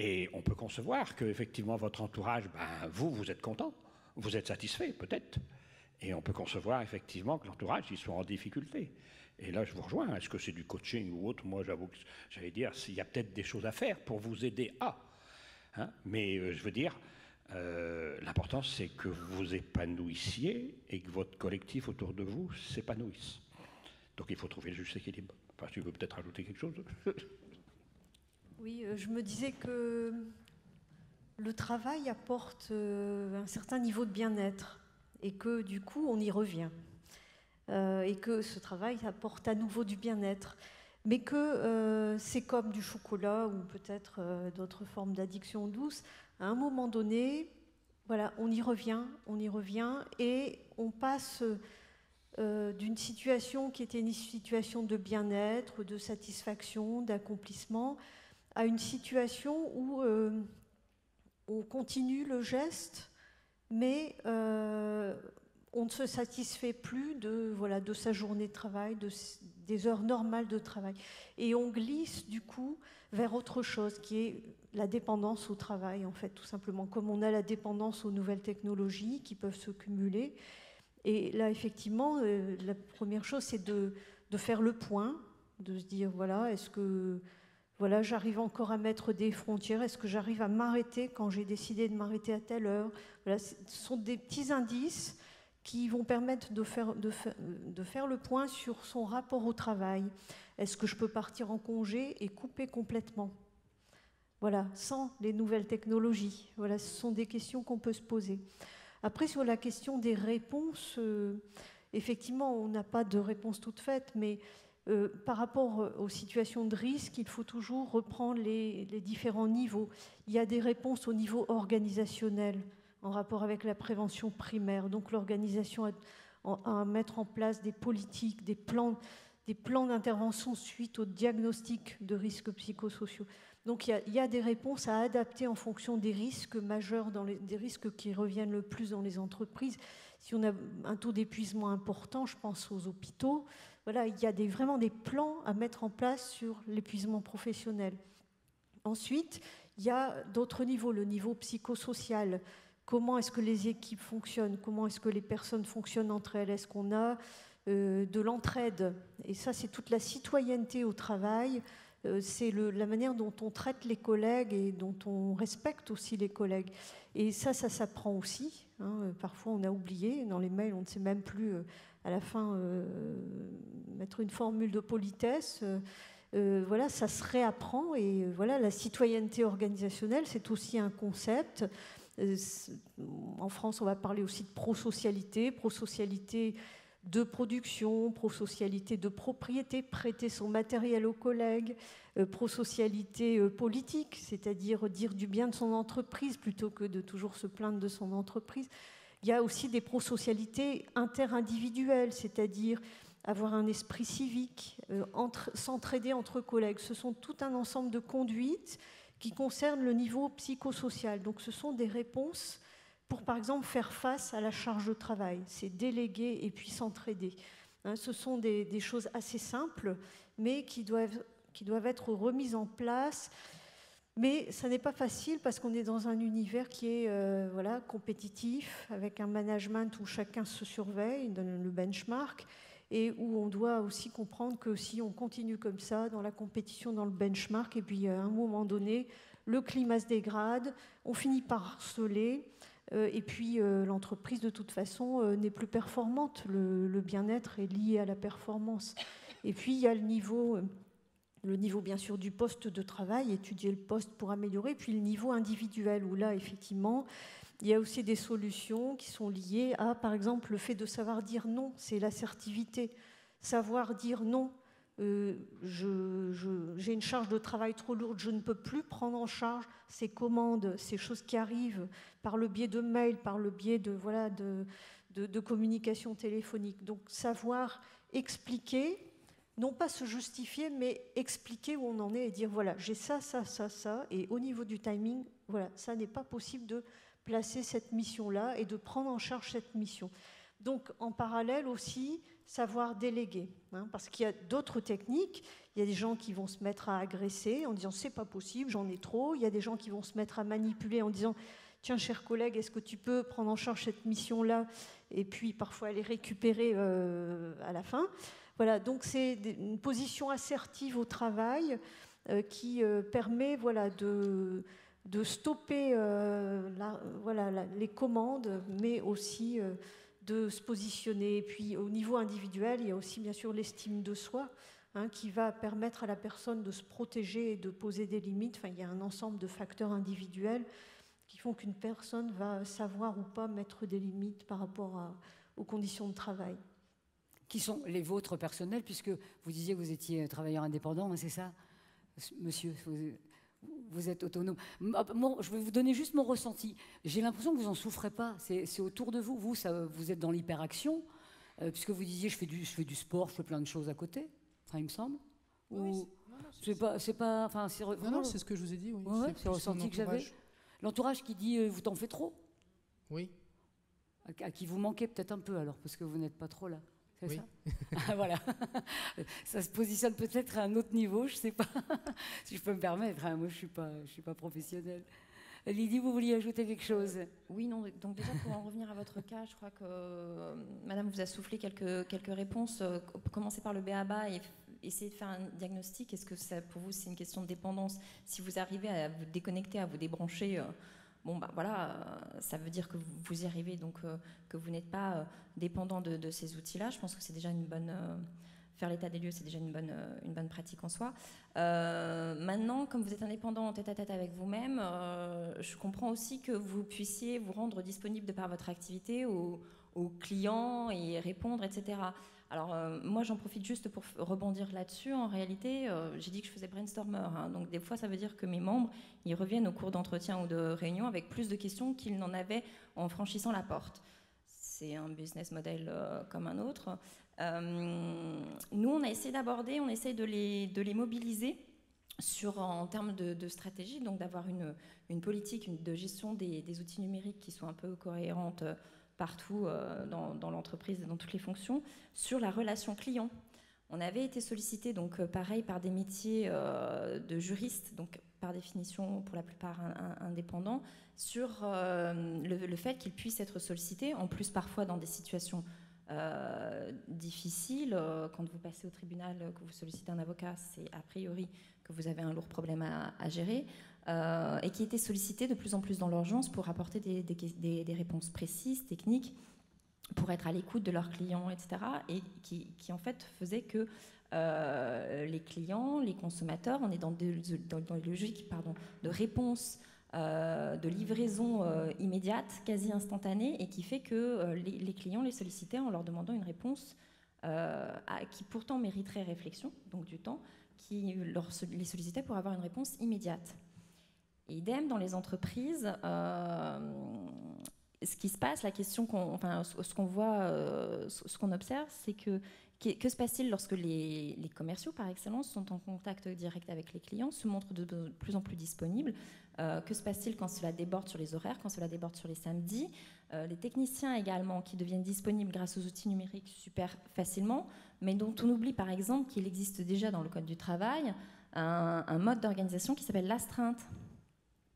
Et on peut concevoir qu'effectivement votre entourage, ben, vous, vous êtes content, vous êtes satisfait peut-être. Et on peut concevoir effectivement que l'entourage, ils sont en difficulté. Et là, je vous rejoins. Est-ce que c'est du coaching ou autre? Moi, j'avoue que j'allais dire, s'il y a peut-être des choses à faire pour vous aider à. Hein, mais euh, je veux dire, euh, l'important, c'est que vous vous épanouissiez et que votre collectif autour de vous s'épanouisse. Donc, il faut trouver le juste équilibre. Enfin, tu veux peut-être rajouter quelque chose? Oui, je me disais que le travail apporte un certain niveau de bien-être et que du coup on y revient euh, et que ce travail apporte à nouveau du bien-être, mais que euh, c'est comme du chocolat ou peut-être euh, d'autres formes d'addiction douce. À un moment donné, voilà, on y revient, on y revient et on passe euh, d'une situation qui était une situation de bien-être, de satisfaction, d'accomplissement, à une situation où euh, on continue le geste, mais euh, on ne se satisfait plus de, voilà, de sa journée de travail, de, des heures normales de travail. Et on glisse du coup vers autre chose, qui est la dépendance au travail, en fait, tout simplement. Comme on a la dépendance aux nouvelles technologies qui peuvent se cumuler. Et là, effectivement, euh, la première chose, c'est de, de faire le point, de se dire, voilà, est-ce que... Voilà, j'arrive encore à mettre des frontières. Est-ce que j'arrive à m'arrêter quand j'ai décidé de m'arrêter à telle heure? Voilà, ce sont des petits indices qui vont permettre de faire, de, fa de faire le point sur son rapport au travail. Est-ce que je peux partir en congé et couper complètement? Voilà, sans les nouvelles technologies. Voilà, ce sont des questions qu'on peut se poser. Après, sur la question des réponses, euh, effectivement, on n'a pas de réponse toute faite, mais... Euh, par rapport aux situations de risque, il faut toujours reprendre les, les différents niveaux. Il y a des réponses au niveau organisationnel, en rapport avec la prévention primaire. Donc l'organisation a, a à mettre en place des politiques, des plans, des plans d'intervention suite au diagnostic de risques psychosociaux. Donc il y a, il y a des réponses à adapter en fonction des risques majeurs, dans les, des risques qui reviennent le plus dans les entreprises. Si on a un taux d'épuisement important, je pense aux hôpitaux. Voilà, il y a des, vraiment des plans à mettre en place sur l'épuisement professionnel. Ensuite, il y a d'autres niveaux, le niveau psychosocial. Comment est-ce que les équipes fonctionnent? Comment est-ce que les personnes fonctionnent entre elles? Est-ce qu'on a euh, de l'entraide? Et ça, c'est toute la citoyenneté au travail. Euh, c'est la manière dont on traite les collègues et dont on respecte aussi les collègues. Et ça, ça s'apprend aussi. Hein. Parfois, on a oublié. Dans les mails, on ne sait même plus... Euh, à la fin, euh, mettre une formule de politesse, euh, euh, voilà, ça se réapprend. Et euh, voilà, la citoyenneté organisationnelle, c'est aussi un concept. Euh, en France, on va parler aussi de prosocialité, prosocialité de production, prosocialité de propriété, prêter son matériel aux collègues, euh, prosocialité euh, politique, c'est-à-dire dire du bien de son entreprise plutôt que de toujours se plaindre de son entreprise. Il y a aussi des prosocialités interindividuelles, c'est-à-dire avoir un esprit civique, euh, s'entraider entre collègues. Ce sont tout un ensemble de conduites qui concernent le niveau psychosocial. Donc ce sont des réponses pour, par exemple, faire face à la charge de travail. C'est déléguer et puis s'entraider. Hein, ce sont des, des choses assez simples, mais qui doivent, qui doivent être remises en place. Mais ça n'est pas facile parce qu'on est dans un univers qui est euh, voilà, compétitif, avec un management où chacun se surveille, donne le benchmark, et où on doit aussi comprendre que si on continue comme ça, dans la compétition, dans le benchmark, et puis à un moment donné, le climat se dégrade, on finit par harceler, euh, et puis euh, l'entreprise, de toute façon, euh, n'est plus performante. Le, le bien-être est lié à la performance. Et puis, il y a le niveau... Euh, le niveau, bien sûr, du poste de travail, étudier le poste pour améliorer, puis le niveau individuel, où là, effectivement, il y a aussi des solutions qui sont liées à, par exemple, le fait de savoir dire non, c'est l'assertivité. Savoir dire non, euh, je, je, j'ai une charge de travail trop lourde, je ne peux plus prendre en charge ces commandes, ces choses qui arrivent par le biais de mails, par le biais de, voilà, de, de, de communication téléphonique. Donc, savoir expliquer... non pas se justifier, mais expliquer où on en est et dire, voilà, j'ai ça, ça, ça, ça, et au niveau du timing, voilà, ça n'est pas possible de placer cette mission-là et de prendre en charge cette mission. Donc, en parallèle aussi, savoir déléguer, hein, parce qu'il y a d'autres techniques, il y a des gens qui vont se mettre à agresser en disant, c'est pas possible, j'en ai trop, il y a des gens qui vont se mettre à manipuler en disant... tiens, cher collègue, est-ce que tu peux prendre en charge cette mission-là et puis parfois aller récupérer euh, à la fin. Voilà, donc c'est une position assertive au travail euh, qui euh, permet voilà, de, de stopper euh, la, voilà, la, les commandes, mais aussi euh, de se positionner. Et puis au niveau individuel, il y a aussi bien sûr l'estime de soi, hein, qui va permettre à la personne de se protéger et de poser des limites. Enfin, il y a un ensemble de facteurs individuels qui font qu'une personne va savoir ou pas mettre des limites par rapport à, aux conditions de travail. Qui sont les vôtres personnelles, puisque vous disiez que vous étiez travailleur indépendant, hein, c'est ça, monsieur, vous, vous êtes autonome. Moi, je vais vous donner juste mon ressenti. J'ai l'impression que vous n'en souffrez pas, c'est autour de vous. Vous, ça, vous êtes dans l'hyperaction, euh, puisque vous disiez, je fais, du, je fais du sport, je fais plein de choses à côté, enfin, il me semble. Oui, ou, c'est pas... pas enfin, non, vraiment, non, c'est ce que je vous ai dit, oui. Ouais, c'est le ressenti que j'avais. L'entourage qui dit euh, « vous t'en faites trop ». Oui. À, à qui vous manquez peut-être un peu alors, parce que vous n'êtes pas trop là. C'est oui. ça ah, voilà. Ça se positionne peut-être à un autre niveau, je ne sais pas. Si je peux me permettre, hein, moi je ne suis pas, je suis pas professionnelle. Lydie, vous vouliez ajouter quelque chose? Oui, non. Donc déjà, pour en revenir à votre cas, je crois que euh, Madame vous a soufflé quelques, quelques réponses. Euh, commencez par le B A B A et essayez de faire un diagnostic. Est-ce que ça, pour vous, c'est une question de dépendance? Si vous arrivez à vous déconnecter, à vous débrancher, euh, bon, bah, voilà, euh, ça veut dire que vous y arrivez, donc euh, que vous n'êtes pas euh, dépendant de, de ces outils-là. Je pense que c'est déjà une bonne... Euh, faire l'état des lieux, c'est déjà une bonne, une bonne pratique en soi. Euh, maintenant, comme vous êtes indépendant en tête-à-tête avec vous-même, euh, je comprends aussi que vous puissiez vous rendre disponible de par votre activité aux, aux clients et répondre, et cetera. Alors, euh, moi, j'en profite juste pour rebondir là-dessus. En réalité, euh, j'ai dit que je faisais brainstormer. Hein, donc, des fois, ça veut dire que mes membres, ils reviennent au cours d'entretien ou de réunion avec plus de questions qu'ils n'en avaient en franchissant la porte. C'est un business model euh, comme un autre. Euh, nous, on a essayé d'aborder, on essaye de les, de les mobiliser sur, en termes de, de stratégie, donc d'avoir une, une politique une, de gestion des, des outils numériques qui soit un peu cohérente partout euh, dans, dans l'entreprise, dans toutes les fonctions, sur la relation client. On avait été sollicité, donc pareil, par des métiers euh, de juristes, donc par définition pour la plupart un, un, indépendants, sur euh, le, le fait qu'ils puissent être sollicités, en plus parfois dans des situations Euh, difficile. Euh, quand vous passez au tribunal, euh, que vous sollicitez un avocat, c'est a priori que vous avez un lourd problème à, à gérer, euh, et qui étaient sollicités de plus en plus dans l'urgence pour apporter des, des, des, des réponses précises, techniques, pour être à l'écoute de leurs clients, et cetera, et qui, qui en fait faisait que euh, les clients, les consommateurs, on est dans des, dans, dans des logiques pardon, de réponses Euh, de livraison euh, immédiate, quasi instantanée, et qui fait que euh, les, les clients les sollicitaient en leur demandant une réponse euh, à, qui pourtant mériterait réflexion, donc du temps, qui leur, les sollicitait pour avoir une réponse immédiate. Et idem, dans les entreprises, euh, ce qui se passe, la question qu'on, enfin, ce qu'on voit, euh, ce qu'on observe, c'est que Que se passe-t-il lorsque les, les commerciaux, par excellence, sont en contact direct avec les clients, se montrent de plus en plus disponibles? euh, Que se passe-t-il quand cela déborde sur les horaires, quand cela déborde sur les samedis? euh, Les techniciens également, qui deviennent disponibles grâce aux outils numériques super facilement, mais dont on oublie, par exemple, qu'il existe déjà dans le Code du travail un, un mode d'organisation qui s'appelle l'astreinte,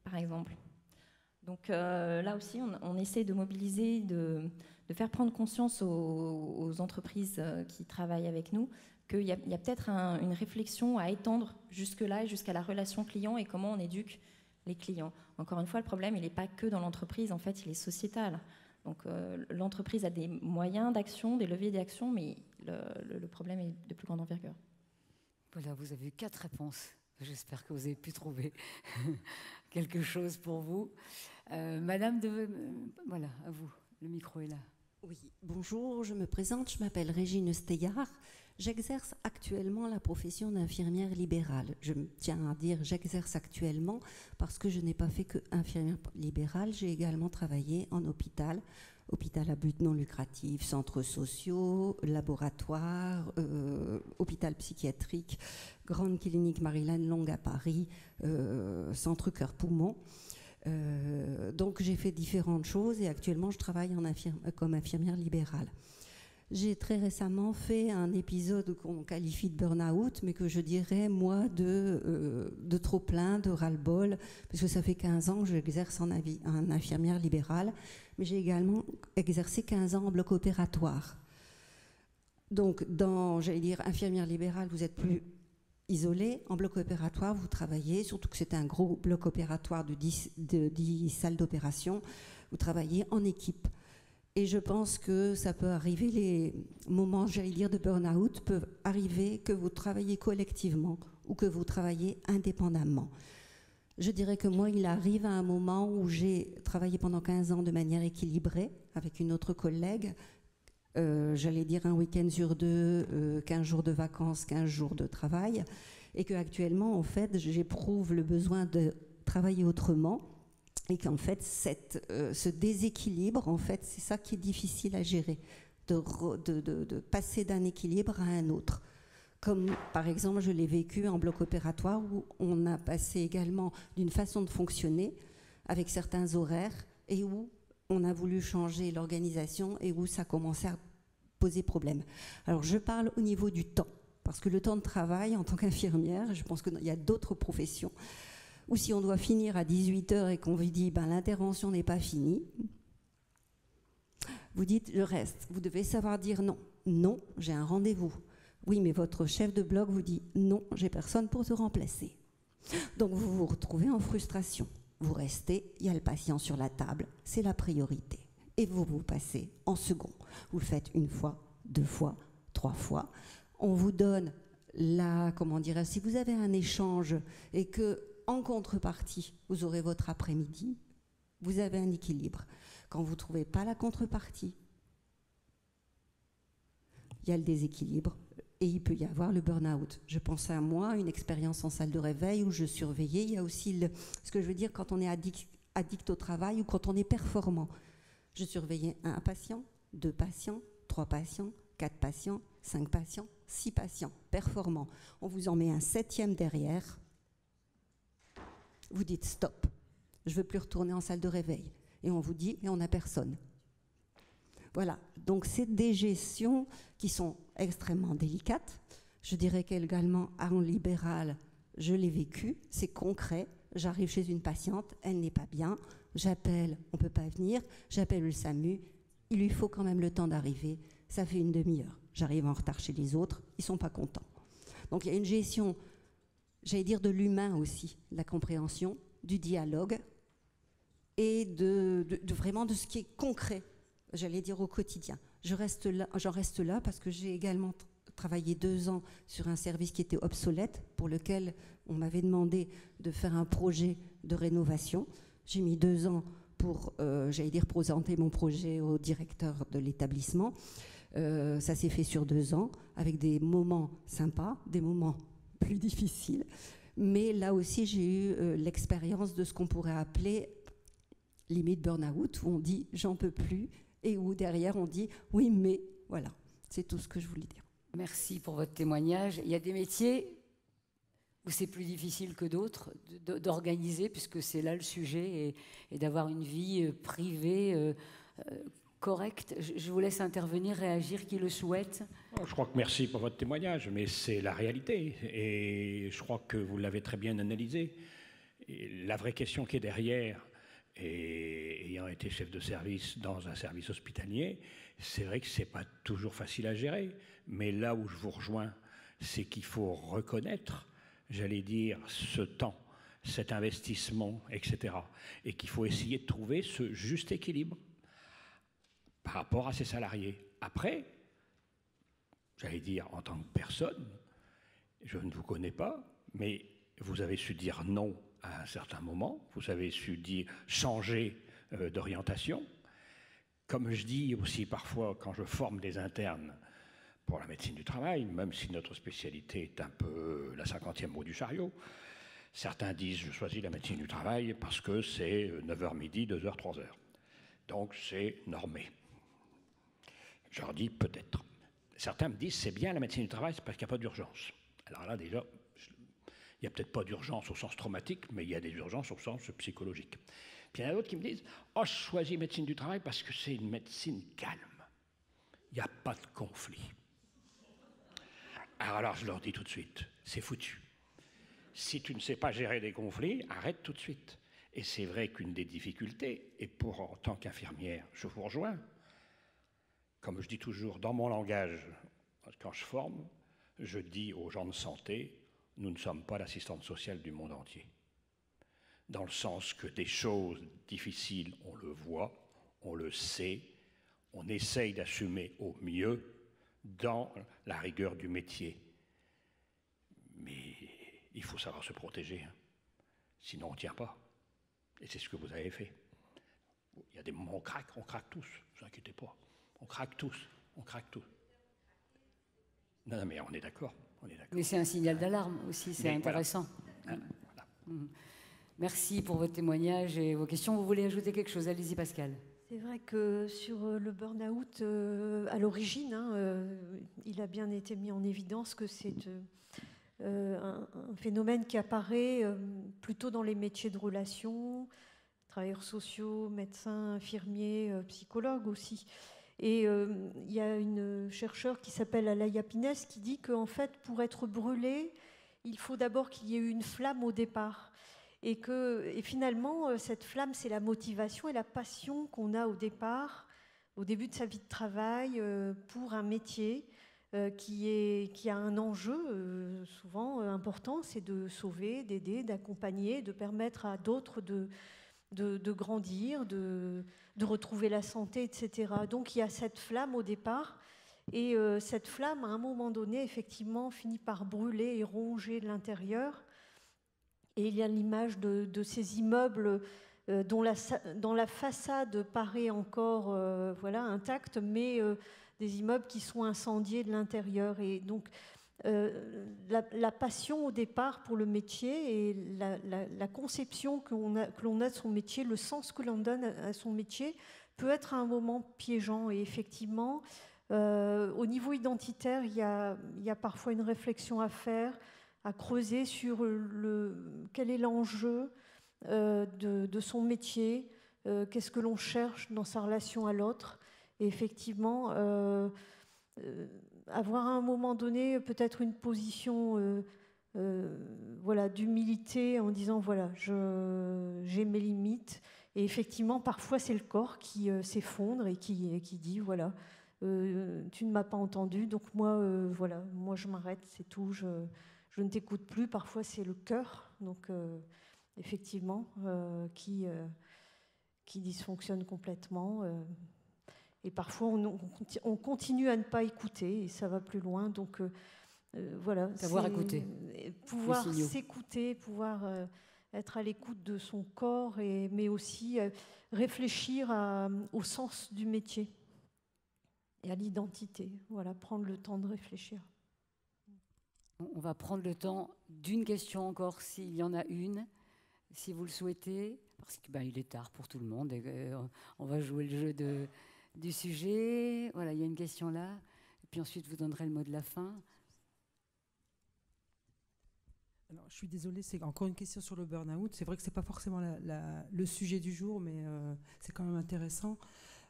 par exemple. Donc euh, là aussi, on, on essaie de mobiliser, de... de faire prendre conscience aux, aux entreprises qui travaillent avec nous qu'il y a, a peut-être un, une réflexion à étendre jusque-là, jusqu'à la relation client et comment on éduque les clients. Encore une fois, le problème, il n'est pas que dans l'entreprise, en fait, il est sociétal. Donc euh, l'entreprise a des moyens d'action, des leviers d'action, mais le, le, le problème est de plus grande envergure. Voilà, vous avez eu quatre réponses. J'espère que vous avez pu trouver quelque chose pour vous. Euh, Madame de... Voilà, à vous. Le micro est là. Oui, bonjour, je me présente, je m'appelle Régine Steillard. J'exerce actuellement la profession d'infirmière libérale. Je tiens à dire j'exerce actuellement parce que je n'ai pas fait que infirmière libérale, j'ai également travaillé en hôpital, hôpital à but non lucratif, centres sociaux, laboratoires, euh, hôpital psychiatrique, grande clinique Marie-Laine Longue à Paris, euh, centre cœur-poumon. Euh, donc j'ai fait différentes choses et actuellement je travaille en infirme, comme infirmière libérale. J'ai très récemment fait un épisode qu'on qualifie de burn-out, mais que je dirais moi de, euh, de trop plein, de ras-le-bol, parce que ça fait quinze ans que j'exerce en, en infirmière libérale, mais j'ai également exercé quinze ans en bloc opératoire. Donc dans, j'allais dire, infirmière libérale, vous êtes plus... isolé, en bloc opératoire, vous travaillez, surtout que c'est un gros bloc opératoire de dix, de dix salles d'opération, vous travaillez en équipe. Et je pense que ça peut arriver, les moments, j'allais dire, de burn-out peuvent arriver que vous travaillez collectivement ou que vous travaillez indépendamment. Je dirais que moi, il arrive à un moment où j'ai travaillé pendant quinze ans de manière équilibrée avec une autre collègue. Euh, j'allais dire un week-end sur deux, euh, quinze jours de vacances, quinze jours de travail, et qu'actuellement, en fait, j'éprouve le besoin de travailler autrement, et qu'en fait, cette, euh, ce déséquilibre, en fait, c'est ça qui est difficile à gérer, de, re, de, de, de passer d'un équilibre à un autre. Comme, par exemple, je l'ai vécu en bloc opératoire, où on a passé également d'une façon de fonctionner, avec certains horaires, et où on a voulu changer l'organisation et où ça commençait à poser problème. Alors je parle au niveau du temps, parce que le temps de travail en tant qu'infirmière, je pense qu'il y a d'autres professions, où si on doit finir à dix-huit heures et qu'on vous dit ben, l'intervention n'est pas finie, vous dites je reste, vous devez savoir dire non, non j'ai un rendez-vous, oui mais votre chef de bloc vous dit non j'ai personne pour te remplacer. Donc vous vous retrouvez en frustration. Vous restez, il y a le patient sur la table, c'est la priorité. Et vous vous passez en second. Vous le faites une fois, deux fois, trois fois. On vous donne la, comment dirais-je, si vous avez un échange et que, en contrepartie, vous aurez votre après-midi, vous avez un équilibre. Quand vous ne trouvez pas la contrepartie, il y a le déséquilibre. Et il peut y avoir le burn-out. Je pense à moi, une expérience en salle de réveil où je surveillais. Il y a aussi le, ce que je veux dire quand on est addict, addict au travail ou quand on est performant. Je surveillais un patient, deux patients, trois patients, quatre patients, cinq patients, six patients. Performant. On vous en met un septième derrière. Vous dites stop. Je ne veux plus retourner en salle de réveil. Et on vous dit, mais on n'a personne. Voilà, donc c'est des gestions qui sont extrêmement délicates. Je dirais qu'également, en libéral, je l'ai vécu, c'est concret. J'arrive chez une patiente, elle n'est pas bien, j'appelle, on ne peut pas venir, j'appelle le SAMU, il lui faut quand même le temps d'arriver, ça fait une demi-heure. J'arrive en retard chez les autres, ils ne sont pas contents. Donc il y a une gestion, j'allais dire de l'humain aussi, de la compréhension, du dialogue et de, de, de vraiment de ce qui est concret. J'allais dire au quotidien. Je reste là, j'en reste là parce que j'ai également travaillé deux ans sur un service qui était obsolète, pour lequel on m'avait demandé de faire un projet de rénovation. J'ai mis deux ans pour, euh, j'allais dire, présenter mon projet au directeur de l'établissement. Euh, ça s'est fait sur deux ans, avec des moments sympas, des moments plus difficiles. Mais là aussi, j'ai eu euh, l'expérience de ce qu'on pourrait appeler limite burn-out, où on dit « j'en peux plus », et où derrière on dit « oui mais ». Voilà, c'est tout ce que je voulais dire. Merci pour votre témoignage. Il y a des métiers où c'est plus difficile que d'autres d'organiser, puisque c'est là le sujet, et, et d'avoir une vie privée euh, euh, correcte. Je vous laisse intervenir, réagir, qui le souhaite. Je crois que merci pour votre témoignage, mais c'est la réalité, et je crois que vous l'avez très bien analysé. Et la vraie question qui est derrière, et ayant été chef de service dans un service hospitalier, c'est vrai que ce n'est pas toujours facile à gérer, mais là où je vous rejoins, c'est qu'il faut reconnaître, j'allais dire, ce temps, cet investissement, et cetera. Et qu'il faut essayer de trouver ce juste équilibre par rapport à ses salariés. Après, j'allais dire, en tant que personne, je ne vous connais pas, mais vous avez su dire non à un certain moment, vous avez su dire changer euh, d'orientation. Comme je dis aussi parfois quand je forme des internes pour la médecine du travail, même si notre spécialité est un peu la cinquantième roue du chariot, certains disent je choisis la médecine du travail parce que c'est neuf heures midi, deux heures, trois heures. Donc c'est normé. Je leur dis peut-être. Certains me disent c'est bien la médecine du travail, c'est parce qu'il n'y a pas d'urgence. Alors là déjà, il n'y a peut-être pas d'urgence au sens traumatique, mais il y a des urgences au sens psychologique. Puis il y en a d'autres qui me disent « Oh, je choisis médecine du travail parce que c'est une médecine calme. Il n'y a pas de conflit. » Alors, alors je leur dis tout de suite « C'est foutu. Si tu ne sais pas gérer des conflits, arrête tout de suite. » Et c'est vrai qu'une des difficultés, et pour en tant qu'infirmière, je vous rejoins, comme je dis toujours dans mon langage, quand je forme, je dis aux gens de santé, nous ne sommes pas l'assistante sociale du monde entier. Dans le sens que des choses difficiles, on le voit, on le sait, on essaye d'assumer au mieux dans la rigueur du métier. Mais il faut savoir se protéger, hein. Sinon on ne tient pas. Et c'est ce que vous avez fait. Il y a des moments où on craque, on craque tous, ne vous inquiétez pas. On craque tous, on craque tous. Non, non mais on est d'accord. Mais c'est un signal d'alarme aussi, c'est intéressant. Voilà. Voilà. Merci pour votre témoignage et vos questions. Vous voulez ajouter quelque chose? Allez-y, Pascal. C'est vrai que sur le burn-out, euh, à l'origine, hein, euh, il a bien été mis en évidence que c'est euh, un, un phénomène qui apparaît euh, plutôt dans les métiers de relations, travailleurs sociaux, médecins, infirmiers, euh, psychologues aussi. Et il euh, y a une chercheure qui s'appelle Alaya Pines qui dit qu'en fait, pour être brûlé, il faut d'abord qu'il y ait eu une flamme au départ. Et, que, et finalement, cette flamme, c'est la motivation et la passion qu'on a au départ, au début de sa vie de travail, euh, pour un métier euh, qui, est, qui a un enjeu euh, souvent euh, important, c'est de sauver, d'aider, d'accompagner, de permettre à d'autres de... De, de grandir, de, de retrouver la santé, et cetera. Donc il y a cette flamme au départ, et euh, cette flamme, à un moment donné, effectivement, finit par brûler et ronger de l'intérieur. Et il y a l'image de, de ces immeubles euh, dont, la, dont la façade paraît encore euh, voilà, intacte, mais euh, des immeubles qui sont incendiés de l'intérieur. Et donc Euh, la, la passion au départ pour le métier et la, la, la conception que l'on a, que l'on a de son métier, le sens que l'on donne à, à son métier peut être à un moment piégeant. Et effectivement, euh, au niveau identitaire, il y a, il y a parfois une réflexion à faire, à creuser sur le, quel est l'enjeu euh, de, de son métier, euh, qu'est-ce que l'on cherche dans sa relation à l'autre. Et effectivement... Euh, euh, avoir à un moment donné peut-être une position euh, euh, voilà, d'humilité en disant voilà, j'ai mes limites. Et effectivement, parfois, c'est le corps qui euh, s'effondre et qui, qui dit voilà, euh, tu ne m'as pas entendu, donc moi, euh, voilà, moi je m'arrête, c'est tout, je, je ne t'écoute plus. Parfois, c'est le cœur, donc euh, effectivement, euh, qui, euh, qui dysfonctionne complètement. Euh, Et parfois, on, on continue à ne pas écouter et ça va plus loin. Donc, euh, voilà. Savoir écouter. Pouvoir s'écouter, pouvoir euh, être à l'écoute de son corps, et, mais aussi euh, réfléchir à, au sens du métier et à l'identité. Voilà, prendre le temps de réfléchir. On va prendre le temps d'une question encore, s'il y en a une, si vous le souhaitez. Parce qu'il ben, est tard pour tout le monde. Et, euh, on va jouer le jeu de... du sujet. Voilà, il y a une question là. puis ensuite, vous donnerez le mot de la fin. Alors, je suis désolée, c'est encore une question sur le burn-out. C'est vrai que ce n'est pas forcément la, la, le sujet du jour, mais euh, c'est quand même intéressant.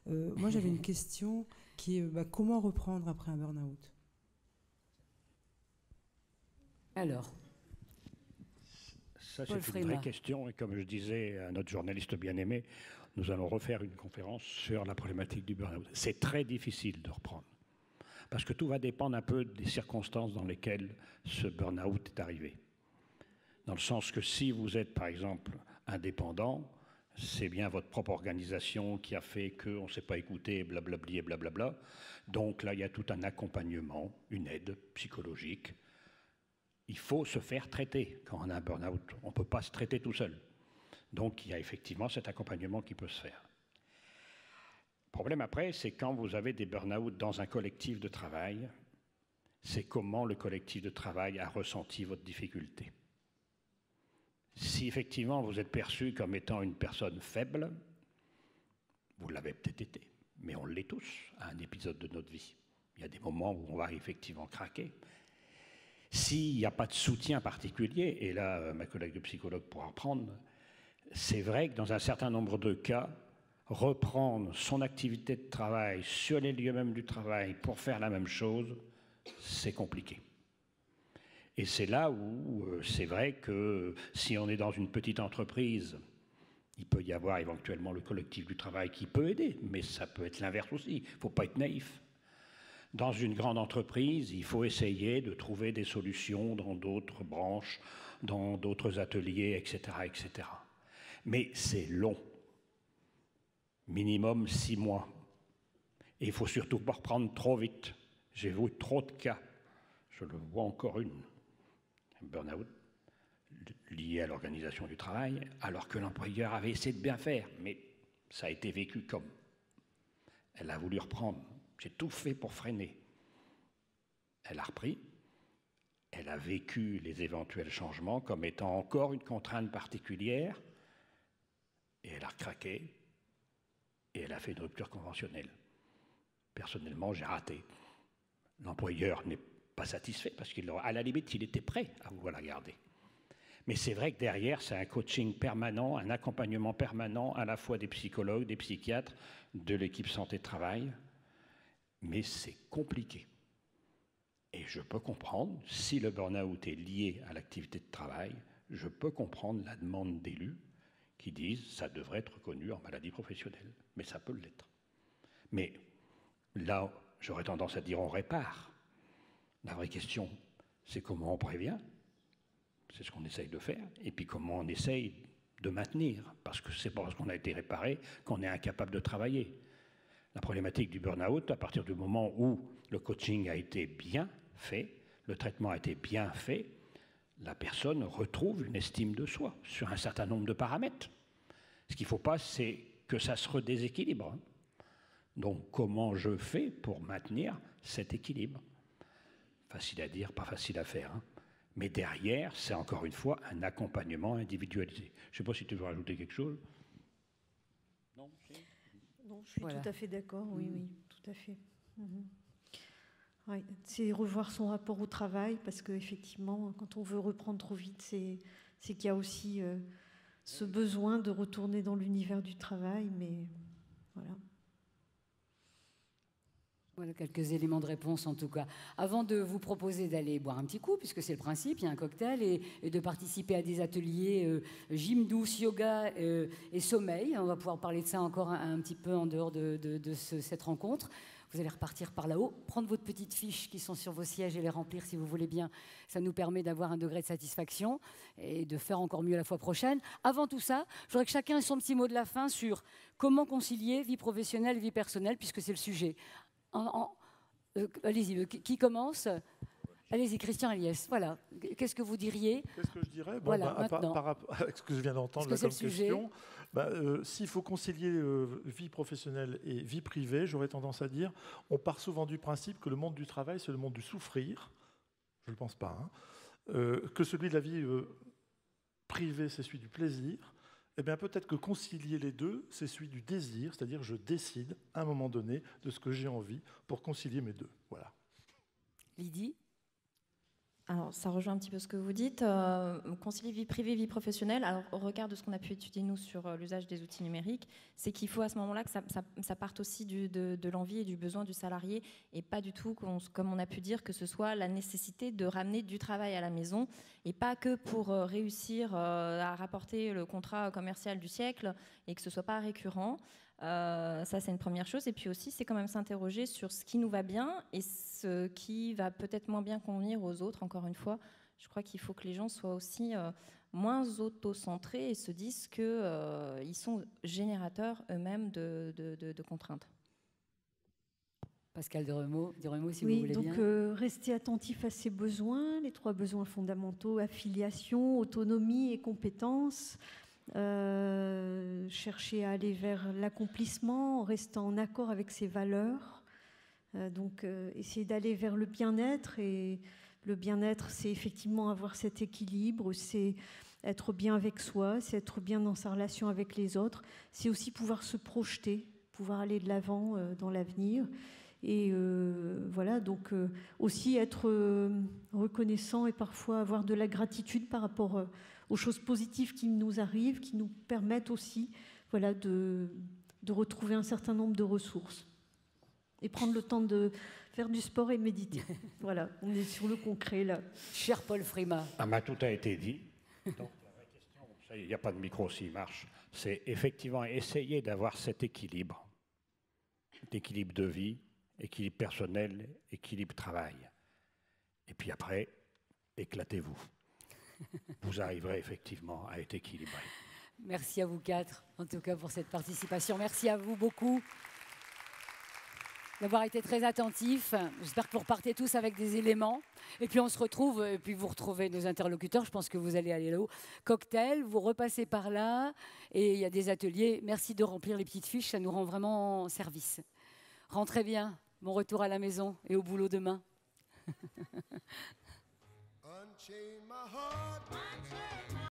Euh, moi, j'avais une question qui est bah, comment reprendre après un burn-out? Alors, ça, c'est une vraie question. Et comme je disais à notre journaliste bien-aimé, nous allons refaire une conférence sur la problématique du burn-out. C'est très difficile de reprendre, parce que tout va dépendre un peu des circonstances dans lesquelles ce burn-out est arrivé. Dans le sens que si vous êtes, par exemple, indépendant, c'est bien votre propre organisation qui a fait qu'on ne s'est pas écouté, blablabli et blablabla. Donc là, il y a tout un accompagnement, une aide psychologique. Il faut se faire traiter quand on a un burn-out. On ne peut pas se traiter tout seul. Donc il y a effectivement cet accompagnement qui peut se faire. Le problème après, c'est quand vous avez des burn-out dans un collectif de travail, c'est comment le collectif de travail a ressenti votre difficulté. Si effectivement vous êtes perçu comme étant une personne faible, vous l'avez peut-être été, mais on l'est tous à un épisode de notre vie. Il y a des moments où on va effectivement craquer. S'il n'y a pas de soutien particulier, et là ma collègue de psychologue pourra en prendre, c'est vrai que dans un certain nombre de cas, reprendre son activité de travail sur les lieux même du travail pour faire la même chose, c'est compliqué. Et c'est là où euh, c'est vrai que si on est dans une petite entreprise, il peut y avoir éventuellement le collectif du travail qui peut aider, mais ça peut être l'inverse aussi, il ne faut pas être naïf. Dans une grande entreprise, il faut essayer de trouver des solutions dans d'autres branches, dans d'autres ateliers, et cetera, et cetera. Mais c'est long, minimum six mois. Et il ne faut surtout pas reprendre trop vite. J'ai vu trop de cas, je le vois encore une. Burn-out lié à l'organisation du travail, alors que l'employeur avait essayé de bien faire, mais ça a été vécu comme. Elle a voulu reprendre, j'ai tout fait pour freiner. Elle a repris, elle a vécu les éventuels changements comme étant encore une contrainte particulière, et elle a recraqué, et elle a fait une rupture conventionnelle. Personnellement, j'ai raté. L'employeur n'est pas satisfait, parce qu'à la limite, il était prêt à vouloir la garder. Mais c'est vrai que derrière, c'est un coaching permanent, un accompagnement permanent, à la fois des psychologues, des psychiatres, de l'équipe santé-travail. Mais c'est compliqué. Et je peux comprendre, si le burn-out est lié à l'activité de travail, je peux comprendre la demande d'élus qui disent ça devrait être reconnu en maladie professionnelle. Mais ça peut l'être. Mais là, j'aurais tendance à dire on répare. La vraie question, c'est comment on prévient, c'est ce qu'on essaye de faire, et puis comment on essaye de maintenir, parce que c'est pas parce qu'on a été réparé qu'on est incapable de travailler. La problématique du burn-out, à partir du moment où le coaching a été bien fait, le traitement a été bien fait, la personne retrouve une estime de soi sur un certain nombre de paramètres. Ce qu'il ne faut pas, c'est que ça se redéséquilibre. Donc comment je fais pour maintenir cet équilibre ? Facile à dire, pas facile à faire. Hein. Mais derrière, c'est encore une fois un accompagnement individualisé. Je ne sais pas si tu veux rajouter quelque chose. Non, non, je suis voilà. tout à fait d'accord, oui, mmh. oui, tout à fait. Mmh. Ouais, c'est revoir son rapport au travail, parce qu'effectivement, quand on veut reprendre trop vite, c'est qu'il y a aussi euh, ce besoin de retourner dans l'univers du travail, mais voilà. Voilà quelques éléments de réponse en tout cas. Avant de vous proposer d'aller boire un petit coup, puisque c'est le principe, il y a un cocktail, et, et de participer à des ateliers euh, gym douce, yoga euh, et sommeil. On va pouvoir parler de ça encore un, un petit peu en dehors de, de, de ce, cette rencontre. Vous allez repartir par là-haut, prendre votre petite fiche qui sont sur vos sièges et les remplir si vous voulez bien. Ça nous permet d'avoir un degré de satisfaction et de faire encore mieux la fois prochaine. Avant tout ça, je voudrais que chacun ait son petit mot de la fin sur comment concilier vie professionnelle et vie personnelle, puisque c'est le sujet. Euh, Allez-y, qui commence? Allez-y, Christian Alliès. Voilà. Qu'est-ce que vous diriez? Qu'est-ce que je dirais? Bon, voilà, ben, par, par rapport à ce que je viens d'entendre comme question, ben, euh, s'il faut concilier euh, vie professionnelle et vie privée, j'aurais tendance à dire, on part souvent du principe que le monde du travail, c'est le monde du souffrir. Je ne le pense pas. Hein, euh, que celui de la vie euh, privée, c'est celui du plaisir. Eh bien, peut-être que concilier les deux, c'est celui du désir, c'est-à-dire je décide, à un moment donné, de ce que j'ai envie pour concilier mes deux. Voilà. Lydie? Alors, ça rejoint un petit peu ce que vous dites. Euh, concilier vie privée, vie professionnelle, alors, au regard de ce qu'on a pu étudier, nous, sur euh, l'usage des outils numériques, c'est qu'il faut à ce moment-là que ça, ça, ça parte aussi du, de, de l'envie et du besoin du salarié, et pas du tout, qu'on, comme on a pu dire, que ce soit la nécessité de ramener du travail à la maison, et pas que pour euh, réussir euh, à rapporter le contrat commercial du siècle, et que ce ne soit pas récurrent. Euh, ça, c'est une première chose. Et puis aussi, c'est quand même s'interroger sur ce qui nous va bien et ce qui va peut-être moins bien convenir aux autres. Encore une fois, je crois qu'il faut que les gens soient aussi euh, moins auto-centrés et se disent qu'ils euh, sont générateurs eux-mêmes de, de, de, de contraintes. Pascal Desrumaux, Desrumaux si oui, vous voulez donc, bien. Oui, euh, donc rester attentif à ses besoins, les trois besoins fondamentaux, affiliation, autonomie et compétences. Euh, chercher à aller vers l'accomplissement en restant en accord avec ses valeurs, euh, donc euh, essayer d'aller vers le bien-être, et le bien-être, c'est effectivement avoir cet équilibre, c'est être bien avec soi, c'est être bien dans sa relation avec les autres, c'est aussi pouvoir se projeter, pouvoir aller de l'avant euh, dans l'avenir, et euh, voilà, donc euh, aussi être euh, reconnaissant et parfois avoir de la gratitude par rapport euh, aux choses positives qui nous arrivent, qui nous permettent aussi, voilà, de, de retrouver un certain nombre de ressources. Et prendre le temps de faire du sport et méditer. Voilà, on est sur le concret, là. Cher Paul Frimat. Ah ben, tout a été dit. Donc, la vraie question, ça y est, il n'y a pas de micro s'il marche, c'est effectivement essayer d'avoir cet équilibre, d'équilibre de vie, équilibre personnel, équilibre travail. Et puis après, éclatez-vous. Vous arriverez effectivement à être équilibré. Merci à vous quatre, en tout cas pour cette participation. Merci à vous beaucoup d'avoir été très attentifs. J'espère que vous repartez tous avec des éléments. Et puis on se retrouve, et puis vous retrouvez nos interlocuteurs. Je pense que vous allez aller là-haut. Cocktail, vous repassez par là, et il y a des ateliers. Merci de remplir les petites fiches, ça nous rend vraiment service. Rentrez bien, bon retour à la maison et au boulot demain. Unchain my heart. Unchain my